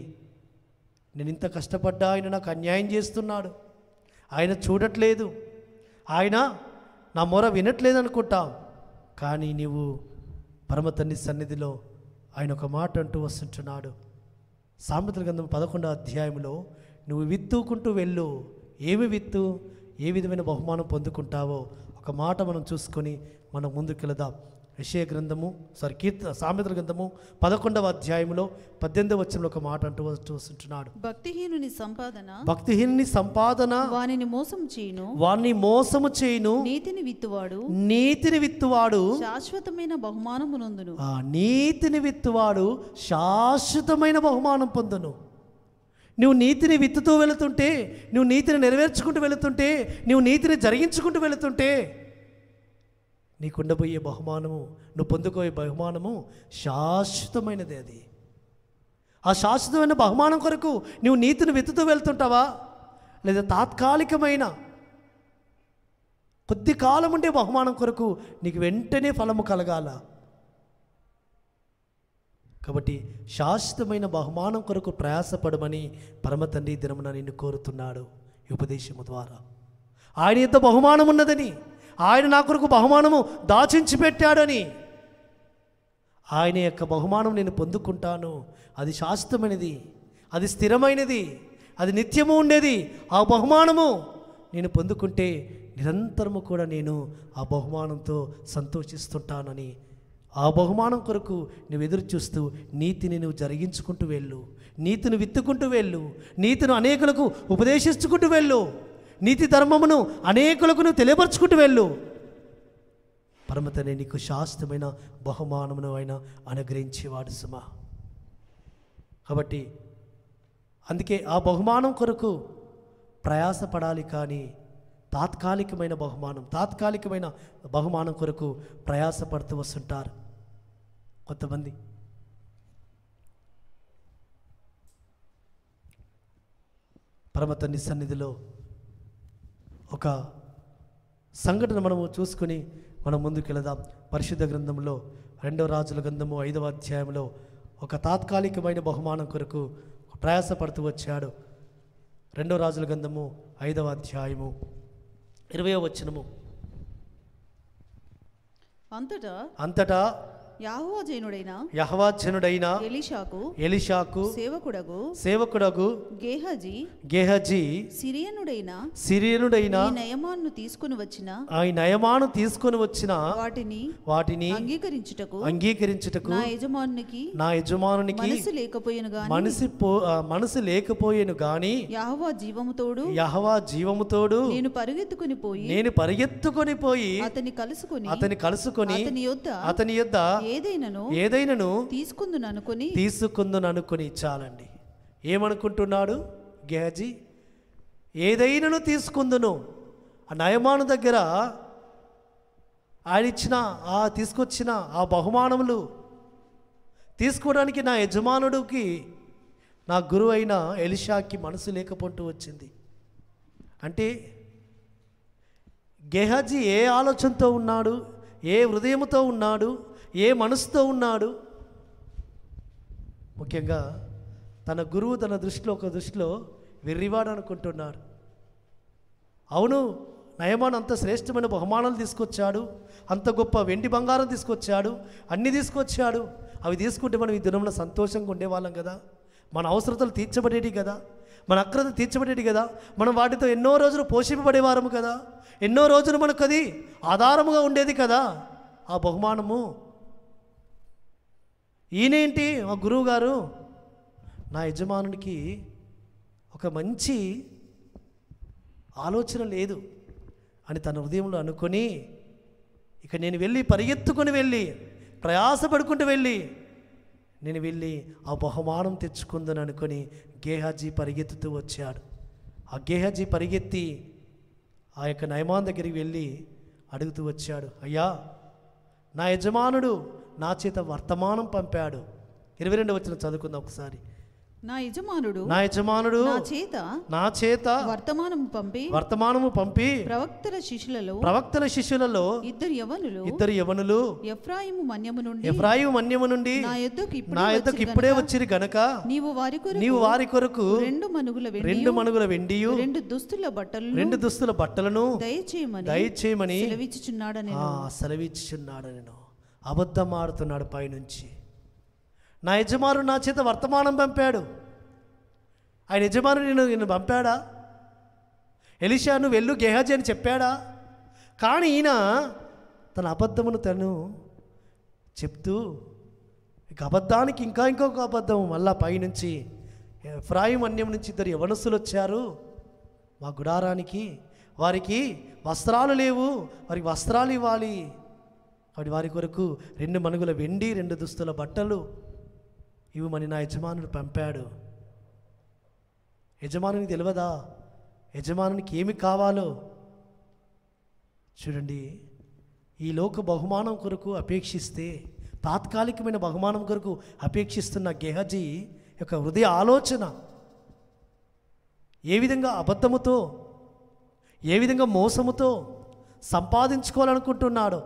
నేను ఇంత కష్టపడ్డా ఆయన నాకు అన్యాయం చేస్తున్నాడు, ఆయన చూడట్లేదు, ఆయన నా మొర వినట్లేదు అనుకుంటాం. కానీ నీవు పరమతండ్రి సన్నిధిలో ఆయన ఒక మాట అంటూ వస్తుంటున్నాడు. సామెతల గ్రంథం 11వ అధ్యాయంలో, నువ్వు విత్తుకుంటూ వెళ్ళు, ఏమి విత్తు, ఏ విధమైన బహుమానం పొందుకుంటావో ఒక మాట మనం చూసుకొని మనం ముందుకెళదాం. సామెతల గ్రంథము 11వ అధ్యాయంలో 18వ వచనంలో ఒక మాట అంటూ వస్తున్నాడు. భక్తిహీనుని సంపాదన వానిని మోసము చేయును, నీతిని విత్తువాడు శాశ్వతమైన బహుమానమునందును. ఆ నీతిని విత్తువాడు శాశ్వతమైన బహుమానం పొందును. నువ్వు నీతిని విత్తుతూ వెళుతుంటే, నువ్వు నీతిని నెరవేర్చుకుంటూ వెళుతుంటే, నువ్వు నీతిని జరిగించుకుంటూ వెళుతుంటే నీకుండబోయే బహుమానము, నువ్వు పొందుకోయే బహుమానము శాశ్వతమైనది. అది ఆ శాశ్వతమైన బహుమానం కొరకు నువ్వు నీతిని వెతుతూ వెళ్తుంటావా, లేదా తాత్కాలికమైన కొద్ది కాలం ఉండే బహుమానం కొరకు నీకు వెంటనే ఫలము కలగాల? కాబట్టి శాశ్వతమైన బహుమానం కొరకు ప్రయాసపడమని పరమతండ్రి దినమున నిన్ను కోరుతున్నాడు ఈ ఉపదేశము ద్వారా. ఆయన ఎంత బహుమానం ఉన్నదని, ఆయన నా కొరకు బహుమానము దాచించి పెట్టాడని, ఆయన యొక్క బహుమానం నేను పొందుకుంటాను. అది శాశ్వతమైనది, అది స్థిరమైనది, అది నిత్యము ఉండేది. ఆ బహుమానము నేను పొందుకుంటే నిరంతరము కూడా నేను ఆ బహుమానంతో సంతోషిస్తుంటానని, ఆ బహుమానం కొరకు నువ్వు ఎదురు చూస్తూ నీతిని నువ్వు జరిగించుకుంటూ వెళ్ళు, నీతిని విత్తుకుంటూ వెళ్ళు, నీతిని అనేకులకు ఉపదేశించుకుంటూ వెళ్ళు, నీతి ధర్మమును అనేకులకు తెలియపరుచుకుంటూ వెళ్ళు. పరమతండ్రి నీకు శాశ్వతమైన బహుమానమును ఆయన అనుగ్రహించేవాడు సుమా. కాబట్టి అందుకే ఆ బహుమానం కొరకు ప్రయాసపడాలి, కానీ తాత్కాలికమైన బహుమానం కొరకు ప్రయాసపడుతూ వస్తుంటారు కొంతమంది. పరమతండ్రి సన్నిధిలో ఒక సంఘటన మనము చూసుకుని మనం ముందుకు వెళదాం. పరిశుద్ధ గ్రంథంలో 2వ రాజుల గ్రంథము 5వ అధ్యాయంలో ఒక తాత్కాలికమైన బహుమానం కొరకు ప్రయాసపడుతూ వచ్చాడు. 2వ రాజుల గ్రంథము 5వ అధ్యాయము 20వ వచనము. అంతటా యెహోవాజనుడైన ఎలీషాకు సేవకుడగు గేహజీ సిరియనుడైన ఈ నయమాను తీసుకొని వచ్చిన వాటిని అంగీకరించుటకు నా యజమానునికి మనసు లేకపోయెను గాని యెహోవా జీవముతోడు నేను పరిగెత్తుకొని పోయి అతని కలుసుకొని అతని యొద్ద ఏదైనను తీసుకుందుననుకొని చాలండి. ఏమనుకుంటున్నాడు గేహజీ? ఏదైనను తీసుకుందును. ఆ నయమాను దగ్గర ఆయన ఇచ్చిన ఆ తీసుకొచ్చిన ఆ బహుమానములు తీసుకోవడానికి నా యజమానుడికి, నా గురువు అయిన ఎలీషాకి మనసు లేకపోతూ వచ్చింది. అంటే గేహజీ ఏ ఆలోచనతో ఉన్నాడు, ఏ హృదయంతో ఉన్నాడు, ఏ మనసుతో ఉన్నాడు? ముఖ్యంగా తన గురువు ఒక దృష్టిలో వెర్రివాడు అనుకుంటున్నాడు. అవును, నయమాను అంత శ్రేష్టమైన బహుమానాలు తీసుకొచ్చాడు, అంత గొప్ప వెండి బంగారం తీసుకొచ్చాడు, అన్నీ తీసుకొచ్చాడు. అవి తీసుకుంటే మనం ఈ దినంలో సంతోషంగా ఉండేవాళ్ళం కదా, మన అవసరతలు తీర్చబడేవి కదా, మన అక్రత తీర్చబడేవి కదా, మనం వాటితో ఎన్నో రోజులు పోషింపబడేవారము కదా, ఎన్నో రోజులు మనకు అది ఆధారముగా ఉండేది కదా ఆ బహుమానము. ఈయనేంటి మా గురువు గారు నా యజమానునికి ఒక మంచి ఆలోచన లేదు అని తన హృదయంలో అనుకొని, ఇక నేను ప్రయాసపడుకుంటూ వెళ్ళి ఆ బహుమానం తెచ్చుకుందని అనుకొని గేహజీ పరిగెత్తుతూ వచ్చాడు. ఆ గేహజీ పరిగెత్తి ఆ యొక్క నయమాన్ దగ్గరికి వెళ్ళి అడుగుతూ వచ్చాడు, అయ్యా, నా యజమానుడు నా చేత వర్తమానం పంపాడు. 22వ వచనం చదువుకుందాం ఒకసారి. నా యజమానుడు నా చేత వర్తమానము పంపి ప్రవక్తల శిష్యులలో ఇద్దరు యవనులు ఎఫ్రాయిము మన్యము నుండి నా యొద్దకు ఇప్పుడే వచ్చిరి గనక నీవు వారి కొరకు రెండు మనుగుల వెండియు రెండు దుస్తుల బట్టలను దయచేయమని సెలవిచ్చుచున్నాడనెను. అబద్ధం ఆడుతున్నాడు. పైనుంచి నా యజమానుడు నా చేత వర్తమానం పంపాడు. ఆయన యజమానుడు నిన్ను పంపాడా? ఎలీషా నువ్వు వెళ్ళు గేహజీ అని చెప్పాడా? కానీ ఈయన తన అబద్ధమును తను చెప్తూ అబద్ధానికి ఇంకొక అబద్ధం. మళ్ళా పైనుంచి ఎఫ్రాయిము అన్యం నుంచి ఇద్దరు యవనస్తులు వచ్చారు మా గుడారానికి. వారికి వస్త్రాలు లేవు, వారికి వస్త్రాలు ఇవ్వాలి. కాబట్టి వారి కొరకు 2 మనుగుల వెండి 2 దుస్తుల బట్టలు ఇవ్వమని నా యజమానుడు పంపాడు. యజమానునికి తెలియదా యజమానునికి ఏమి కావాలో? చూడండి, ఈ లోక బహుమానం కొరకు అపేక్షిస్తే, తాత్కాలికమైన బహుమానం కొరకు అపేక్షిస్తున్న గేహజీ యొక్క హృదయ ఆలోచన ఏ విధంగా అబద్ధముతో, ఏ విధంగా మోసముతో సంపాదించుకోవాలనుకుంటున్నాడో.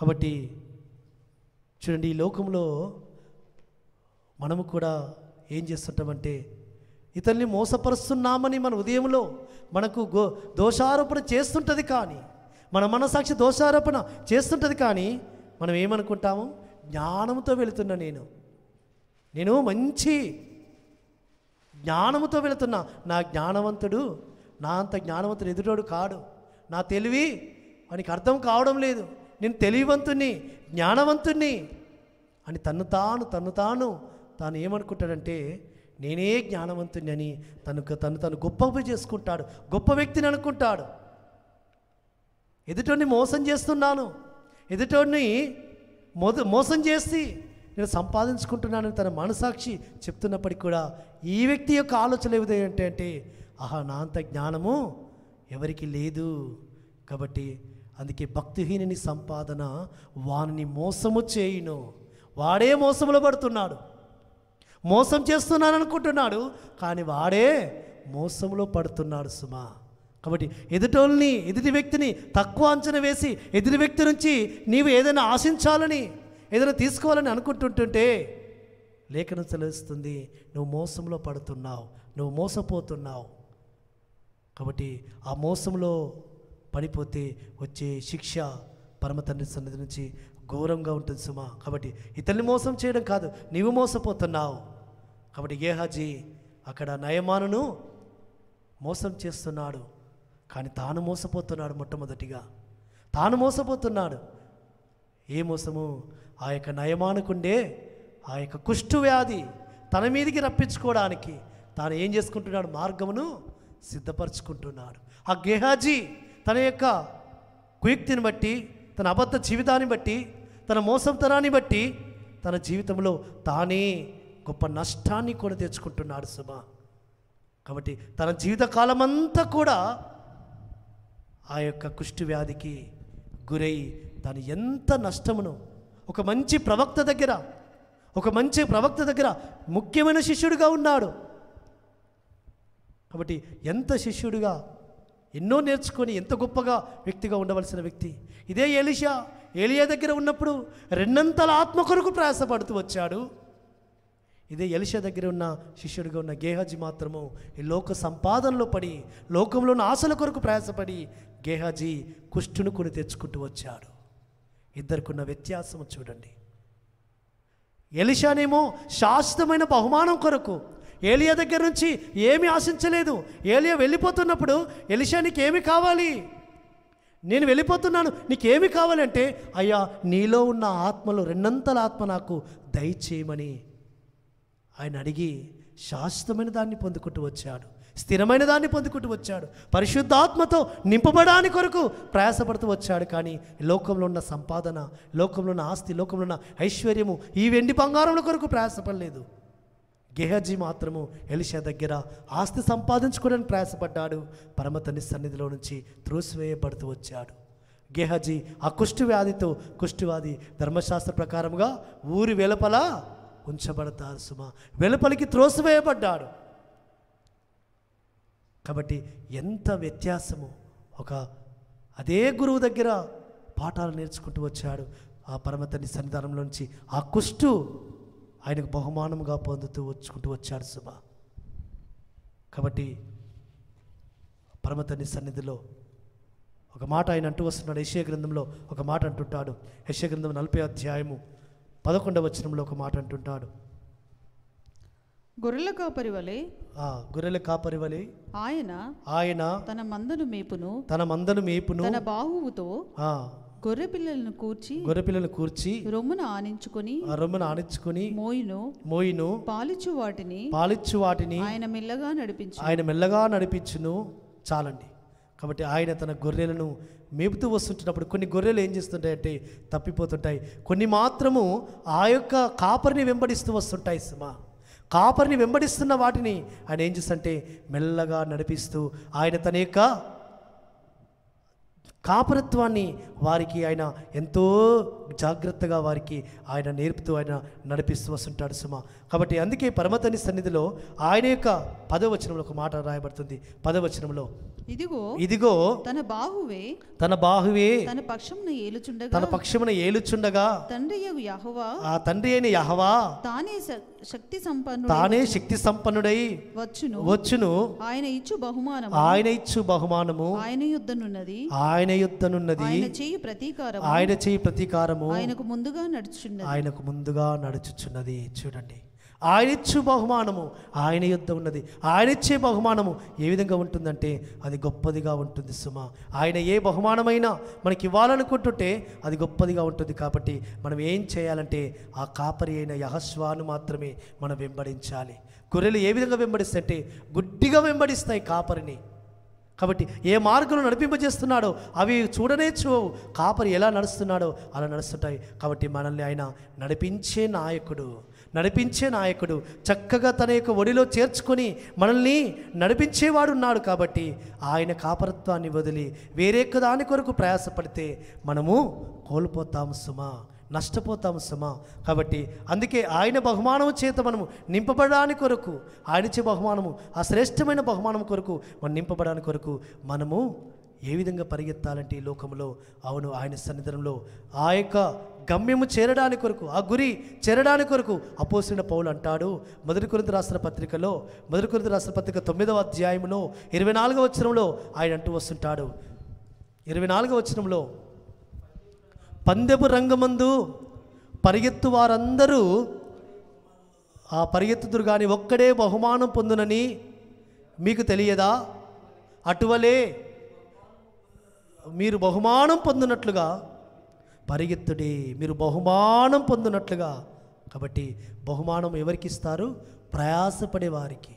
కాబట్టి చూడండి, ఈ లోకంలో మనము కూడా ఏం చేస్తుంటామంటే, ఇతన్ని మోసపరుస్తున్నామని మన ఉదయంలో మనకు దోషారోపణ చేస్తుంటుంది. కానీ మన మనసాక్షి దోషారోపణ చేస్తుంటుంది. కానీ మనం ఏమనుకుంటాము? జ్ఞానంతో వెళుతున్నా, నేను మంచి జ్ఞానంతో వెళుతున్నా. నా అంత జ్ఞానవంతుడు ఎదుటోడు కాడు, నా తెలివి వానికి అర్థం కావడం లేదు, నేను తెలివివంతుణ్ణి, జ్ఞానవంతుణ్ణి అని తను ఏమనుకుంటాడంటే, నేనే జ్ఞానవంతుణ్ణి అని తను గొప్ప చేసుకుంటాడు, గొప్ప వ్యక్తిని అనుకుంటాడు. ఎదుటోడిని మోసం చేస్తున్నాను, ఎదుటోడిని మోసం చేసి నేను సంపాదించుకుంటున్నానని తన మనసాక్షి చెప్తున్నప్పటికీ కూడా ఈ వ్యక్తి యొక్క ఆలోచన ఏమిటంటే, ఆహా, నా అంత జ్ఞానము ఎవరికి లేదు. కాబట్టి అందుకే భక్తిహీనుని సంపాదన వానిని మోసము చేయును. వాడే మోసములో పడుతున్నాడు, మోసం చేస్తున్నాను అనుకుంటున్నాడు, కానీ వాడే మోసములో పడుతున్నాడు సుమా. కాబట్టి ఎదుటి వ్యక్తిని తక్కువ అంచనా వేసి ఎదుటి వ్యక్తి నుంచి నీవు ఏదైనా ఆశించాలని, ఏదైనా తీసుకోవాలని అనుకుంటుంటుంటే లేఖనం తెలుస్తుంది, నువ్వు మోసంలో పడుతున్నావు, నువ్వు మోసపోతున్నావు. కాబట్టి ఆ మోసంలో పడిపోతే వచ్చే శిక్ష परम తండ్రి సన్నిధి నుంచి ఘోరంగా ఉంటుంది సుమా. కాబట్టి ఇతన్ని మోసం చేయడం కాదు, నీవు మోసపోతున్నావు. కాబట్టి గేహాజీ అక్కడ నయమానును మోసం చేస్తున్నాడు, కానీ తాను మోసపోతున్నాడు. మొట్టమొదటిగా తాను మోసపోతున్నాడు. ఏ మోసము? ఆ యొక్క నయమానుకుండే ఆ యొక్క కుష్టు వ్యాధి తన మీదికి రప్పించుకోవడానికి తాను ఏం చేసుకుంటున్నాడు? మార్గమును సిద్ధపరచుకుంటున్నాడు. ఆ గేహాజీ తన యొక్క కుయుక్తిని బట్టి, తన అబద్ధ జీవితాన్ని బట్టి, తన మోసంతనాన్ని బట్టి తన జీవితంలో తానే గొప్ప నష్టాన్ని కూడా తెచ్చుకుంటున్నాడు సుమ. కాబట్టి తన జీవితకాలమంతా కూడా ఆ యొక్క కుష్టి వ్యాధికి గురై తను ఎంత నష్టమును ఒక మంచి ప్రవక్త దగ్గర, ముఖ్యమైన శిష్యుడిగా ఉన్నాడు. కాబట్టి ఎంత శిష్యుడిగా ఎన్నో నేర్చుకొని ఎంత గొప్పగా వ్యక్తిగా ఉండవలసిన వ్యక్తి. ఇదే ఎలీషా ఏలియా దగ్గర ఉన్నప్పుడు రెండంతల ఆత్మ కొరకు ప్రయాసపడుతూ వచ్చాడు. ఇదే ఎలీషా దగ్గర ఉన్న శిష్యుడిగా ఉన్న గేహాజీ మాత్రము ఈ లోక సంపాదనలో పడి, లోకంలో ఉన్న ఆశల కొరకు ప్రయాసపడి గేహాజీ కుష్టును కొని తెచ్చుకుంటూ వచ్చాడు. ఇద్దరికున్న వ్యత్యాసం చూడండి. ఎలీషానేమో శాశ్వతమైన బహుమానం కొరకు ఏలియా దగ్గర నుంచి ఏమీ ఆశించలేదు. ఏలియా వెళ్ళిపోతున్నప్పుడు ఎలీషా, నీకేమి కావాలి, నేను వెళ్ళిపోతున్నాను, నీకేమి కావాలంటే, అయ్యా నీలో ఉన్న ఆత్మలో రెండంతల ఆత్మ నాకు దయచేయమని ఆయన అడిగి శాశ్వతమైన దాన్ని పొందుకుంటూ వచ్చాడు, స్థిరమైన దాన్ని పొందుకుంటూ వచ్చాడు, పరిశుద్ధాత్మతో నింపబడాని కొరకు ప్రయాసపడుతూ వచ్చాడు. కానీ లోకంలో ఉన్న సంపాదన, లోకంలో ఉన్న ఆస్తి, లోకంలో ఉన్న ఐశ్వర్యము, ఈ వెండి బంగారముల కొరకు ప్రయాసపడలేదు. గేహాజీ మాత్రము ఎలీషా దగ్గర ఆస్తి సంపాదించుకోవడానికి ప్రయాసపడ్డాడు. పరమ తండ్రి సన్నిధిలో నుంచి త్రోసివేయబడుతూ వచ్చాడు. గేహాజీ ఆ కుష్ఠవ్యాధితో, కుష్ఠవ్యాధి ధర్మశాస్త్ర ప్రకారముగా ఊరి వెలుపల ఉంచబడతారు సుమ, వెలుపలికి త్రోసివేయబడ్డాడు. కాబట్టి ఎంత వ్యత్యాసము. ఒక అదే గురువు దగ్గర పాఠాలు నేర్చుకుంటూ వచ్చాడు. ఆ పరమ తండ్రి సన్నిధానంలో నుంచి ఆ కుష్టు ఆయనకు బహుమానముగా పొందుతూ వచ్చాడు సుమ. కాబట్టి పరమ తండ్రి సన్నిధిలో ఒక మాట ఆయన అంటూ వస్తున్నాడు. యెషయా గ్రంథంలో ఒక మాట అంటుంటాడు. యెషయా గ్రంథం 40:11 ఒక మాట అంటుంటాడు. గొర్రెల కాపరి వలె ఆయన తన మందను మేపును తన బాహువుతో గొర్రె పిల్లలను కూర్చి రొమ్మున ఆనించుకొని మోయును పాలిచ్చు వాటిని ఆయన మెల్లగా నడిపించును. చాలండి. కాబట్టి ఆయన తన గొర్రెలను మేపుతూ వస్తుంటున్నప్పుడు కొన్ని గొర్రెలు ఏం చేస్తుంటాయంటే తప్పిపోతుంటాయి, కొన్ని మాత్రము ఆ యొక్క కాపరిని వెంబడిస్తూ వస్తుంటాయి సుమ. కాపరిని వెంబడిస్తున్న వాటిని ఆయన ఏం చేస్తుంటే మెల్లగా నడిపిస్తూ ఆయన తన యొక్క కాపరత్వాన్ని వారికి ఆయన ఎంతో జాగ్రత్తగా వారికి ఆయన నేర్పుతూ ఆయన నడిపిస్తూ వస్తుంటాడు సుమ. కాబట్టి అందుకే పరమ తండ్రి సన్నిధిలో ఆయన యొక్క 10వ వచనంలో ఒక మాట రాయబడుతుంది. 10వ వచనంలో ఇదిగో తన బాహువే తన పక్షమున ఏలుచుండగా తండ్రి అయిన యెహోవా తానే శక్తి సంపన్నుడై వచ్చును. ఆయన ఇచ్చు బహుమానము ఆయన యుద్ధనున్నది ఆయన చేయి ప్రతీకారము ఆయనకు ముందుగా నడుచుచున్నది. చూడండి, ఆయనిచ్చు బహుమానము, ఆయన యుద్ధం ఉన్నది. ఆయన ఇచ్చే బహుమానము ఏ విధంగా ఉంటుందంటే అది గొప్పదిగా ఉంటుంది సుమ. ఆయన ఏ బహుమానమైనా మనకి ఇవ్వాలనుకుంటుంటే అది గొప్పదిగా ఉంటుంది. కాబట్టి మనం ఏం చేయాలంటే ఆ కాపరి అయిన యెహోవాను మాత్రమే మనం వెంబడించాలి. గొర్రెలు ఏ విధంగా వెంబడిస్తాయంటే గుడ్డిగా వెంబడిస్తాయి కాపరిని. కాబట్టి ఏ మార్గంలో నడిపింపజేస్తున్నాడో అవి చూడనేచ్చు. కాపరి ఎలా నడుస్తున్నాడో అలా నడుస్తుంటాయి. కాబట్టి మనల్ని ఆయన నడిపించే నాయకుడు చక్కగా తన యొక్క ఒడిలో చేర్చుకొని మనల్ని నడిపించేవాడు ఉన్నాడు. కాబట్టి ఆయన కాపరత్వాన్ని వదిలి వేరే దాని కొరకు ప్రయాసపడితే మనము కోల్పోతాము సుమ, నష్టపోతాము సుమ. కాబట్టి అందుకే ఆయన బహుమానము చేత మనము నింపబడడానికి కొరకు, ఆయన ఇచ్చే బహుమానము, ఆ శ్రేష్టమైన బహుమానం కొరకు మనం నింపబడడానికి కొరకు మనము ఏ విధంగా పరిగెత్తాలంటే ఈ లోకంలో, అవును ఆయన సన్నిధానంలో ఆ యొక్క గమ్యము చేరడానికి కొరకు, ఆ గురి చేరడానికి కొరకు అపోస్తలుడైన పౌలు అంటాడు. మొదటి కొరింథీ రాసిన పత్రిక 9వ అధ్యాయంలో 24వ వచనంలో ఆయన అంటూ వస్తుంటాడు. 24వ వచనంలో పందెపు రంగమందు పరిగెత్తు వారందరూ ఆ పరిగెత్తుదురు గాని ఒక్కడే బహుమానం పొందునని మీకు తెలియదా? అటువలే మీరు బహుమానం పొందునట్లుగా పరిగెత్తుడి, మీరు బహుమానం పొందునట్లుగా. కాబట్టి బహుమానం ఎవరికి ఇస్తారు? ప్రయాసపడే వారికి.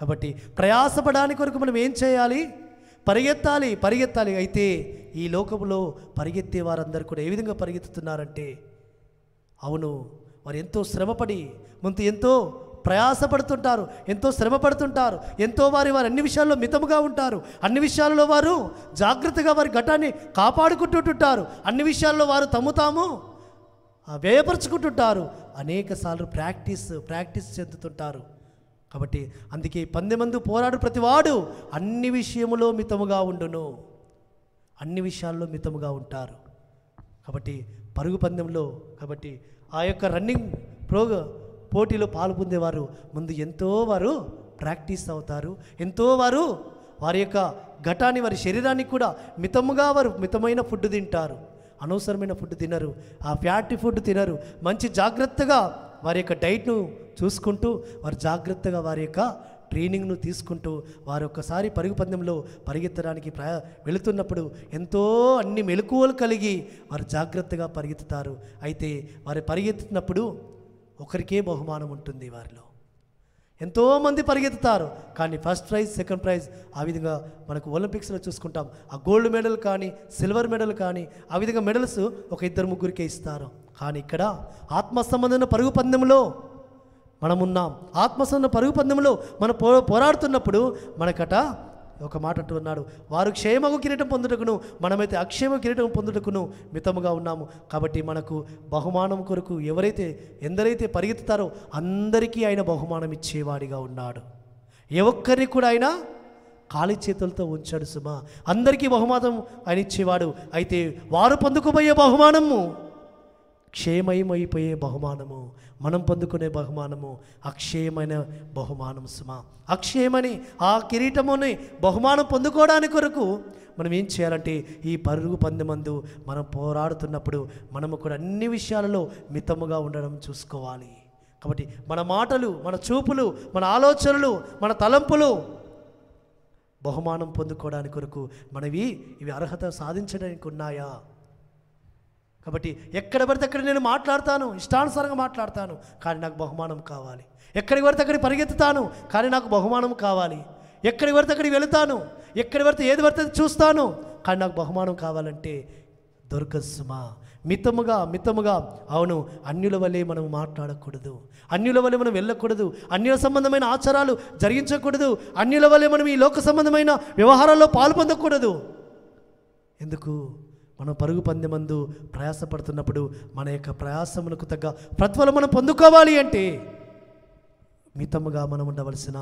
కాబట్టి ప్రయాసపడడానికి వరకు మనం ఏం చేయాలి? పరిగెత్తాలి, పరిగెత్తాలి. అయితే ఈ లోకంలో పరిగెత్తే వారందరూ కూడా ఏ విధంగా పరిగెత్తుతున్నారంటే, అవును, వారు ఎంతో శ్రమపడి ముందు ఎంతో ప్రయాసపడుతుంటారు, ఎంతో శ్రమ పడుతుంటారు, ఎంతో వారు అన్ని విషయాల్లో మితముగా ఉంటారు, అన్ని విషయాల్లో వారు జాగ్రత్తగా వారి ఘటాన్ని కాపాడుకుంటుంటుంటారు, అన్ని విషయాల్లో వారు తమ్ము తాము వ్యయపరుచుకుంటుంటారు, అనేక సార్లు ప్రాక్టీస్ చెందుతుంటారు. కాబట్టి అందుకే పందెమందు పోరాడు ప్రతివాడు అన్ని విషయములో మితముగా ఉండును, అన్ని విషయాల్లో మితముగా ఉంటారు. కాబట్టి పరుగు పందెంలో కాబట్టి ఆ యొక్క రన్నింగ్ పోటీలో పాల్పొందేవారు ముందు ఎంతో వారు ప్రాక్టీస్ అవుతారు, ఎంతో వారు వారి యొక్క ఘటాన్ని వారి శరీరానికి కూడా మితముగా వారు మితమైన ఫుడ్ తింటారు, అనవసరమైన ఫుడ్ తినరు, ఆ ఫ్యాటీ ఫుడ్ తినరు, మంచి జాగ్రత్తగా వారి యొక్క డైట్ను చూసుకుంటూ వారు జాగ్రత్తగా వారి యొక్క ట్రైనింగ్ను తీసుకుంటూ వారు ఒక్కసారి పరుగు పందెంలో పరిగెత్తడానికి వెళుతున్నప్పుడు ఎంతో అన్ని మెలకువలు కలిగి వారు జాగ్రత్తగా పరిగెత్తుతారు. అయితే వారు పరిగెత్తుతున్నప్పుడు ఒకరికే బహుమానం ఉంటుంది. వారిలో ఎంతోమంది పరిగెత్తుతారు కానీ ఫస్ట్ ప్రైజ్, సెకండ్ ప్రైజ్, ఆ విధంగా మనకు ఒలింపిక్స్లో చూసుకుంటాం, ఆ గోల్డ్ మెడల్ కానీ సిల్వర్ మెడల్ కానీ ఆ విధంగా మెడల్స్ ఒక ఇద్దరు ముగ్గురికే ఇస్తారు. కానీ ఇక్కడ ఆత్మ సంబంధమైన పరుగు పందెంలో మనమున్నాం, ఆత్మసంబంధ పరుగు పందెంలో మనం పోరాడుతున్నప్పుడు మనకట ఒక మాట అంటూ ఉన్నాడు, వారు క్షేమము కిరీటం పొందుటకును మనమైతే అక్షేమ కిరీటం పొందుటకును మితముగా ఉన్నాము. కాబట్టి మనకు బహుమానం కొరకు ఎందరైతే పరిగెత్తుతారో అందరికీ ఆయన బహుమానం ఇచ్చేవాడిగా ఉన్నాడు. ఏ ఒక్కరిని కూడా ఆయన ఖాళీ చేతులతో ఉంచాడు సుమా, అందరికీ బహుమానం ఆయన ఇచ్చేవాడు. అయితే వారు పొందుకోబోయే బహుమానము క్షేమయమైపోయే బహుమానము, మనం పొందుకునే బహుమానము అక్షయమైన బహుమానం సుమా. అక్షయమని ఆ కిరీటముని బహుమానం పొందుకోవడానికి కొరకు మనం ఏం చేయాలంటే ఈ పరుగు పందెమందు మనం పోరాడుతున్నప్పుడు మనము కూడా అన్ని విషయాలలో మితముగా ఉండడం చూసుకోవాలి. కాబట్టి మన మాటలు, మన చూపులు, మన ఆలోచనలు, మన తలంపులు బహుమానం పొందుకోవడానికి కొరకు మనవి ఇవి అర్హత సాధించడానికి ఉన్నాయా? కాబట్టి ఎక్కడ పడితే అక్కడ నేను మాట్లాడతాను, ఇష్టానుసారంగా మాట్లాడతాను కానీ నాకు బహుమానం కావాలి, ఎక్కడికి పడితే అక్కడికి పరిగెత్తుతాను కానీ నాకు బహుమానం కావాలి, ఎక్కడికి పడితే అక్కడికి వెళుతాను, ఎక్కడికి పడితే ఏది పడితే చూస్తాను కానీ నాకు బహుమానం కావాలంటే దొరకదు సుమా. మితముగా అవును, అన్యుల వలె మనం మాట్లాడకూడదు, అన్యుల వలె మనం వెళ్ళకూడదు, అన్యుల సంబంధమైన ఆచారాలు జరిగించకూడదు, అన్యుల వలె మనం ఈ లోక సంబంధమైన వ్యవహారాల్లో పాల్పొందకూడదు. ఎందుకు? మనం పరుగు పందెమందు ప్రయాసపడుతున్నప్పుడు మన యొక్క ప్రయాసములకు తగ్గ ప్రతిఫలం మనం పొందుకోవాలి అంటే మితముగా మనం ఉండవలసిన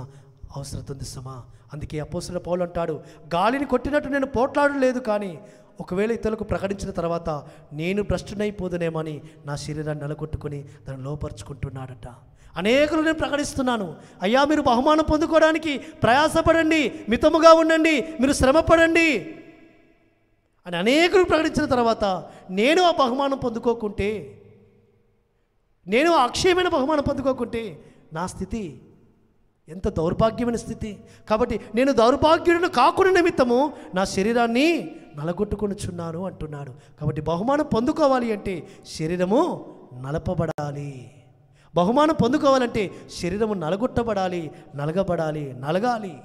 అవసరం ఉంది సుమా. అందుకే అపోస్తలుడైన పౌలు అంటాడు, గాలిని కొట్టినట్టు నేను పోట్లాడలేదు కానీ ఒకవేళ ఇతరులకు ప్రకటించిన తర్వాత నేను భ్రష్టునైపోదునేమని నా శరీరాన్ని నలగొట్టుకుని దాన్ని లోపరుచుకుంటున్నాడట. అనేకులు నేను ప్రకటిస్తున్నాను, అయ్యా మీరు బహుమానం పొందుకోవడానికి ప్రయాసపడండి, మితముగా ఉండండి, మీరు శ్రమపడండి అని అనేకులు ప్రకటించిన తర్వాత నేను ఆ బహుమానం పొందుకోకుంటే, నేను ఆ అక్షయమైన బహుమానం పొందుకోకుంటే నా స్థితి ఎంత దౌర్భాగ్యమైన స్థితి. కాబట్టి నేను దౌర్భాగ్యుడిని కాకుండా నిమిత్తము నా శరీరాన్ని నలగొట్టుకొనిచున్నాను అంటున్నాడు. కాబట్టి బహుమానం పొందుకోవాలి అంటే శరీరము నలపబడాలి, బహుమానం పొందుకోవాలంటే శరీరము నలగొట్టబడాలి, నలగాలి.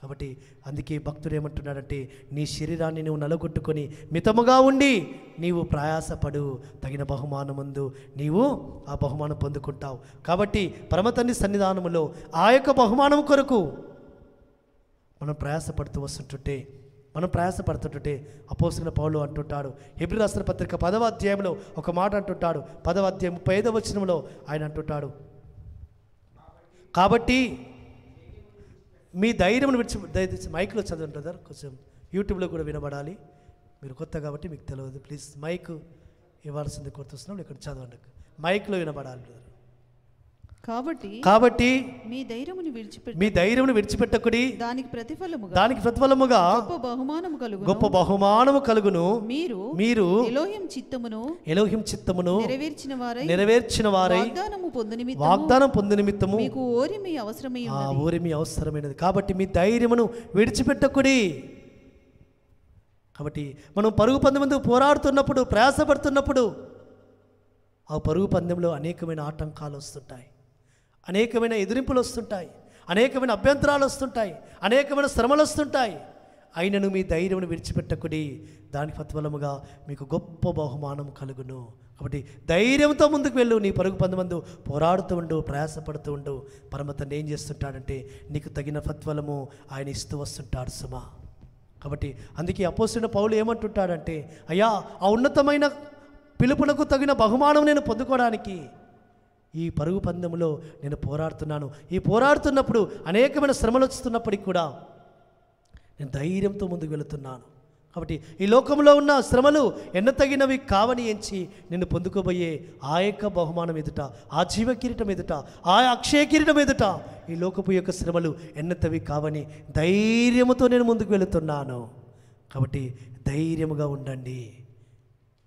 కాబట్టి అందుకే భక్తుడు ఏమంటున్నాడంటే నీ శరీరాన్ని నువ్వు నలగొట్టుకొని మితముగా ఉండి నీవు ప్రయాసపడు, తగిన బహుమానముందు నీవు ఆ బహుమానం పొందుకుంటావు. కాబట్టి పరమతండ్రి సన్నిధానములో ఆ యొక్క బహుమానం కొరకు మనం ప్రయాసపడుతుంటే అపోస్తలుడైన పౌలు అంటుంటాడు, హెబ్రీ రాసిన పత్రిక 10వ అధ్యాయంలో ఒక మాట అంటుంటాడు, 10వ అధ్యాయం 35వ వచనంలో ఆయన అంటుంటాడు, కాబట్టి మీ ధైర్యమును విడిచి, దయచేసి మైక్లో చదవండి బ్రదర్, కొంచెం యూట్యూబ్లో కూడా వినబడాలి, మీరు కొత్త కాబట్టి మీకు తెలియదు, ప్లీజ్ మైక్ ఇవ్వాల్సింది గుర్తొస్తున్నాం, ఇక్కడ చదవండి, మైక్లో వినబడాలి బ్రదర్. కాబట్టి మీ ధైర్యమును విడిచిపెట్టకుడి దానికి ప్రతిఫలముగా గొప్ప బహుమానము కలుగును మీరు ఎలోహిం చిత్తమును నెరవేర్చిన వారై వాగ్దానం పొందు నిమిత్తము మీకు ఓరిమి అవసరమైనది కాబట్టి మీ ధైర్యమును విడిచిపెట్టకుడి. కాబట్టి మనం పరుగు పందెముందు పోరాడుతున్నప్పుడు ప్రయాసపడుతున్నప్పుడు ఆ పరుగు పందెంలో అనేకమైన ఆటంకాలు వస్తుంటాయి, అనేకమైన ఎదిరింపులు వస్తుంటాయి, అనేకమైన అభ్యంతరాలు వస్తుంటాయి, అనేకమైన శ్రమలు వస్తుంటాయి. అయినను మీ ధైర్యమును విడిచిపెట్టకుడి, దాని ఫలముగా మీకు గొప్ప బహుమానం కలుగును. కాబట్టి ధైర్యంతో ముందుకు వెళ్ళు, నీ పరుగు పందెమందు పోరాడుతూ ఉండు, ప్రయాసపడుతూ ఉండు. పరమ తండ్రి ఏం చేస్తుంటాడంటే నీకు తగిన ఫలము ఆయన ఇస్తూ వస్తుంటాడు సుమా. కాబట్టి అందుకే అపోస్తలుడైన పౌలు ఏమంటుంటాడంటే అయ్యా ఆ ఉన్నతమైన పిలుపునకు తగిన బహుమానం నేను పొందుకోవడానికి ఈ పరుగు పందెంలో నేను పోరాడుతున్నాను. ఈ పోరాడుతున్నప్పుడు అనేకమైన శ్రమలు వస్తున్నప్పటికీ కూడా నేను ధైర్యంతో ముందుకు వెళుతున్నాను. కాబట్టి ఈ లోకంలో ఉన్న శ్రమలు ఎన్న తగినవి కావని ఎంచి నేను పొందుకోబోయే ఆ యొక్క బహుమానం ఎదుట, ఆ జీవ కిరీటం ఎదుట, ఆ అక్షయ కిరీటం ఎదుట ఈ లోకపు యొక్క శ్రమలు ఎన్నతవి కావని ధైర్యంతో నేను ముందుకు వెళుతున్నాను. కాబట్టి ధైర్యముగా ఉండండి.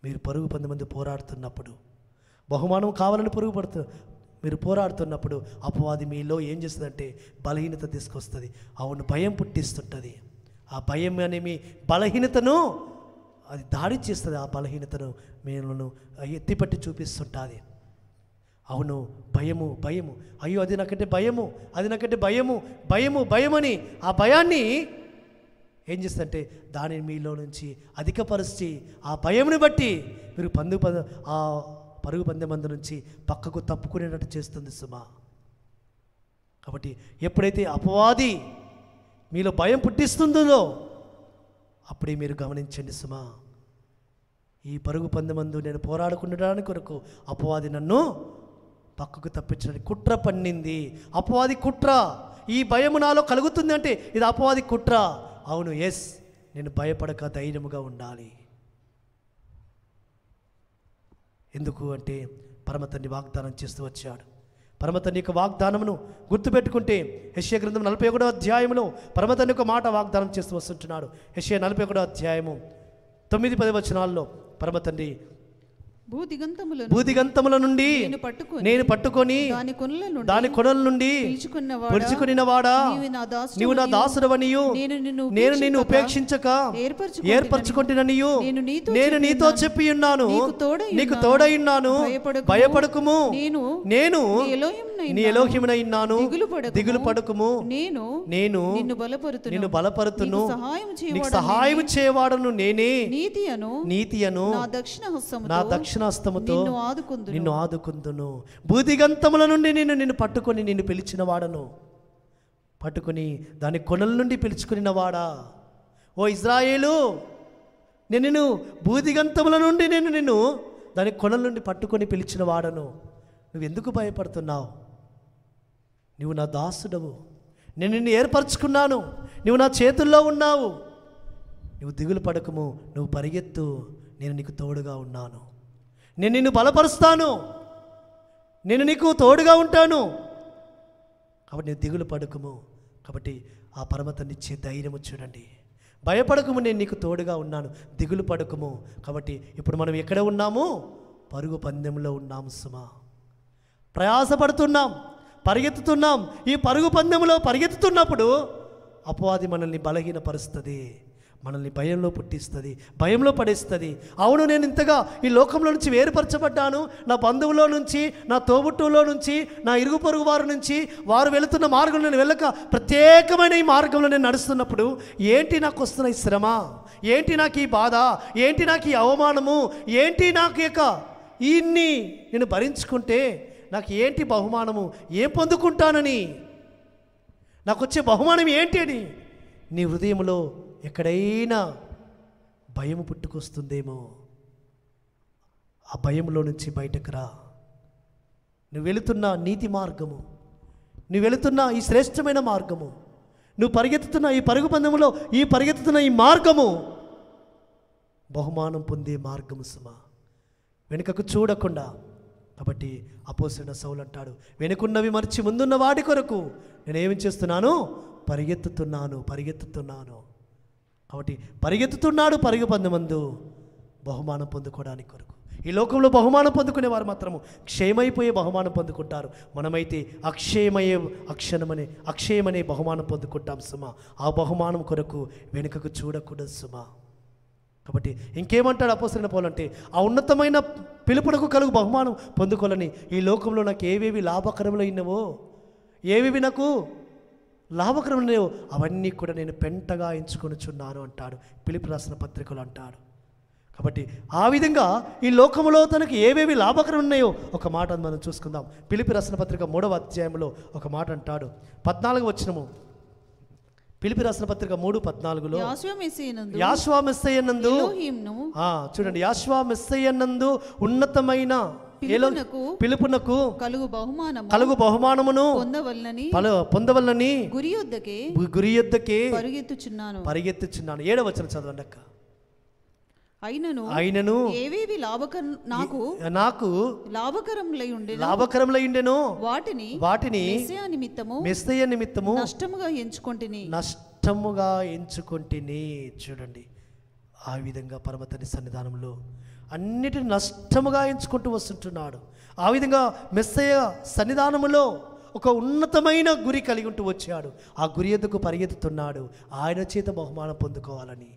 మీరు పరుగు పందెమందు పోరాడుతున్నప్పుడు, బహుమానం కావాలని పరుగు పడుతు మీరు పోరాడుతున్నప్పుడు అపవాది మీలో ఏం చేస్తుందంటే బలహీనత తీసుకొస్తుంది. అవును, భయం పుట్టిస్తుంటుంది. ఆ భయం అనే మీ బలహీనతను అది దాడి చేస్తుంది. ఆ బలహీనతను మీలను ఎత్తిపట్టి చూపిస్తుంటుంది. అవును, భయము అయ్యో అది నాకంటే భయము అని ఆ భయాన్ని ఏం చేస్తుందంటే దానిని మీలో నుంచి అధికపరిచి ఆ భయంని బట్టి మీరు ఆ పరుగు పందెమందు నుంచి పక్కకు తప్పుకునేటట్టు చేస్తుంది సుమా. కాబట్టి ఎప్పుడైతే అపవాది మీలో భయం పుట్టిస్తుందో అప్పుడే మీరు గమనించండి సుమా, ఈ పరుగు పందెమందు నేను పోరాడుకునేటానికి కొరకు అపవాది నన్ను పక్కకు తప్పించడానికి కుట్ర పన్నింది. అపవాది కుట్ర, ఈ భయం నాలో కలుగుతుంది అంటే ఇది అపవాది కుట్ర. అవును, ఎస్, నేను భయపడక ధైర్యముగా ఉండాలి. ఎందుకు అంటే పరమ తండ్రి వాగ్దానం చేస్తూ వచ్చాడు. పరమ తండ్రి యొక్క వాగ్దానమును గుర్తుపెట్టుకుంటే యెషయా గ్రంథం 41వ అధ్యాయంలో పరమ తండ్రి యొక్క మాట వాగ్దానం చేస్తూ వస్తుంటున్నాడు. యెషయా 41వ అధ్యాయము 9-10 వచనాల్లో పరమ తండ్రి భూదిగంతముల నుండి నేను పట్టుకొని దాని కొనల నుండి పిలుచుకున్నవాడా నీవు నా దాసుడవనియు నేను నిన్ను ఉపేక్షించక ఏర్పరచుకొంటిననియు నేను నీతో చెప్పి ఉన్నాను, నీకు తోడై ఉన్నాను, భయపడకుము, నేను నీ ఎలోహిమునై ఉన్నాను, దిగులు పడకుము, నేను నిన్ను బలపరుతును, నీకు సహాయం చేయవాడను నేనే, నీతియను నా దక్షిణ హస్తముతో నిన్ను ఆదుకుందును, భూదిగంతముల నుండి నిన్ను పట్టుకొని నిన్ను పిలిచిన వాడను, పట్టుకొని దాని కొనల నుండి పిలుచుకున్న వాడా, ఓ ఇజ్రాయేలు నేను నిన్ను భూదిగంతముల నుండి నిన్ను దాని కొనల నుండి పట్టుకొని పిలిచిన వాడను, నువ్వెందుకు భయపడుతున్నావు? నువ్వు నా దాసుడవు, నేను నిన్ను ఏర్పరచుకున్నాను, నువ్వు నా చేతుల్లో ఉన్నావు, నువ్వు దిగులు పడకము, నువ్వు పరిగెత్తు, నేను నీకు తోడుగా ఉన్నాను, నేను నిన్ను బలపరుస్తాను, నేను నీకు తోడుగా ఉంటాను, కాబట్టి నేను దిగులు పడకము. కాబట్టి ఆ పరమతనిచ్చే ధైర్యము చూడండి, భయపడకము, నేను నీకు తోడుగా ఉన్నాను, దిగులు పడకము. కాబట్టి ఇప్పుడు మనం ఎక్కడ ఉన్నాము? పరుగు పందెంలో ఉన్నాము సుమా. ప్రయాసపడుతున్నాం, పరిగెత్తుతున్నాం. ఈ పరుగు పందెంలో పరిగెత్తుతున్నప్పుడు అపవాది మనల్ని బలహీనపరుస్తుంది, మనల్ని భయంలో పుట్టిస్తుంది, భయంలో పడేస్తుంది. అవును, నేను ఇంతగా ఈ లోకంలో నుంచి వేరుపరచబడ్డాను, నా బంధువులో నుంచి, నా తోబుట్టువులో నుంచి, నా ఇరుగు పొరుగు వారి నుంచి, వారు వెళుతున్న మార్గంలో నేను వెళ్ళక ప్రత్యేకమైన ఈ మార్గంలో నేను నడుస్తున్నప్పుడు ఏంటి నాకు వస్తున్న ఈ శ్రమ, ఏంటి నాకు ఈ బాధ, ఏంటి నాకు ఈ అవమానము, ఏంటి నాకు యొక్క ఇన్ని నేను భరించుకుంటే నాకు ఏంటి బహుమానము, ఏం పొందుకుంటానని, నాకు వచ్చే బహుమానం ఏంటి అని నీ హృదయంలో ఎక్కడైనా భయం పుట్టుకొస్తుందేమో. ఆ భయంలో నుంచి బయటకు రా. నువ్వు వెళుతున్న నీతి మార్గము, నువ్వు వెళుతున్న ఈ శ్రేష్టమైన మార్గము, నువ్వు పరిగెత్తుతున్న ఈ పరుగు పందెంలో ఈ పరిగెత్తుతున్న ఈ మార్గము బహుమానం పొందే మార్గము సుమా. వెనుకకు చూడకుండా కాబట్టి అపోస్తలుడైన సౌలు అంటాడు, వెనుకున్నవి మర్చి ముందున్న వాడి కొరకు నేను ఏమి చేస్తున్నాను? పరిగెత్తుతున్నాను. కాబట్టి పరిగెత్తుతున్నాడు పరుగు పందెమందు బహుమానం పొందుకోవడానికి కొరకు. ఈ లోకంలో బహుమానం పొందుకునే వారు మాత్రము క్షేమైపోయే బహుమానం పొందుకుంటారు. మనమైతే అక్షయమనే బహుమానం పొందుకుంటాం సుమా. ఆ బహుమానం కొరకు వెనుకకు చూడకూడదు సుమా. కాబట్టి ఇంకేమంటాడు అపోస్తలుడైన పౌలు అంటే, ఆ ఉన్నతమైన పిలుపునకు కలుగు బహుమానం పొందుకోవాలని ఈ లోకంలో నాకు ఏవేవి లాభకరములు అయినవో, ఏవేవి నాకు లాభకరములు అవన్నీ కూడా నేను పెంటగా ఎంచుకొనుచున్నాను అంటాడు పిలుపు రాసిన పత్రికలు అంటాడు. కాబట్టి ఆ విధంగా ఈ లోకంలో తనకు ఏవేవి లాభకరం ఉన్నాయో ఒక మాట మనం చూసుకుందాం. పిలిపి రాసిన పత్రిక 3వ అధ్యాయంలో ఒక మాట అంటాడు. 14వ వచనము, పిలిపి రాసిన పత్రిక 3:14లో యాశ్వా మెస్సయ్యనందు చూడండి, యాశ్వా మెస్సయ్యనందు ఉన్నతమైన పిలుపునకు కలుగు బహుమానమును పొందవలనని గురియొద్దకే పరిగెత్తుచున్నాను. 7వ వచనం చదవండి అక్క. అయినను ఏవేవి నాకు లాభకరములై ఉండెనో వాటిని మెస్సయ్య నిమిత్తము నష్టముగా ఎంచుకొంటిని. చూడండి, ఆ విధంగా పరమతండ్రి సన్నిధానంలో అన్నిటిని నష్టముగా ఎంచుకుంటూ వస్తుంటున్నాడు. ఆ విధంగా మెస్సయ్య సన్నిధానములో ఒక ఉన్నతమైన గురి కలిగి ఉంటూ వచ్చాడు. ఆ గురి ఎద్దుకు పరిగెత్తుతున్నాడు, ఆయన చేత బహుమానం పొందుకోవాలని.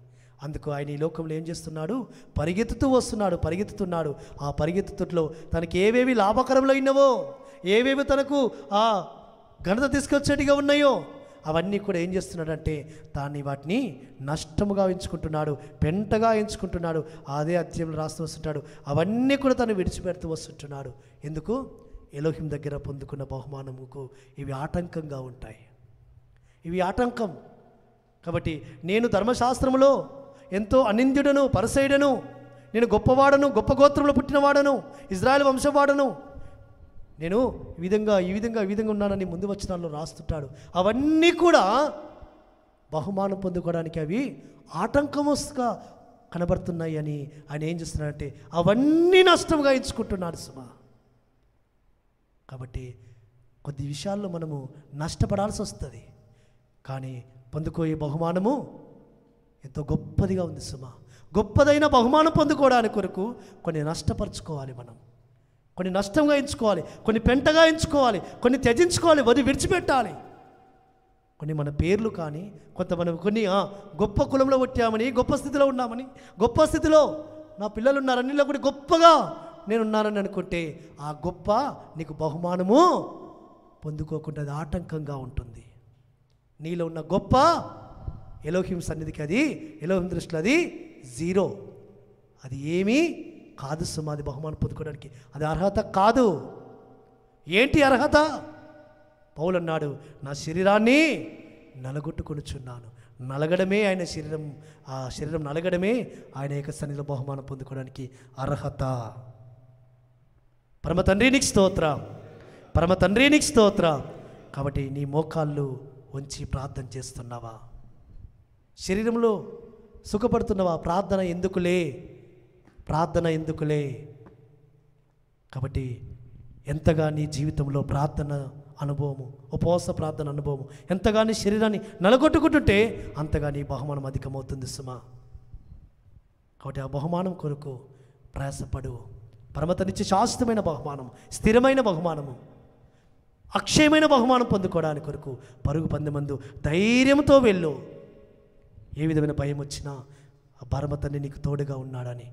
అందుకు ఆయన ఈ లోకంలో ఏం చేస్తున్నాడు? పరిగెత్తుతున్నాడు. ఆ పరిగెత్తుతుట్లో తనకి ఏవేవి లాభకరంలో ఉన్నవో, ఏవేవి తనకు ఆ ఘనత తీసుకొచ్చేటిగా ఉన్నాయో అవన్నీ కూడా ఏం చేస్తున్నాడంటే వాటిని నష్టముగా ఎంచుకుంటున్నాడు, పెంటగా ఎంచుకుంటున్నాడు. అదే అధ్యాయంలో రాస్తూ వస్తుంటాడు, అవన్నీ కూడా తను విడిచిపెడుతూ వస్తుంటున్నాడు. ఎందుకు? ఎలోహిం దగ్గర పొందుకున్న బహుమానముకు ఇవి ఆటంకంగా ఉంటాయి, ఇవి ఆటంకం. కాబట్టి నేను ధర్మశాస్త్రములో ఎంతో అనింద్యుడను, పరిసయుడను, నేను గొప్పవాడను, గొప్ప గోత్రంలో పుట్టినవాడను, ఇజ్రాయెల్ వంశవాడను, నేను ఈ విధంగా ఉన్నానని ముందు వచనాల్లో రాస్తుంటాడు. అవన్నీ కూడా బహుమానం పొందుకోవడానికి అవి ఆటంకముగా కనబడుతున్నాయి అని ఆయన ఏం చేస్తున్నాడంటే అవన్నీ నష్టంగా ఎంచుకుంటున్నాడు సుమా. కాబట్టి కొద్ది విషయాల్లో మనము నష్టపడాల్సి వస్తుంది, కానీ పొందుకోయే బహుమానము ఎంతో గొప్పదిగా ఉంది సుమా. గొప్పదైన బహుమానం పొందుకోవడానికి కొరకు కొన్ని నష్టపరుచుకోవాలి, మనం కొన్ని నష్టంగా ఎంచుకోవాలి, కొన్ని పెంటగా ఎంచుకోవాలి, కొన్ని త్యజించుకోవాలి, విడిచిపెట్టాలి. కొన్ని మన పేర్లు కానీ, కొన్ని గొప్ప కులంలో పుట్టామని, గొప్ప స్థితిలో ఉన్నామని, గొప్ప స్థితిలో నా పిల్లలు ఉన్నారని, ఇలా కూడా గొప్పగా నేనున్నానని అనుకుంటే ఆ గొప్ప నీకు బహుమానము పొందుకోకుండా అది ఆటంకంగా ఉంటుంది. నీలో ఉన్న గొప్ప ఎలోహిం సన్నిధికి అది, ఎలోహిం దృష్టిలో అది జీరో, అది ఏమీ కాదు సుమా. అది బహుమానం పొందుకోవడానికి అది అర్హత కాదు. ఏంటి అర్హత? పౌలు అన్నాడు, నా శరీరాన్ని నలగొట్టుకొనుచున్నాను. నలగడమే ఆయన శరీరం, ఆ శరీరం నలగడమే ఆయన యొక్క సన్నిధిలో బహుమానం పొందుకోవడానికి అర్హత. పరమ తండ్రి నీకు స్తోత్ర. కాబట్టి నీ మోకాళ్ళు ఉంచి ప్రార్థన చేస్తున్నావా? శరీరంలో సుఖపడుతున్నావా? ప్రార్థన ఎందుకులే. కాబట్టి ఎంతగా నీ జీవితంలో ప్రార్థన అనుభవము, ఉపవాస ప్రార్థన అనుభవము ఎంతగా నీ శరీరాన్ని నలగొట్టుకుంటుంటే అంతగా నీ బహుమానం అధికమవుతుంది సుమా. కాబట్టి ఆ బహుమానం కొరకు ప్రయాసపడు. పరమతనిచ్చే శాశ్వతమైన బహుమానం, స్థిరమైన బహుమానము, అక్షయమైన బహుమానం పొందుకోవడానికి కొరకు పరుగు పందెమందు ధైర్యంతో వెళ్ళు. ఏ విధమైన భయం వచ్చినా పరమతండ్రి నీకు తోడుగా ఉన్నాడని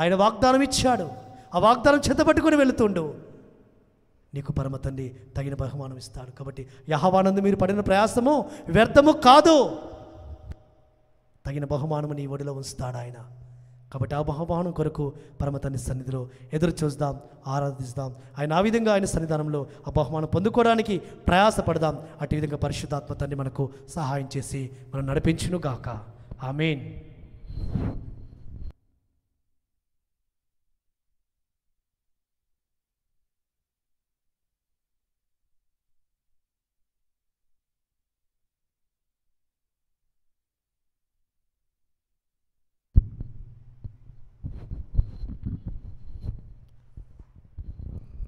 ఆయన వాగ్దానం ఇచ్చాడు. ఆ వాగ్దానం చేతపట్టుకుని వెళుతుండు, నీకు పరమతండ్రి తగిన బహుమానం ఇస్తాడు. కాబట్టి యెహోవానందు మీరు పడిన ప్రయాసము వ్యర్థము కాదు, తగిన బహుమానము నీ ఒడిలో ఉంచుతాడు ఆయన. కాబట్టి ఆ బహుమానం కొరకు పరమతండ్రి సన్నిధిలో ఎదురు చూద్దాం, ఆరాధిస్తాం. ఆయన ఆ విధంగా ఆయన సన్నిధానంలో ఆ బహుమానం పొందుకోవడానికి ప్రయాసపడదాం. అటు విధంగా పరిశుద్ధాత్మ తండ్రి మనకు సహాయం చేసి మనం నడిపించును గాక. ఆమేన్.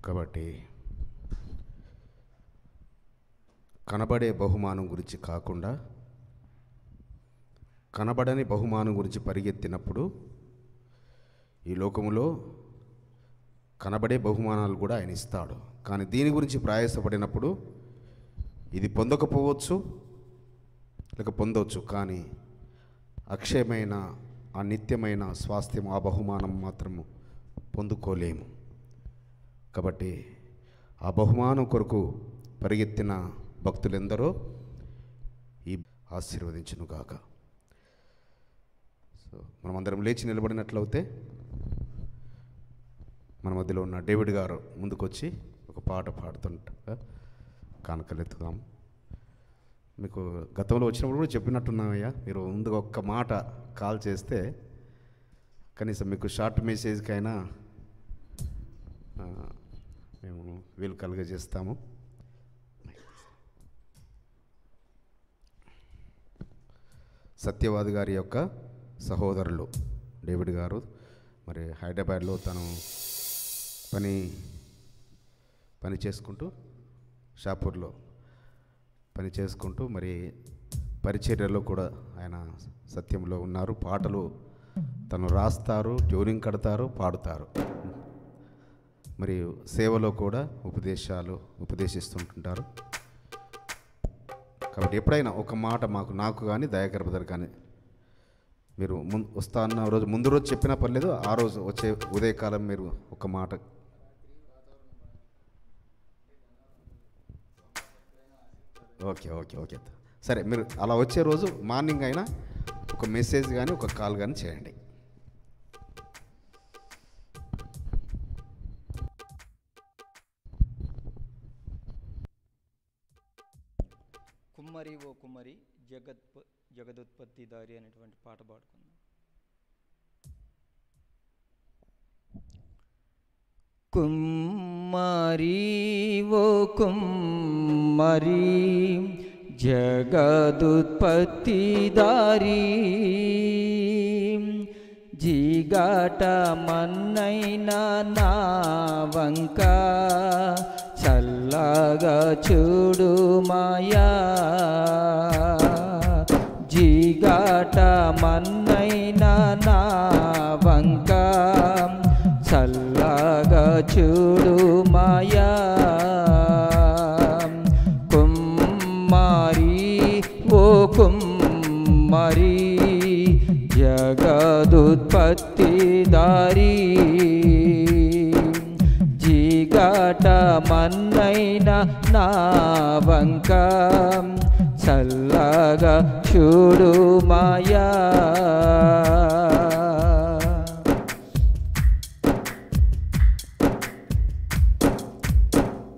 కాబట్టి కనబడే బహుమానం గురించి కాకుండా కనబడని బహుమానం గురించి పరిగెత్తినప్పుడు ఈ లోకములో కనబడే బహుమానాలు కూడా ఆయన ఇస్తాడు. కానీ దీని గురించి ప్రయాసపడినప్పుడు ఇది పొందకపోవచ్చు లేక పొందవచ్చు, కానీ అక్షయమైన ఆ నిత్యమైన స్వాస్థ్యం ఆ బహుమానం మాత్రము పొందుకోలేము. కాబట్టి ఆ బహుమానం కొరకు పరిగెత్తిన భక్తులెందరో ఈ ఆశీర్వదించునుగాక. సో మనమందరం లేచి నిలబడినట్లయితే మన మధ్యలో ఉన్న డేవిడ్ గారు ముందుకొచ్చి ఒక పాట పాడుతుంట కానుకలెత్తుదాం. మీకు గతంలో వచ్చినప్పుడు కూడా చెప్పినట్టున్నామయ్యా, మీరు ముందుగా ఒక్క మాట కాల్ చేస్తే కనీసం మీకు షార్ట్ మెసేజ్కైనా మేము వీలు కలుగజేస్తాము. సత్యవాది గారి యొక్క సహోదరులు డేవిడ్ గారు మరి హైదరాబాద్లో తను పని చేసుకుంటూ షాపూర్లో పని చేసుకుంటూ మరి పరిచర్యలో కూడా ఆయన సత్యంలో ఉన్నారు. పాటలు తను రాస్తారు, ట్యూనింగ్ కడతారు, పాడుతారు. మరి సేవలో కూడా ఉపదేశిస్తుంటుంటారు. కాబట్టి ఎప్పుడైనా ఒక మాట నాకు కానీ దయాకర్ బ్రదర్ కానీ మీరు వస్తా అన్న రోజు ముందు రోజు చెప్పినా పర్లేదు, ఆ రోజు వచ్చే ఉదయకాలం మీరు ఒక మాట ఓకే ఓకే ఓకే సరే మీరు అలా వచ్చే రోజు మార్నింగ్ అయినా ఒక మెసేజ్ కానీ ఒక కాల్ కానీ చేయండి. కుమ్మరి ఓ కుమ్మరి జగదుత్పత్తి దారి అనేటువంటి పాట పాడుకుందాం. కుమ్మరి ఓ కుమ్మరి జగదుత్పత్తి దారి జిగాట మన్నైన నా వంక చల్లగా చూడు మాయా జిగాట మన్నైన నా వంక చల్లగా చూడు మాయా కుమ్మారి ఓ కుమ్మారి జగదుత్పత్తి దారి జిగాట మన్నైన నా వంక చల్లగా చూడు మాయా.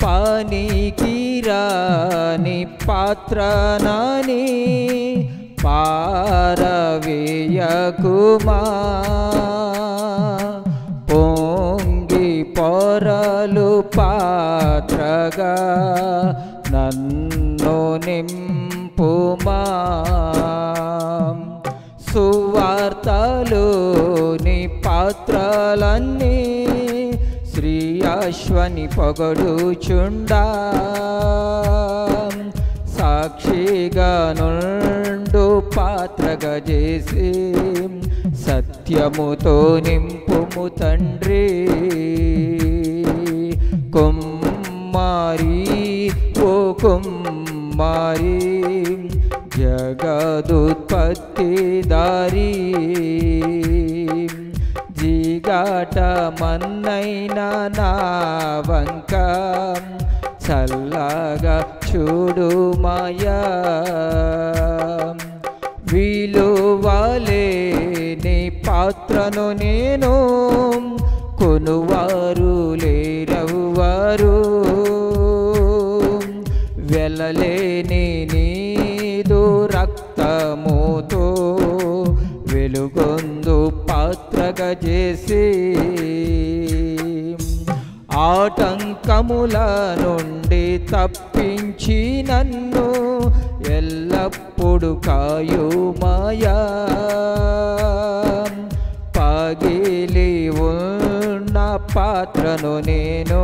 పానికి రాని పాత్రనని పారవేయకుమా పొంగి పొరలు పాత్రగా నన్ను నింపుమా సువార్తలోని పాత్రలన్నీ శ్రీ అశ్వని పొగడుచుండా సాక్షిగా నుండు పాత్రగా చేసి సత్యముతో నింపుము తండ్రి. కుమ్మారి ఓ కుమ్మారి జగదుత్పత్తి దారి జిగాట మన్నైన నా వంక చల్లగా చూడు మాయా విలువలేని పాత్రను నేను కొనువారు లేరవ్వరు వెలలేని నీదు రక్తముతో వెలుగొందు పాత్రగా చేసి ఆటంకముల నుండి తప్పించి నన్ను ఎల్లప్పుడు కాయుమాయా పగిలి ఉన్న పాత్రను నేను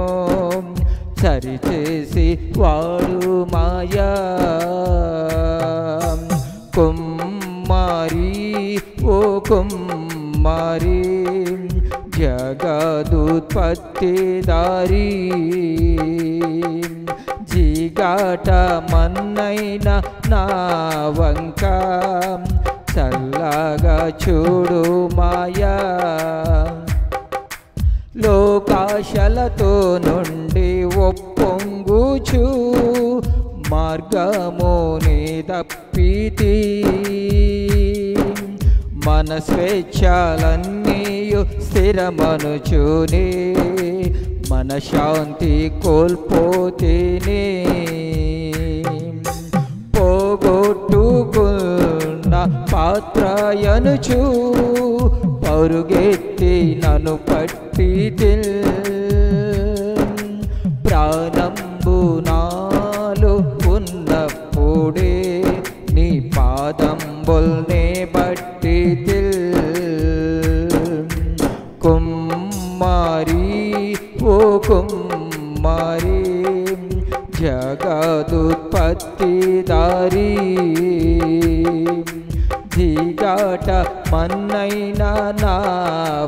దరిచేసి వాడు మాయా కుమ్మారి ఓ కుమ్మారి జగదుత్పత్తిదారి జీగాట మన్నైన నా వంక చల్లగా చూడు మాయా లోకాశలతో నుండి ఒప్పొంగుచు మార్గముని తప్పితి మన స్వేచ్ఛలన్నీయు స్థిరమనుచుని మన శాంతి కోల్పోతేనే పోగొట్టుకున్న పాత్రయనుచు పరుగెత్తి నన్ను పట్టితిల్ ప్రాణంబు నాలో ఉన్నప్పుడే నీ పాదంబుల్నే పట్టితిల్ కుమ్మారి ఓ కుమ్మారి జగదుత్పత్తిదారి ధీగాట మన్నైన నా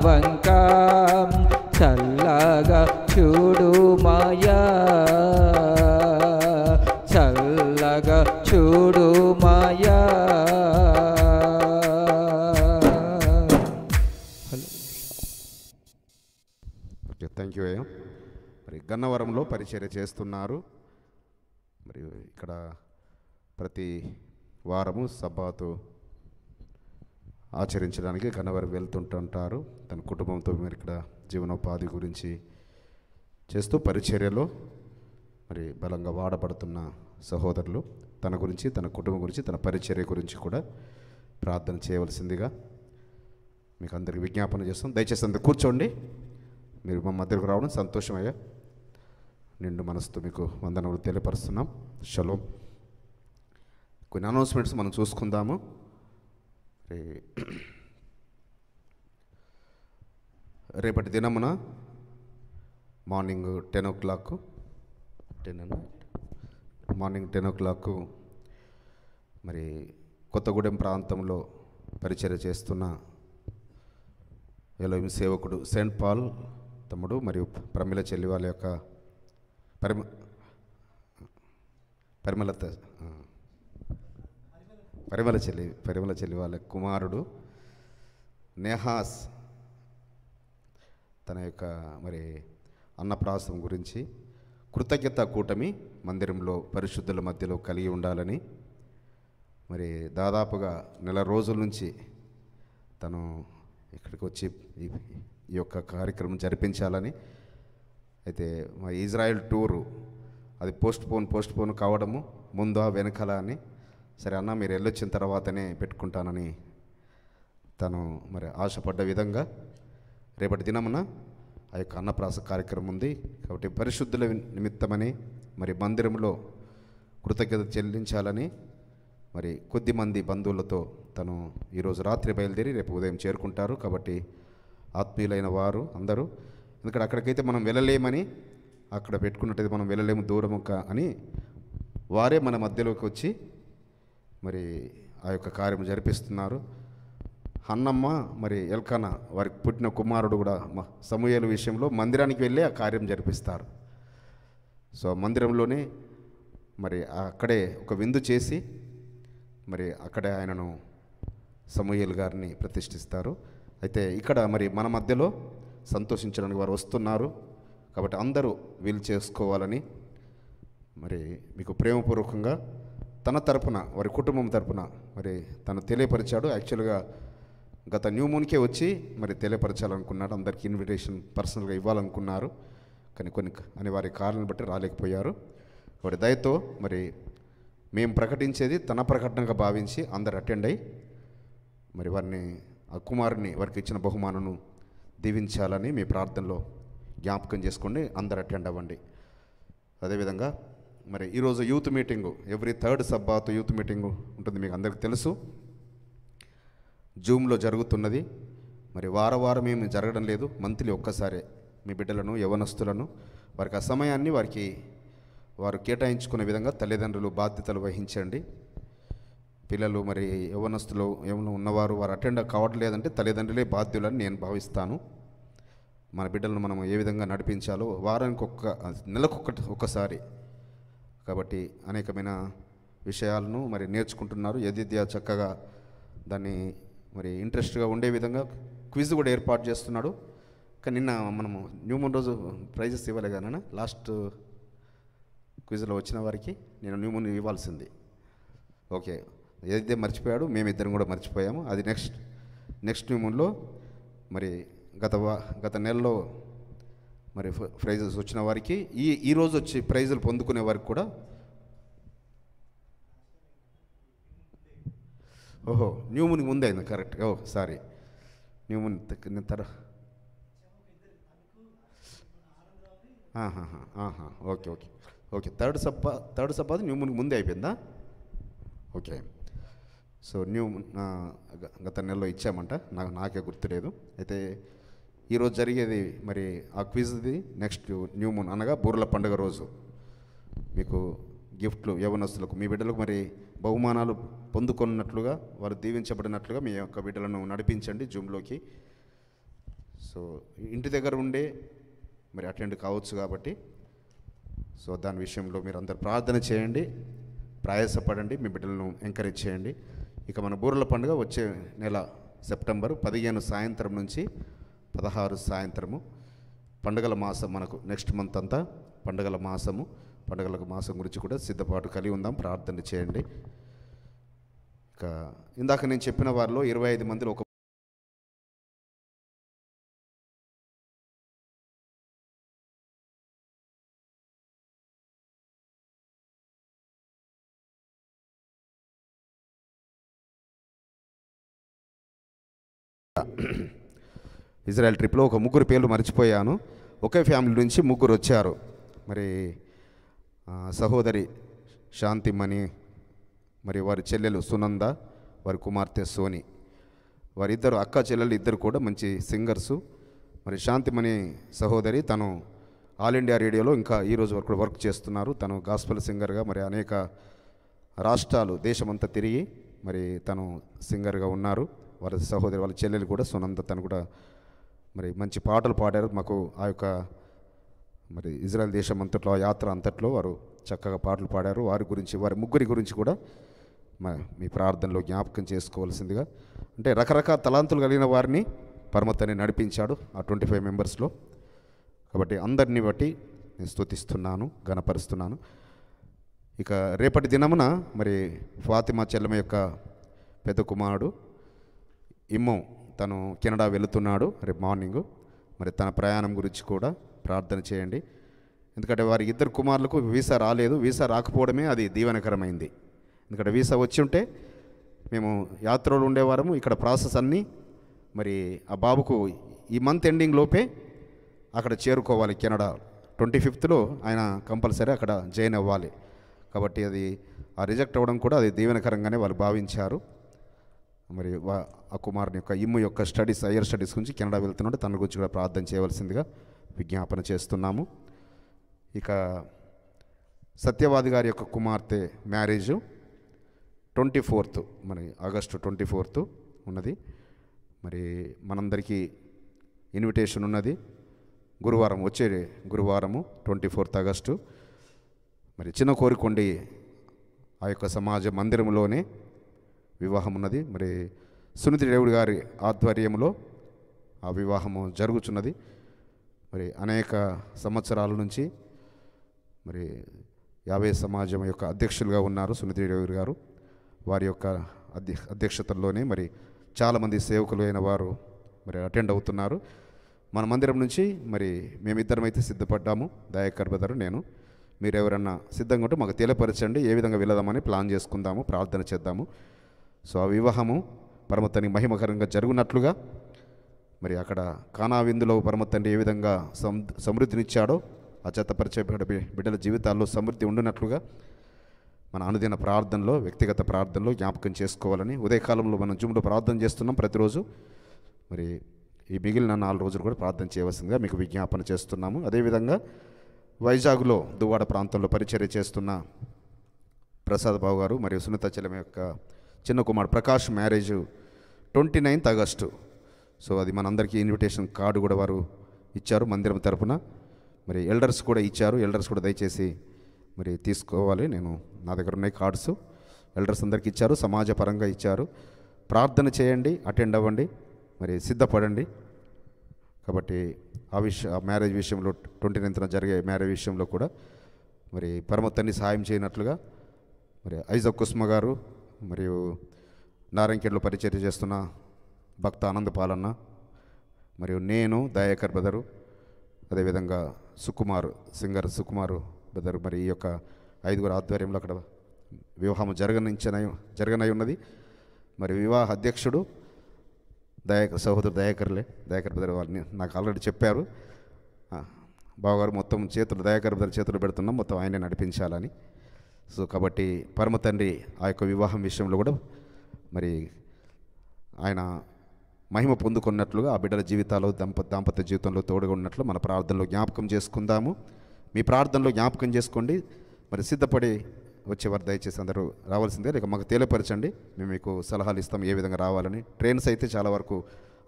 వంక చల్లగా చూడు మాయా చల్లగా చూడు మాయా. Thank you. మరి గన్నవరంలో పరిచర్య చేస్తున్నారు. మరి ఇక్కడ ప్రతి వారము సబ్బాతు ఆచరించడానికి గన్నవరం వెళ్తుంటుంటారు. తన కుటుంబంతో మీరు ఇక్కడ జీవనోపాధి గురించి చేస్తూ పరిచర్యలో మరి బలంగా వాడబడుతున్న సహోదరులు తన గురించి, తన కుటుంబం గురించి, తన పరిచర్య గురించి కూడా ప్రార్థన చేయవలసిందిగా మీకు అందరికీ విజ్ఞాపన చేస్తాం. దయచేసి అందరు కూర్చోండి. మీరు మా మధ్యకు రావడం సంతోషమయ్యా. నిండు మనసుతో మీకు వందనములు తెలియపరుస్తున్నాం. షలోం. కొన్ని అనౌన్స్మెంట్స్ మనం చూసుకుందాము. రేపటి దినమున మార్నింగ్ 10 o'clock మరి కొత్తగూడెం ప్రాంతంలో పరిచర్య చేస్తున్న ఎలోహిం సేవకుడు సెయింట్ పాల్ తమ్ముడు మరియు ప్రమిళ చెల్లి వాళ్ళ యొక్క పరిమళ చెల్లి వాళ్ళ కుమారుడు నెహాస్ తన యొక్క మరి అన్నప్రాసం గురించి కృతజ్ఞత కూటమి మందిరంలో పరిశుద్ధుల మధ్యలో కలిగి ఉండాలని మరి దాదాపుగా నెల రోజుల నుంచి తను ఇక్కడికి వచ్చి ఈ యొక్క కార్యక్రమం జరిపించాలని, అయితే మా ఇజ్రాయెల్ టూరు అది పోస్ట్పోన్ కావడము ముందా వెనకాల అని, సరే అన్న మీరు వెళ్ళొచ్చిన తర్వాతనే పెట్టుకుంటానని తను మరి ఆశపడ్డ విధంగా రేపటి దినమున ఆ యొక్క అన్నప్రాస కార్యక్రమం ఉంది. కాబట్టి పరిశుద్ధుల నిమిత్తమని మరి మందిరంలో కృతజ్ఞత చెల్లించాలని మరి కొద్దిమంది బంధువులతో తను ఈరోజు రాత్రి బయలుదేరి రేపు ఉదయం చేరుకుంటారు. కాబట్టి ఆత్మీయులైన వారు అందరూ, ఎందుకంటే అక్కడికైతే మనం వెళ్ళలేమని, అక్కడ పెట్టుకున్నట్టయితే మనం వెళ్ళలేము దూరం అని వారే మన మధ్యలోకి వచ్చి మరి ఆ యొక్క కార్యం జరిపిస్తున్నారు. హన్నమ్మ మరి ఎల్కానా వారికి పుట్టిన కుమారుడు కూడా సమూయేలు విషయంలో మందిరానికి వెళ్ళి ఆ కార్యం జరిపిస్తారు. సో మందిరంలోనే మరి అక్కడే ఒక విందు చేసి మరి అక్కడే ఆయనను సమూయేలు గారిని ప్రతిష్ఠిస్తారు. అయితే ఇక్కడ మరి మన మధ్యలో సంతోషించడానికి వారు వస్తున్నారు. కాబట్టి అందరూ వీలు చేసుకోవాలని మరి మీకు ప్రేమపూర్వకంగా తన తరపున వారి కుటుంబం తరపున మరి తను తెలియపరిచాడు. యాక్చువల్గా గత న్యూ మూన్కే వచ్చి మరి తెలియపరచాలనుకున్నాడు, అందరికీ ఇన్విటేషన్ పర్సనల్గా ఇవ్వాలనుకున్నారు, కానీ కొన్ని అనివార్య కారణాలను బట్టి రాలేకపోయారు. వాడి దయతో మరి మేము ప్రకటించేది తన ప్రకటనగా భావించి అందరు అటెండ్ అయ్యి మరి వారిని ఆ కుమారుని వారికి ఇచ్చిన బహుమానను దీవించాలని మీ ప్రార్థనలో జ్ఞాపకం చేసుకోండి. అందరు అటెండ్ అవ్వండి. అదేవిధంగా మరి ఈరోజు youth meeting, every third Sabbath youth meeting ఉంటుంది, మీకు అందరికీ తెలుసు. జూమ్లో జరుగుతున్నది. మరి వారం ఏమి జరగడం లేదు, మంత్లీ ఒక్కసారే మీ బిడ్డలను యవనస్తులను వారికి ఆ సమయాన్ని వారికి వారు కేటాయించుకునే విధంగా తల్లిదండ్రులు బాధ్యతలు వహించండి. పిల్లలు మరి యవనస్తులు ఏమైనా ఉన్నవారు వారు అటెండ్ కావట్లేదంటే తల్లిదండ్రులే బాధ్యులని నేను భావిస్తాను. మన బిడ్డలను మనం ఏ విధంగా నడిపించాలో వారానికి నెలకొకసారి కాబట్టి అనేకమైన విషయాలను మరి నేర్చుకుంటున్నారు. ఎదిద్యా చక్కగా దాన్ని మరి ఇంట్రెస్ట్గా ఉండే విధంగా క్విజ్ కూడా ఏర్పాటు చేస్తున్నాడు. కానీ నిన్న మనము న్యూమూన్ రోజు ప్రైజెస్ ఇవ్వలే కానీ లాస్ట్ క్విజ్లో వచ్చిన వారికి నేను న్యూమూన్ ఇవ్వాల్సింది. ఓకే, ఏదైతే మర్చిపోయాడు మేమిద్దరం కూడా మర్చిపోయాము. అది నెక్స్ట్ న్యూమూన్లో మరి గత నెలలో మరి ప్రైజెస్ వచ్చిన వారికి ఈరోజు వచ్చి ప్రైజులు పొందుకునే వారికి కూడా ఓహో న్యూమూన్ ముందే అయింది correct. Oh sorry new moon okay okay okay third Sabbath new moon ముందే అయిపోయిందా? ఓకే, సో న్యూమూన్ గత నెలలో ఇచ్చామంట, నాకే గుర్తులేదు. అయితే ఈరోజు జరిగేది మరి ఆ క్విజ్ది నెక్స్ట్ న్యూమూన్ అనగా బూరల పండుగ రోజు మీకు గిఫ్ట్లు యవనస్తులకు మీ బిడ్డలకు మరి బహుమానాలు పొందుకున్నట్లుగా వారు దీవించబడినట్లుగా మీ యొక్క బిడ్డలను నడిపించండి జూమ్లోకి. సో ఇంటి దగ్గర ఉండే మరి అటెండ్ కావచ్చు కాబట్టి సో దాని విషయంలో మీరు అందరు ప్రార్థన చేయండి, ప్రయాసపడండి, మీ బిడ్డలను ఎంకరేజ్ చేయండి. ఇక మన బూరల పండుగ వచ్చే నెల సెప్టెంబర్ 15 సాయంత్రం నుంచి 16 సాయంత్రము పండుగల మాసం. మనకు నెక్స్ట్ మంత్ అంతా పండుగల మాసం గురించి కూడా సిద్ధపాటు కలిగి ఉందాం, ప్రార్థన చేయండి. ఇంకా ఇందాక నేను చెప్పిన వారిలో 25 మందిలో ఒక ఇజ్రాయెల్ ట్రిప్లో ఒక 3 పేర్లు మర్చిపోయాను. ఒకే ఫ్యామిలీ నుంచి 3 వచ్చారు. మరి సహోదరి శాంతిమణి, మరి వారి చెల్లెలు సునంద, వారి కుమార్తె సోని, వారిద్దరు అక్క చెల్లెలు ఇద్దరు కూడా మంచి సింగర్సు. మరి శాంతిమణి సహోదరి తను ఆల్ ఇండియా రేడియోలో ఇంకా ఈరోజు వరకు కూడా వర్క్ చేస్తున్నారు. తను గాస్పల్ సింగర్గా మరి అనేక రాష్ట్రాలు దేశమంతా తిరిగి మరి తను సింగర్గా ఉన్నారు. వారి సహోదరి వాళ్ళ చెల్లెలు కూడా సునంద తను కూడా మరి మంచి పాటలు పాడారు. మాకు ఆ యొక్క మరి ఇజ్రాయెల్ దేశం అంతట్లో యాత్ర అంతట్లో వారు చక్కగా పాటలు పాడారు. వారి గురించి వారి 3 గురించి కూడా మీ ప్రార్థనలో జ్ఞాపకం చేసుకోవాల్సిందిగా. అంటే రకరకాల తలాంతులు కలిగిన వారిని పరమతని నడిపించాడు ఆ 25 మెంబర్స్లో. కాబట్టి అందరినీ బట్టి నేను స్తుతిస్తున్నాను, ఘనపరుస్తున్నాను. ఇక రేపటి దినమున మరి ఫాతిమా చెల్లెమ యొక్క పెద్ద కుమారుడు ఇమ్మో తను కెనడా వెళుతున్నాడు రేపు మార్నింగు. మరి తన ప్రయాణం గురించి కూడా ప్రార్థన చేయండి. ఎందుకంటే వారి ఇద్దరు కుమారులకు వీసా రాలేదు. వీసా రాకపోవడమే అది దీవెనకరమైంది. ఎందుకంటే వీసా వచ్చి ఉంటే మేము యాత్రలో ఉండేవారము. ఇక్కడ ప్రాసెస్ అన్నీ మరి ఆ బాబుకు ఈ మంత్ ఎండింగ్ లోపే అక్కడ చేరుకోవాలి. కెనడా 25th ఆయన కంపల్సరీ అక్కడ జాయిన్ అవ్వాలి. కాబట్టి అది ఆ రిజెక్ట్ అవ్వడం కూడా అది దీవెనకరంగానే వాళ్ళు భావించారు. మరి ఆ కుమారుని యొక్క ఇమ్ము యొక్క స్టడీస్ హయ్యర్ స్టడీస్ గురించి కెనడా వెళ్తున్నాడు. తన గురించి కూడా ప్రార్థన చేయవలసిందిగా విజ్ఞాపన చేస్తున్నాము. ఇక సత్యవాది గారి యొక్క కుమార్తె మ్యారేజు 24th మరి ఆగస్టు 24th ఉన్నది. మరి మనందరికీ ఇన్విటేషన్ ఉన్నది. గురువారం వచ్చే గురువారము 24th ఆగస్టు మరి చిన్న కోరికొండి ఆ యొక్క సమాజ మందిరంలోనే వివాహం ఉన్నది. మరి సునీతి దేవుడి గారి ఆధ్వర్యంలో ఆ వివాహము జరుగుతున్నది. మరి అనేక సంవత్సరాల నుంచి మరి యావే సమాజం యొక్క అధ్యక్షులుగా ఉన్నారు సునీతి దేవుడి గారు. వారి యొక్క అధ్యక్షతల్లోనే మరి చాలామంది సేవకులు అయిన వారు మరి అటెండ్ అవుతున్నారు. మన మందిరం నుంచి మరి మేమిద్దరం అయితే సిద్ధపడ్డాము, దయాకర్ బ్రదర్ నేను. మీరు ఎవరన్నా సిద్ధంగా ఉంటే మాకు తెలియపరచండి, ఏ విధంగా వెళదామని ప్లాన్ చేసుకుందాము, ప్రార్థన చేద్దాము. సో ఆ వివాహము పరమతండ్రి మహిమకరంగా జరుగునట్లుగా మరి అక్కడ కానా విందులో పరమతండ్రి ఏ విధంగా సమృద్ధినిచ్చాడో ఆ జతపరిచే బిడ్డల జీవితాల్లో సమృద్ధి ఉండునట్లుగా మన అనుదిన ప్రార్థనలో వ్యక్తిగత ప్రార్థనలో జ్ఞాపకం చేసుకోవాలని ఉదయకాలంలో మనం జూమ్లో ప్రార్థన చేస్తున్నాం ప్రతిరోజు. మరి ఈ మిగిలిన 4 రోజులు కూడా ప్రార్థన చేయవలసిందిగా మీకు విజ్ఞాపన చేస్తున్నాము. అదేవిధంగా వైజాగ్లో దువ్వాడ ప్రాంతంలో పరిచర్య చేస్తున్న ప్రసాద్ బాబు గారు మరియు సునీతాచలం యొక్క చిన్న కుమారుడు Prakash marriage 29th August. So అది మనందరికీ ఇన్విటేషన్ కార్డు కూడా వారు ఇచ్చారు మందిరం తరఫున, మరి ఎల్డర్స్ కూడా ఇచ్చారు. ఎల్డర్స్ కూడా దయచేసి మరి తీసుకోవాలి, నేను నా దగ్గర ఉన్నాయి కార్డ్స్, ఎల్డర్స్ అందరికీ ఇచ్చారు, సమాజపరంగా ఇచ్చారు. ప్రార్థన చేయండి, అటెండ్ అవ్వండి, మరి సిద్ధపడండి. కాబట్టి ఆ మ్యారేజ్ విషయంలో 29th జరిగే మ్యారేజ్ విషయంలో కూడా మరి పరమతన్ని సహాయం చేయనట్లుగా మరి ఐజాక్ కుస్మ గారు మరియు నారాయణఖేడ్లో పరిచర్య చేస్తున్న భక్త ఆనంద్ పాలన్న మరియు నేను దయాకర్ బ్రదరు, అదేవిధంగా సుకుమార్ సింగర్ సుకుమార్ బ్రదరు, మరి ఈ యొక్క 5 ఆధ్వర్యంలో అక్కడ వివాహం జరగనై ఉన్నది. మరి వివాహ అధ్యక్షుడు సహోదరు దయాకర్ బ్రదర్ వారిని నాకు ఆల్రెడీ చెప్పారు బావగారు, మొత్తం చేతులు దయాకర్ బ్రదర్ చేతులు పెడుతున్నాం, మొత్తం ఆయనే నడిపించాలని. సో కాబట్టి పరమ తండ్రి ఆ యొక్క వివాహం విషయంలో కూడా మరి ఆయన మహిమ పొందుకున్నట్లుగా ఆ బిడ్డల జీవితాల్లో దాంపత్య జీవితంలో తోడుగా ఉన్నట్లు మన ప్రార్థనలో జ్ఞాపకం చేసుకుందాము. మీ ప్రార్థనలో జ్ఞాపకం చేసుకోండి, మరి సిద్ధపడి వచ్చేవారు దయచేసి అందరూ రావాల్సిందే, లేక మాకు తెలియపరచండి, మేము మీకు సలహాలు ఇస్తాం ఏ విధంగా రావాలని. ట్రైన్స్ అయితే చాలా వరకు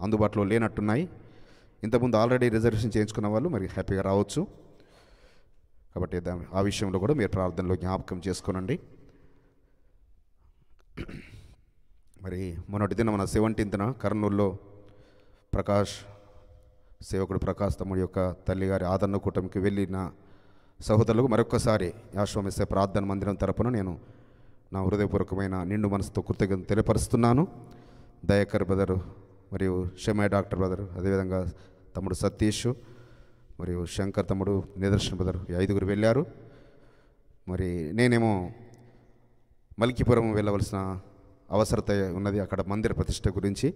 అందుబాటులో లేనట్టున్నాయి, ఇంతకుముందు ఆల్రెడీ రిజర్వేషన్ చేయించుకున్న వాళ్ళు మరి హ్యాపీగా రావచ్చు. కాబట్టి ఆ విషయంలో కూడా మీరు ప్రార్థనలో జ్ఞాపకం చేసుకోనండి. మరి మొన్నటి దిన మన 17th కర్నూలులో ప్రకాష్ సేవకుడు ప్రకాష్ తమ్ముడి యొక్క తల్లిగారి ఆదరణ కూటమికి వెళ్ళిన సహోదరులకు మరొకసారి యాశ్వమేశ్వర ప్రార్థన మందిరం తరపున నేను నా హృదయపూర్వకమైన నిండు మనసుతో కృతజ్ఞతలు తెలియపరుస్తున్నాను. దయాకర్ బ్రదరు మరియు షమయ డాక్టర్ బ్రదరు, అదేవిధంగా తమ్ముడు సతీష్ మరియు శంకర్ తమ్ముడు నిదర్శన్ బ్రదరు, 5 వెళ్ళారు. మరి నేనేమో మల్కీపురం వెళ్ళవలసిన అవసరత ఉన్నది, అక్కడ మందిర ప్రతిష్ట గురించి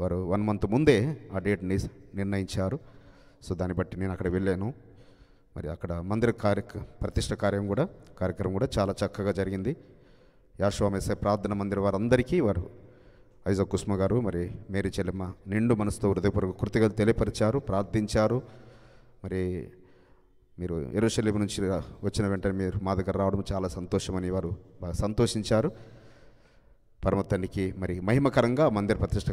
వారు 1 month ముందే ఆ డేట్ని నిర్ణయించారు. సో దాన్ని బట్టి నేను అక్కడ వెళ్ళాను. మరి అక్కడ మందిర ప్రతిష్ట కార్యక్రమం కూడా చాలా చక్కగా జరిగింది. యాశ్వమేసే ప్రార్థన మందిర వారందరికీ వారు ఐజాక్ కుస్మ గారు మరి మేరీ చెల్లెమ్మ నిండు మనసుతో హృదయపూర్వక కృతజ్ఞతలు తెలియపరిచారు, ప్రార్థించారు. మరి మీరు యెరూషలేము నుంచి వచ్చిన వెంటనే మీరు మా దగ్గర రావడం చాలా సంతోషమని వారు సంతోషించారు. పరమతనికి మరి మహిమకరంగా మందిర ప్రతిష్ట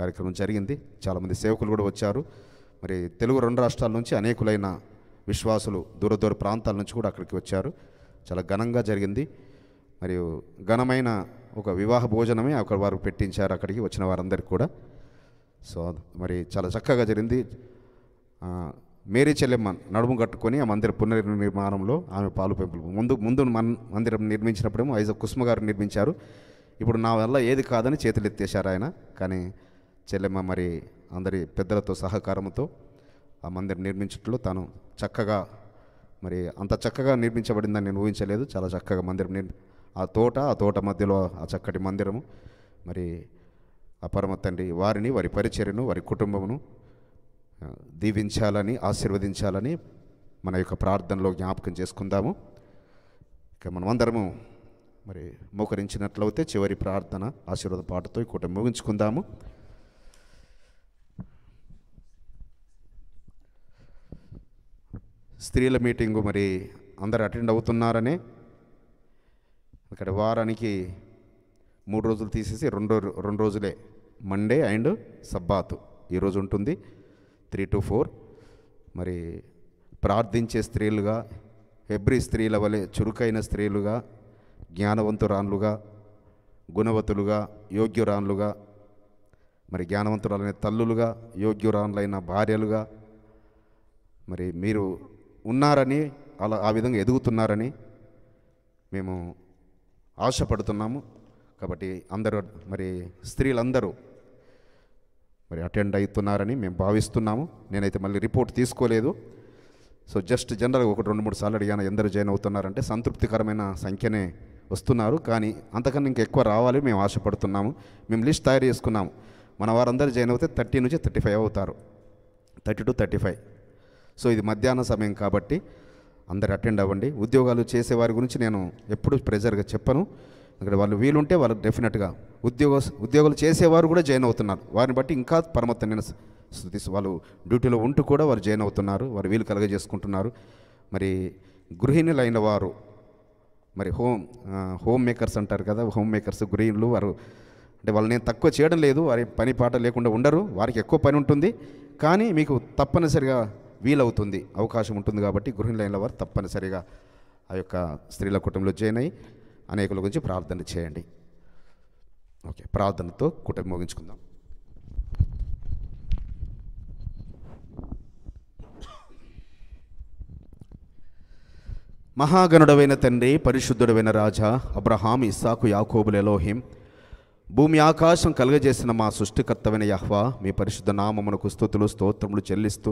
కార్యక్రమం జరిగింది. చాలామంది సేవకులు కూడా వచ్చారు. మరి తెలుగు 2 రాష్ట్రాల నుంచి అనేకులైన విశ్వాసులు దూర ప్రాంతాల నుంచి కూడా అక్కడికి వచ్చారు. చాలా ఘనంగా జరిగింది. మరియు ఘనమైన ఒక వివాహ భోజనమే అక్కడ వారు పెట్టించారు అక్కడికి వచ్చిన వారందరికీ కూడా. సో మరి చాలా చక్కగా జరిగింది. మేరీ చెల్లెమ్మ నడుము కట్టుకొని ఆ మందిర పునర్నిర్మాణంలో ఆమె పాలు పెంపులు ముందు మందిరం నిర్మించినప్పుడేమో ఐజాక్ కుస్మ గారు నిర్మించారు. ఇప్పుడు నా వల్ల ఏది కాదని చేతులు ఎత్తేశారు ఆయన, కానీ చెల్లెమ్మ మరి అందరి పెద్దలతో సహకారంతో ఆ మందిరం నిర్మించడంలో తాను చక్కగా మరి అంత చక్కగా నిర్మించబడిందని నేను ఊహించలేదు. చాలా చక్కగా మందిరం ఆ తోట మధ్యలో ఆ చక్కటి మందిరము మరి ఆ పరమ తండ్రి వారిని వారి పరిచర్యను వారి కుటుంబమును దీవించాలని ఆశీర్వదించాలని మన యొక్క ప్రార్థనలో జ్ఞాపకం చేసుకుందాము. ఇక మనమందరము మరి మోకరించినట్లయితే చివరి ప్రార్థన ఆశీర్వాద పాటతో ఈ కూటమి ముగించుకుందాము. స్త్రీల మీటింగు మరి అందరు అటెండ్ అవుతున్నారనే ఇక్కడ వారానికి 3 రోజులు తీసేసి 2 రోజులే మండే అండ్ సబ్బాతు ఈరోజు ఉంటుంది 3 to 4. మరి ప్రార్థించే స్త్రీలుగా హెబ్రీ స్త్రీల వలె చురుకైన స్త్రీలుగా జ్ఞానవంతురాన్లుగా గుణవతులుగా యోగ్యురాన్లుగా మరి జ్ఞానవంతురాలైన తల్లులుగా యోగ్యురాన్లైన భార్యలుగా మరి మీరు ఉన్నారని అలా ఆ విధంగా ఎదుగుతున్నారని మేము ఆశపడుతున్నాము. కాబట్టి అందరూ మరి స్త్రీలందరూ మరి అటెండ్ అవుతున్నారని మేము భావిస్తున్నాము. నేనైతే మళ్ళీ రిపోర్ట్ తీసుకోలేదు. సో జస్ట్ జనరల్గా 1-2-3 సార్లు అడిగాను ఎందరూ జాయిన్ అవుతున్నారంటే సంతృప్తికరమైన సంఖ్యనే వస్తున్నారు, కానీ అంతకన్నా ఇంకా ఎక్కువ రావాలి మేము ఆశపడుతున్నాము. మేము లిస్ట్ తయారు చేసుకున్నాము. మన వారందరూ జాయిన్ అవుతే 30 నుంచి 35 అవుతారు, 30 to 35. సో ఇది మధ్యాహ్న సమయం కాబట్టి అందరు అటెండ్ అవ్వండి. ఉద్యోగాలు చేసేవారి గురించి నేను ఎప్పుడు ప్రెజర్గా చెప్పను. ఇక్కడ వాళ్ళు వీలుంటే వాళ్ళు డెఫినెట్గా ఉద్యోగాలు చేసేవారు కూడా జాయిన్ అవుతున్నారు. వారిని బట్టి ఇంకా పరమతన్ని స్తుతిస్తూ వాళ్ళు డ్యూటీలో ఉంటూ కూడా వారు జాయిన్ అవుతున్నారు, వారు వీలు కలగజేసుకుంటున్నారు. మరి గృహిణులైన వారు మరి హోమ్ మేకర్స్ అంటారు కదా, హోమ్ మేకర్స్ గృహిణులు వారు అంటే వాళ్ళని నేను తక్కువ చేయడం లేదు, వారి పని పాట లేకుండా ఉండరు, వారికి ఎక్కువ పని ఉంటుంది, కానీ మీకు తప్పనిసరిగా వీలవుతుంది అవకాశం ఉంటుంది కాబట్టి గృహిణులైన వారు తప్పనిసరిగా ఆ యొక్క స్త్రీల కుటుంబంలో జాయిన్ అయ్యి అనేకుల గురించి ప్రార్థన చేయండి. ఓకే, ప్రార్థనతో కుటుంబం ముగించుకుందాం. మహాగణుడవైన తండ్రి, పరిశుద్ధుడవైన రాజా, అబ్రహాం, ఇస్సాకు, యాకోబుల ఎలోహిం, భూమి ఆకాశం కలుగజేసిన మా సృష్టికర్తవైన యెహోవా, మీ పరిశుద్ధ నామమునకు స్తుతులు స్తోత్రములు చెల్లిస్తూ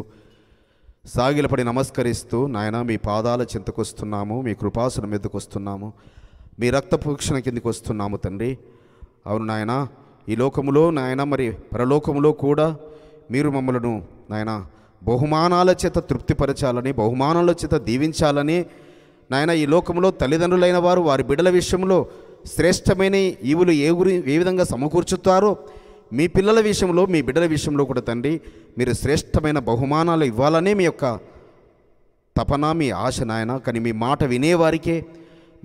సాగిలపడి నమస్కరిస్తూ, నాయన మీ పాదాల చింతకు వస్తున్నాము, మీ కృపాసనం మీదకు వస్తున్నాము, మీ రక్తపోక్షణ కిందకు వస్తున్నాము తండ్రి. అవును నాయన, ఈ లోకములో నాయన మరి పరలోకములో కూడా మీరు మమ్మలను నాయన బహుమానాల చేత తృప్తిపరచాలని, బహుమానాల చేత దీవించాలని, నాయన ఈ లోకంలో తల్లిదండ్రులైన వారు వారి బిడ్డల విషయంలో శ్రేష్టమైన ఈవులు ఏ విధంగా సమకూర్చుతారో, మీ పిల్లల విషయంలో మీ బిడ్డల విషయంలో కూడా తండ్రి మీరు శ్రేష్టమైన బహుమానాలు ఇవ్వాలనే మీ యొక్క తపన, మీ ఆశ నాయన. కానీ మీ మాట వినేవారికే,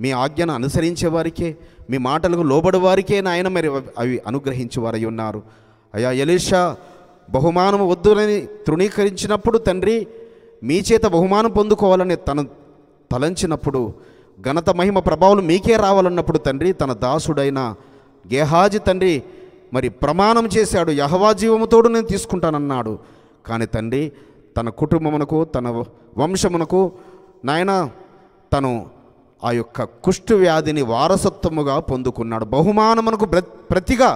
మీ ఆజ్ఞను అనుసరించేవారికే, మీ మాటలకు లోబడేవారికే నాయన మరి అవి అనుగ్రహించేవారై ఉన్నారు. అయ్యా ఎలీషా బహుమానము వద్దునని తృణీకరించినప్పుడు తండ్రి మీ చేత బహుమానం పొందుకోవాలని తన తలంచినప్పుడు, ఘనత మహిమ ప్రభావం మీకే రావాలన్నప్పుడు తండ్రి తన దాసుడైన గేహాజీ తండ్రి మరి ప్రమాణం చేశాడు, యెహోవా జీవముతోడు నేను తీసుకుంటానన్నాడు. కానీ తండ్రి తన కుటుంబమునకు తన వంశమునకు నాయన తను ఆ యొక్క కుష్టు వ్యాధిని వారసత్వముగా పొందుకున్నాడు, బహుమానమునకు ప్రతిగా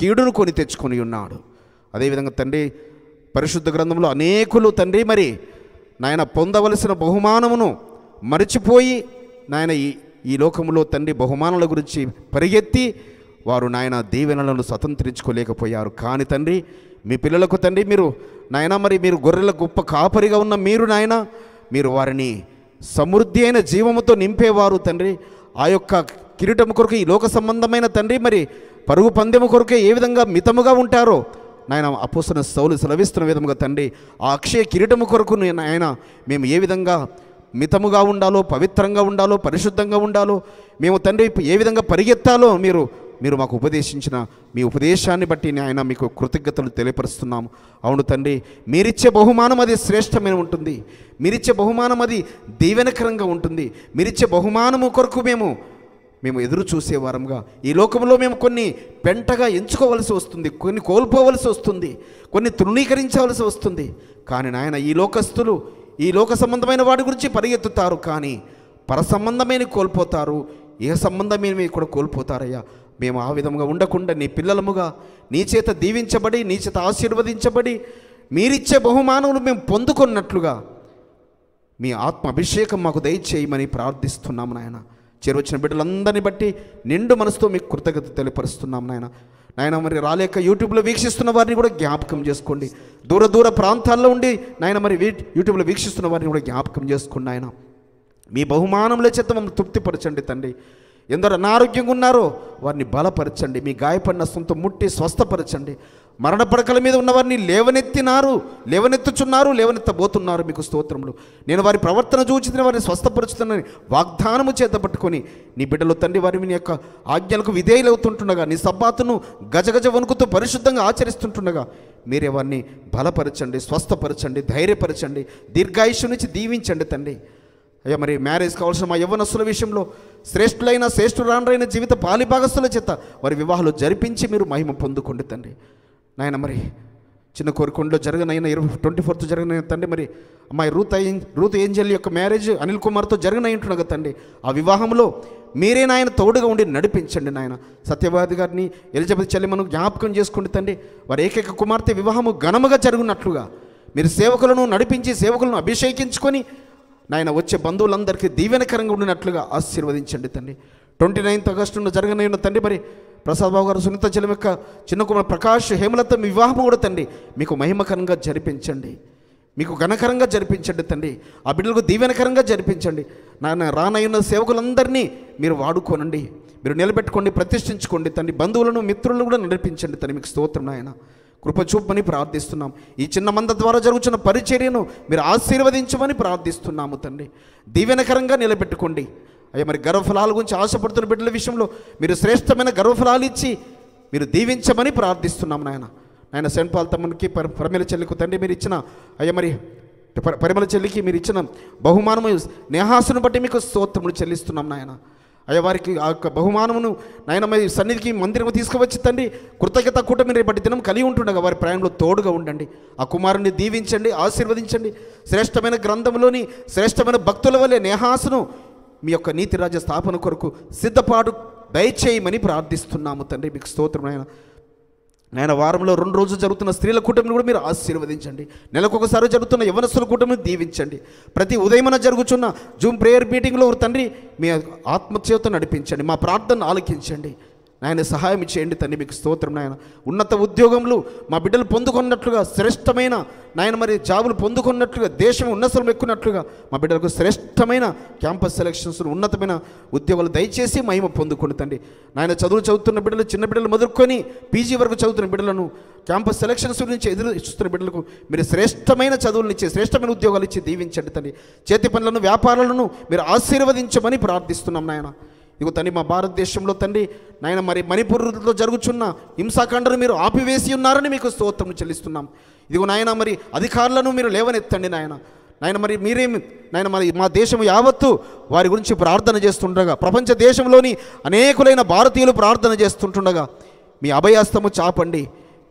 కీడును కొని తెచ్చుకొని ఉన్నాడు. అదేవిధంగా తండ్రి పరిశుద్ధ గ్రంథంలో అనేకులు తండ్రి మరి నాయన పొందవలసిన బహుమానమును మరిచిపోయి నాయన ఈ లోకంలో తండ్రి బహుమానాల గురించి పరిగెత్తి వారు నాయన దీవెనలను స్వతంత్రించుకోలేకపోయారు. కానీ తండ్రి మీ పిల్లలకు తండ్రి మీరు నాయన మరి మీరు గొర్రెల గొప్ప కాపరిగా ఉన్న మీరు నాయన మీరు వారిని సమృద్ధి అయిన జీవముతో నింపేవారు తండ్రి. ఆ యొక్క కిరీటము కొరకు ఈ లోక సంబంధమైన తండ్రి మరి పరుగు పందెము కొరకే ఏ విధంగా మితముగా ఉంటారో నాయన అపోస్తలుడైన సౌలు సెలవిస్తున్న విధముగా తండ్రి ఆ అక్షయ కిరీటము కొరకు నాయన మేము ఏ విధంగా మితముగా ఉండాలో, పవిత్రంగా ఉండాలో, పరిశుద్ధంగా ఉండాలో, మేము తండ్రి ఏ విధంగా పరిగెత్తాలో మీరు మీరు మాకు ఉపదేశించిన మీ ఉపదేశాన్ని బట్టి నాయన మీకు కృతజ్ఞతలు తెలియపరుస్తున్నాము. అవును తండ్రి, మీరిచ్చే బహుమానం అది శ్రేష్టమైన ఉంటుంది, మీరిచ్చే బహుమానం అది దీవెనకరంగా ఉంటుంది, మీరిచ్చే బహుమానము కొరకు మేము ఎదురు చూసేవారంగా ఈ లోకంలో మేము కొన్ని పెంటగా ఎంచుకోవలసి వస్తుంది, కొన్ని కోల్పోవలసి వస్తుంది, కొన్ని తృణీకరించవలసి వస్తుంది. కానీ నాయన ఈ లోకస్తులు ఈ లోక సంబంధమైన వాడి గురించి పరిగెత్తుతారు, కానీ పర సంబంధమైన కోల్పోతారు, ఏ సంబంధమైన కూడా కోల్పోతారయ్యా. మేము ఆ విధంగా ఉండకుండా నీ పిల్లలముగా నీ చేత దీవించబడి, నీ చేత ఆశీర్వదించబడి, మీరిచ్చే బహుమానములు మేము పొందుకున్నట్లుగా మీ ఆత్మ అభిషేకం మాకు దయచేయమని ప్రార్థిస్తున్నాము నాయన. చేరువచ్చిన బిడ్డలందరినీ బట్టి నిండు మనసుతో మీకు కృతజ్ఞత తెలియపరుస్తున్నాము నాయన. నాయన మరి రాలేక యూట్యూబ్లో వీక్షిస్తున్న వారిని కూడా జ్ఞాపకం చేసుకోండి, దూర ప్రాంతాల్లో ఉండి నాయన మరి యూట్యూబ్లో వీక్షిస్తున్న వారిని కూడా జ్ఞాపకం చేసుకోండి నాయన. మీ బహుమానంలో చేత మమ్మల్ని తృప్తిపరచండి తండ్రి. ఎందరు అనారోగ్యంగా ఉన్నారో వారిని బలపరచండి, మీ గాయపడిన సొంత ముట్టి స్వస్థపరచండి. మరణ పడకల మీద ఉన్నవారిని లేవనెత్తుచున్నారు, లేవనెత్తబోతున్నారు, మీకు స్తోత్రములు. నేను వారి ప్రవర్తన చూచిన వారిని స్వస్థపరుచుతానని వాగ్దానము చేత పట్టుకొని నీ బిడ్డలు తండ్రి వారి మీ యొక్క ఆజ్ఞలకు విధేయులవుతుంటుండగా, నీ సబ్బాతును గజగజ వణుకుతూ పరిశుద్ధంగా ఆచరిస్తుంటుండగా మీరే వారిని బలపరచండి, స్వస్థపరచండి, ధైర్యపరచండి, దీర్ఘాయుష్షు నుంచి దీవించండి తండ్రి. అయ్యా మరి మ్యారేజ్ కావాల్సిన మా యవ్వనస్తుల విషయంలో శ్రేష్ఠులైన శ్రేష్ఠురాండ్రైన జీవిత పాలిభాగస్తుల చేత వారి వివాహాలు జరిపించి మీరు మహిమ పొందుకోండి తండ్రి. నాయన మరి చిన్న కోరికొండలో జరగనైనా 24th జరగనైనా తండ్రి మరి అమ్మాయి రూత్ ఏంజెల్ యొక్క మ్యారేజ్ అనిల్ కుమార్తో జరగనైంటున్నాగా తండ్రి, ఆ వివాహంలో మీరే నాయన తోడుగా ఉండి నడిపించండి నాయన. సత్యవాది గారిని, ఎలిజబెత్ చెల్లి మనం జ్ఞాపకం చేసుకుంటే తండ్రి వారి ఏకైక కుమార్తె వివాహము ఘనముగా జరుగునట్లుగా మీరు సేవకులను నడిపించి, సేవకులను అభిషేకించుకొని నాయన వచ్చే బంధువులందరికీ దీవెనకరంగా ఉండినట్లుగా ఆశీర్వదించండి తండ్రి. 29th ఆగస్టున జరగనైన తండ్రి మరి ప్రసాద్ బాబు గారు, సునీత చెల్లి యొక్క చిన్న కుమార్ ప్రకాష్, హేమలత మీ వివాహం కూడా తండ్రి మీకు మహిమకరంగా జరిపించండి, మీకు ఘనకరంగా జరిపించండి తండ్రి. ఆ బిడ్డలకు దీవెనకరంగా జరిపించండి నాయన. రానయ్యున్న సేవకులందరినీ మీరు వాడుకోనండి, మీరు నిలబెట్టుకోండి, ప్రతిష్ఠించుకోండి తండ్రి. బంధువులను, మిత్రులను కూడా నడిపించండి తండ్రి, మీకు స్తోత్రం నాయన. కృప చూపమని ప్రార్థిస్తున్నాం। ఈ చిన్న మంద ద్వారా జరుగుతున్న పరిచర్యను మీరు ఆశీర్వదించమని ప్రార్థిస్తున్నాము తండ్రి। దీవెనకరంగా నిలబెట్టుకోండి అయ్యా। మరి గర్వఫలాల గురించి ఆశపడుతున్న బిడ్డల విషయంలో మీరు శ్రేష్టమైన గర్వఫలాలు ఇచ్చి మీరు దీవించమని ప్రార్థిస్తున్నాము నాయన। నాయన సెయింట్ పాల్ తమ్మునికి పరిమళ చెల్లికి తండ్రి మీరు ఇచ్చిన అయ్యా మరి పరిమళ చెల్లికి మీరు ఇచ్చిన బహుమానము నేహాసును బట్టి మీకు స్తోత్రములు చెల్లిస్తున్నాం నాయన। అయ్యా వారికి ఆ యొక్క బహుమానమును నాయన మరి సన్నిధికి మందిరము తీసుకువచ్చి తండ్రి కృతజ్ఞత కూటమి రేపటి దినం కలిగి ఉంటుండగా వారి ప్రయాణంలో తోడుగా ఉండండి। ఆ కుమారుని దీవించండి, ఆశీర్వదించండి। శ్రేష్టమైన గ్రంథంలోని శ్రేష్టమైన భక్తుల వలె నేహాసును మీ యొక్క నీతి రాజ్య స్థాపన కొరకు సిద్ధపాటు దయచేయమని ప్రార్థిస్తున్నాము తండ్రి। మీకు స్తోత్రం నాయన। నాయన వారంలో 2 రోజులు జరుగుతున్న స్త్రీల కూటమిని కూడా మీరు ఆశీర్వదించండి। నెలకొకసారి జరుగుతున్న యవనస్తుల కూటమిని దీవించండి। ప్రతి ఉదయమన జరుగుతున్న జూమ్ ప్రేయర్ మీటింగ్లో తండ్రి మీ ఆత్మచేత నడిపించండి, మా ప్రార్థనను ఆలకించండి నాయన, సహాయం చేయండి తండ్రి। మీకు స్తోత్రం నాయన। ఉన్నత ఉద్యోగములు మా బిడ్డలు పొందుకున్నట్లుగా శ్రేష్టమైన నాయన మరి జాబులు పొందుకున్నట్లుగా దేశం ఉన్నతలు ఎక్కున్నట్లుగా మా బిడ్డలకు శ్రేష్టమైన క్యాంపస్ సెలక్షన్స్ ఉన్నతమైన ఉద్యోగాలు దయచేసి మహిమ పొందుకోండి తండ్రి నాయన। చదువుతున్న బిడ్డలు చిన్న బిడ్డలు మొదలుకొని పీజీ వరకు చదువుతున్న బిడ్డలను క్యాంపస్ సెలక్షన్స్ నుంచి ఎదురు చూస్తున్న బిడ్డలకు మీరు శ్రేష్టమైన చదువులను ఇచ్చి శ్రేష్టమైన ఉద్యోగాలు ఇచ్చి దీవించండి తండ్రి। చేతి పనులను వ్యాపారాలను మీరు ఆశీర్వదించమని ప్రార్థిస్తున్నాం నాయన। ఇదిగో తండ్రి మా భారతదేశంలో తండ్రి నాయన మరి మణిపూర్లో జరుగుతున్న హింసాకాండను మీరు ఆపివేసి ఉన్నారని మీకు స్తోత్రం చెల్లిస్తున్నాం। ఇదిగో నాయన మరి అధికారులను మీరు లేవనెత్తండి నాయన। నాయన మరి మీరేమి నాయన మరి మా దేశం యావత్తు వారి గురించి ప్రార్థన చేస్తుండగా ప్రపంచ దేశంలోని అనేకులైన భారతీయులు ప్రార్థన చేస్తుంటుండగా మీ అభయాస్తము చాపండి,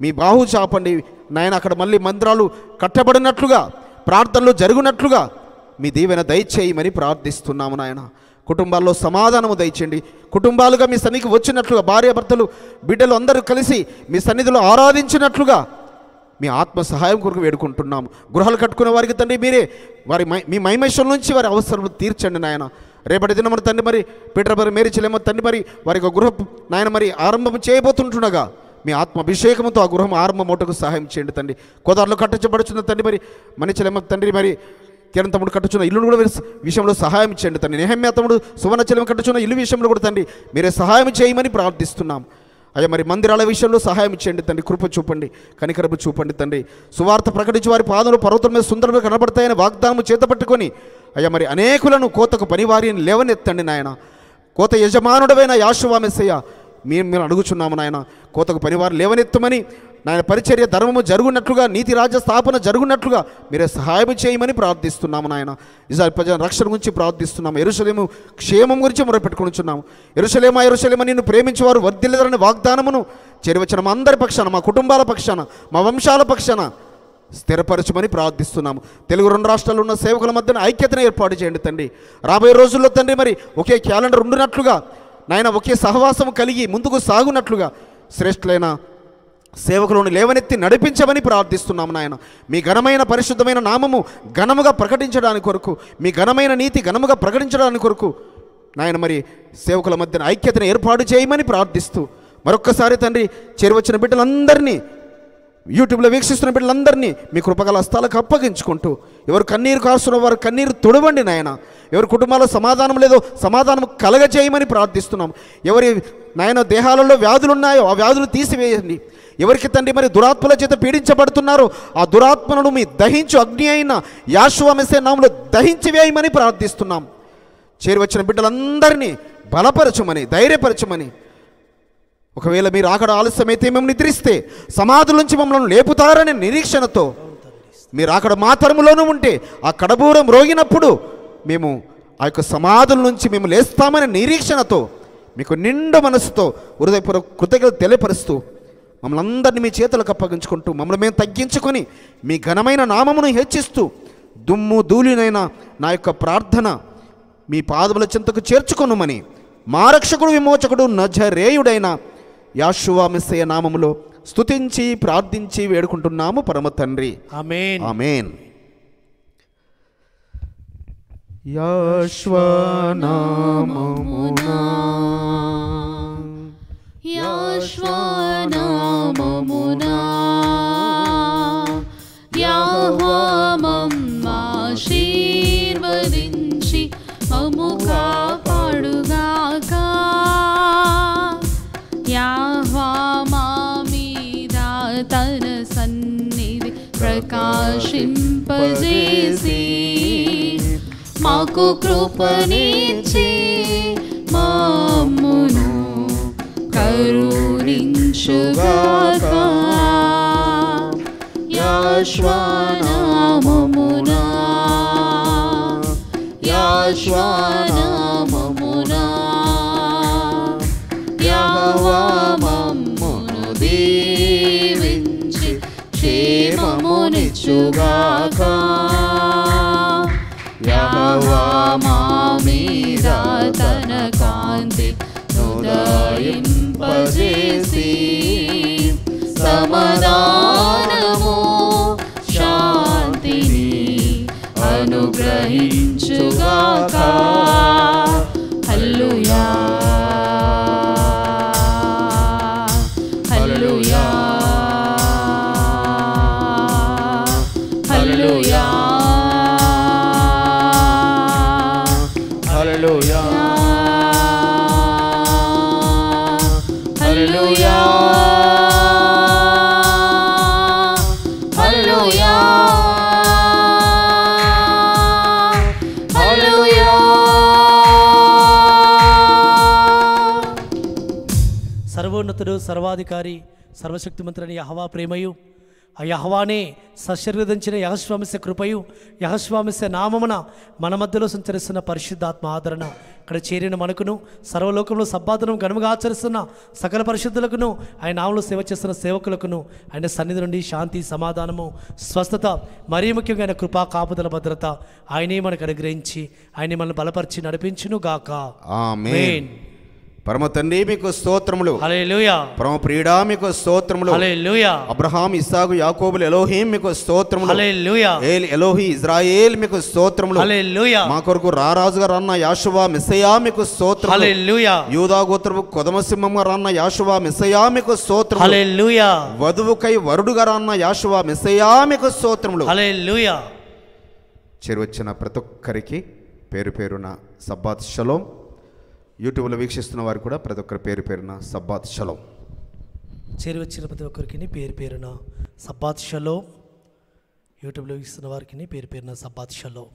మీ బాహు చాపండి నాయన। అక్కడ మళ్ళీ మందిరాలు కట్టబడినట్లుగా ప్రార్థనలు జరుగునట్లుగా మీ దీవెన దయచేయమని ప్రార్థిస్తున్నాము నాయన। కుటుంబాల్లో సమాధానము దయచేయండి। కుటుంబాలుగా మీ సన్నిధికి వచ్చినట్లుగా భార్య భర్తలు బిడ్డలు అందరూ కలిసి మీ సన్నిధిలో ఆరాధించినట్లుగా మీ ఆత్మ సహాయం కొరకు వేడుకుంటున్నాము। గృహాలు కట్టుకునే వారికి తండ్రి మీరే వారి మీ మైమేషం నుంచి వారి అవసరములు తీర్చండి నాయన। రేపటి దిన మరి తండ్రి మరి పీటర్ మరి మేరీ చెల్లెమ్మ తండ్రి మరి వారి యొక్క గృహ నాయన మరి ఆరంభం చేయబోతుంటుండగా మీ ఆత్మాభిషేకంతో ఆ గృహం ఆరంభమవుటకు సహాయం చేయండి తండ్రి। కోదారులు కట్టించబడుచున్న తండ్రి మరి మణి చెల్లెమ్మ తండ్రి మరి కిరణ్ తమ్ముడు కట్టుచున్న ఇల్లును కూడా విషయంలో సహాయం చేయండి తండ్రి। నెహమ్యా తమ్ముడు సువర్ణ చెలం కట్టుచున్న ఇల్లు విషయంలో కూడా తండ్రి మీరే సహాయం చేయమని ప్రార్థిస్తున్నాం అయ్యా। మరి మందిరాల విషయంలో సహాయం చేయండి తండ్రి, కృప చూపండి, కనికరపు చూపండి తండ్రి। సువార్త ప్రకటించి వారి పాదములు పర్వతం మీద సుందరంగా కనబడతాయని వాగ్దానము చేతపట్టుకొని అయ్యా మరి అనేకులను కోతకు పనివారిని లేవనెత్తండి నాయన। కోత యజమానుడవైన యాషువా మెస్సయ్య మేము అడుగుచున్నాము నాయన। కోతకు పనివారు లేవనెత్తమని నాయన పరిచర్య ధర్మము జరుగునట్లుగా నీతి రాజ్య స్థాపన జరుగునట్లుగా మీరే సహాయం చేయమని ప్రార్థిస్తున్నాము నాయన। ఇజ్రాయెల్ ప్రజల రక్షణ గురించి ప్రార్థిస్తున్నాము, యెరూషలేము క్షేమం గురించి మొరపెట్టుకొనుచున్నాము। యెరూషలేమా యెరూషలేమా నిన్ను ప్రేమించేవారు వర్ధిల్లుదరని వాగ్దానమును చేరవచ్చిన మా అందరి పక్షాన, మా కుటుంబాల పక్షాన, మా వంశాల పక్షాన స్థిరపరచమని ప్రార్థిస్తున్నాము। తెలుగు 2 రాష్ట్రాల్లో ఉన్న సేవకుల మధ్యన ఐక్యతను ఏర్పాటు చేయండి తండ్రి। రాబోయే రోజుల్లో తండ్రి మరి ఒకే క్యాలెండర్ ఉండునట్లుగా నాయన ఒకే సహవాసం కలిగి ముందుకు సాగునట్లుగా శ్రేష్ఠులైన సేవకులను లేవనెత్తి నడిపించమని ప్రార్థిస్తున్నాము నాయన। మీ ఘనమైన పరిశుద్ధమైన నామము ఘనముగా ప్రకటించడానికి కొరకు, మీ ఘనమైన నీతి ఘనముగా ప్రకటించడానికి కొరకు నాయన మరి సేవకుల మధ్యన ఐక్యతను ఏర్పాటు చేయమని ప్రార్థిస్తూ మరొక్కసారి తండ్రి చేరువచ్చిన బిడ్డలందరినీ, యూట్యూబ్లో వీక్షిస్తున్న బిడ్డలందరినీ మీ కృపగల హస్తాలకు అప్పగించుకుంటూ ఎవరు కన్నీరు కాస్తున్న వారు కన్నీరు తుడవండి నాయన। ఎవరి కుటుంబాల్లో సమాధానం లేదో సమాధానం కలగజేయమని ప్రార్థిస్తున్నాం। ఎవరి నాయన దేహాలలో వ్యాధులు ఉన్నాయో ఆ వ్యాధులు తీసివేయండి। ఎవరికి తండ్రి మరి దురాత్మల చేత పీడించబడుతున్నారో ఆ దురాత్మలను మీ దహించు అగ్ని అయిన యాషువా మెస్సయ్య నామములో దహించి వేయమని ప్రార్థిస్తున్నాం। చేరువచ్చిన బిడ్డలందరినీ బలపరచమని, ధైర్యపరచమని, ఒకవేళ మీరు అక్కడ ఆలస్యమైతే మేము నిద్రిస్తే సమాధుల నుంచి మమ్మల్ని లేపుతారనే నిరీక్షణతో మీరు అక్కడ మాతరములోనూ ఉంటే ఆ కడబూరం రోగినప్పుడు మేము ఆ యొక్క సమాధుల నుంచి మేము లేస్తామనే నిరీక్షణతో మీకు నిండు మనసుతో హృదయపూర్వక కృతజ్ఞత తెలియపరుస్తూ మమ్మల్ని అందరినీ మీ చేతులకు అప్పగించుకుంటూ మమ్మల్ని మేము తగ్గించుకొని మీ ఘనమైన నామమును హెచ్చిస్తూ దుమ్ము ధూళినైన నా యొక్క ప్రార్థన మీ పాదముల చింతకు చేర్చుకొనుమని మా రక్షకుడు విమోచకుడు నజరేయుడైన యాషువా మెస్సయ్య నామములో స్తుతించి ప్రార్థించి వేడుకుంటున్నాము పరమ తండ్రి, ఆమేన్ ఆమేన్। యాషువా నామమునా యాషువా నామమునా యెహోవా మమ్ము ఆశీర్వదించి మమ్ము కాపాడుగాక। యెహోవా మా మీద తన కాశింపజేసి మాకు కృపనిచ్చి మామ్మును కరుణించుగాక యాశ్వా నామమున యాశ్వా నామమున యెహోవా మమ్మును దీవించి క్షేమమునిచ్చుగాక యెహోవా మా మీద తన కాంతి ఉదయింపజేసి సమాధానము శాంతిని అనుగ్రహించుగాక హల్లెలూయా హల్లెలూయా హల్లెలూయా హల్లెలూయా సర్వోన్నతుడు సర్వాధికారి సర్వశక్తిమంతుడైన యెహోవా ప్రేమయు ఆ యెహోవానే సశరీరధించిన యెహోవామిస కృపయు యెహోవామిస నామమున మన మధ్యలో సంచరిస్తున్న పరిశుద్ధాత్మ ఆదరణ ఇక్కడ చేరిన మనకును సర్వలోకంలో సబ్బాతనం ఘనముగా ఆచరిస్తున్న సకల పరిశుద్ధులకును ఆయన నామములో సేవ చేస్తున్న సేవకులకును ఆయన సన్నిధి నుండి శాంతి సమాధానము స్వస్థత మరీ ముఖ్యంగా ఆయన కృపా కాపుదల భద్రత ఆయనే మనకు అనుగ్రహించి ఆయనే మనల్ని బలపరిచి నడిపించును గాక ఆమేన్ పరమ తండ్రి మీకు స్తోత్రములు హల్లెలూయా పరమ ప్రియుడా మీకు స్తోత్రములు హల్లెలూయా అబ్రహాము ఇస్సాకు యాకోబులు ఎలోహీం మీకు స్తోత్రములు హల్లెలూయా ఏల్ ఎలోహీ ఇజ్రాయేల్ మీకు స్తోత్రములు హల్లెలూయా మా కొరకు రారాజుగా రాన్న యాషువా మెస్సయా మీకు స్తోత్రములు హల్లెలూయా యూదా గోత్రపు కొదమ సింహముగా రాన్న యాషువా మెస్సయా మీకు స్తోత్రములు హల్లెలూయా వధువుకై వరుడుగా రాన్న యాషువా మెస్సయా మీకు స్తోత్రములు హల్లెలూయా చేరువచ్చిన ప్రతి ఒక్కరికి పేరు పేరున సబ్బాత్ షలోం యూట్యూబ్లో వీక్షిస్తున్న వారు కూడా ప్రతి ఒక్కరి పేరు పేరున సబ్బాత్ షలోం చేరి వచ్చిన ప్రతి ఒక్కరికి పేరు పేరున సబ్బాత్ షలోం యూట్యూబ్లో వీక్షిస్తున్న వారికి పేరు పేరున సబ్బాత్ షలోం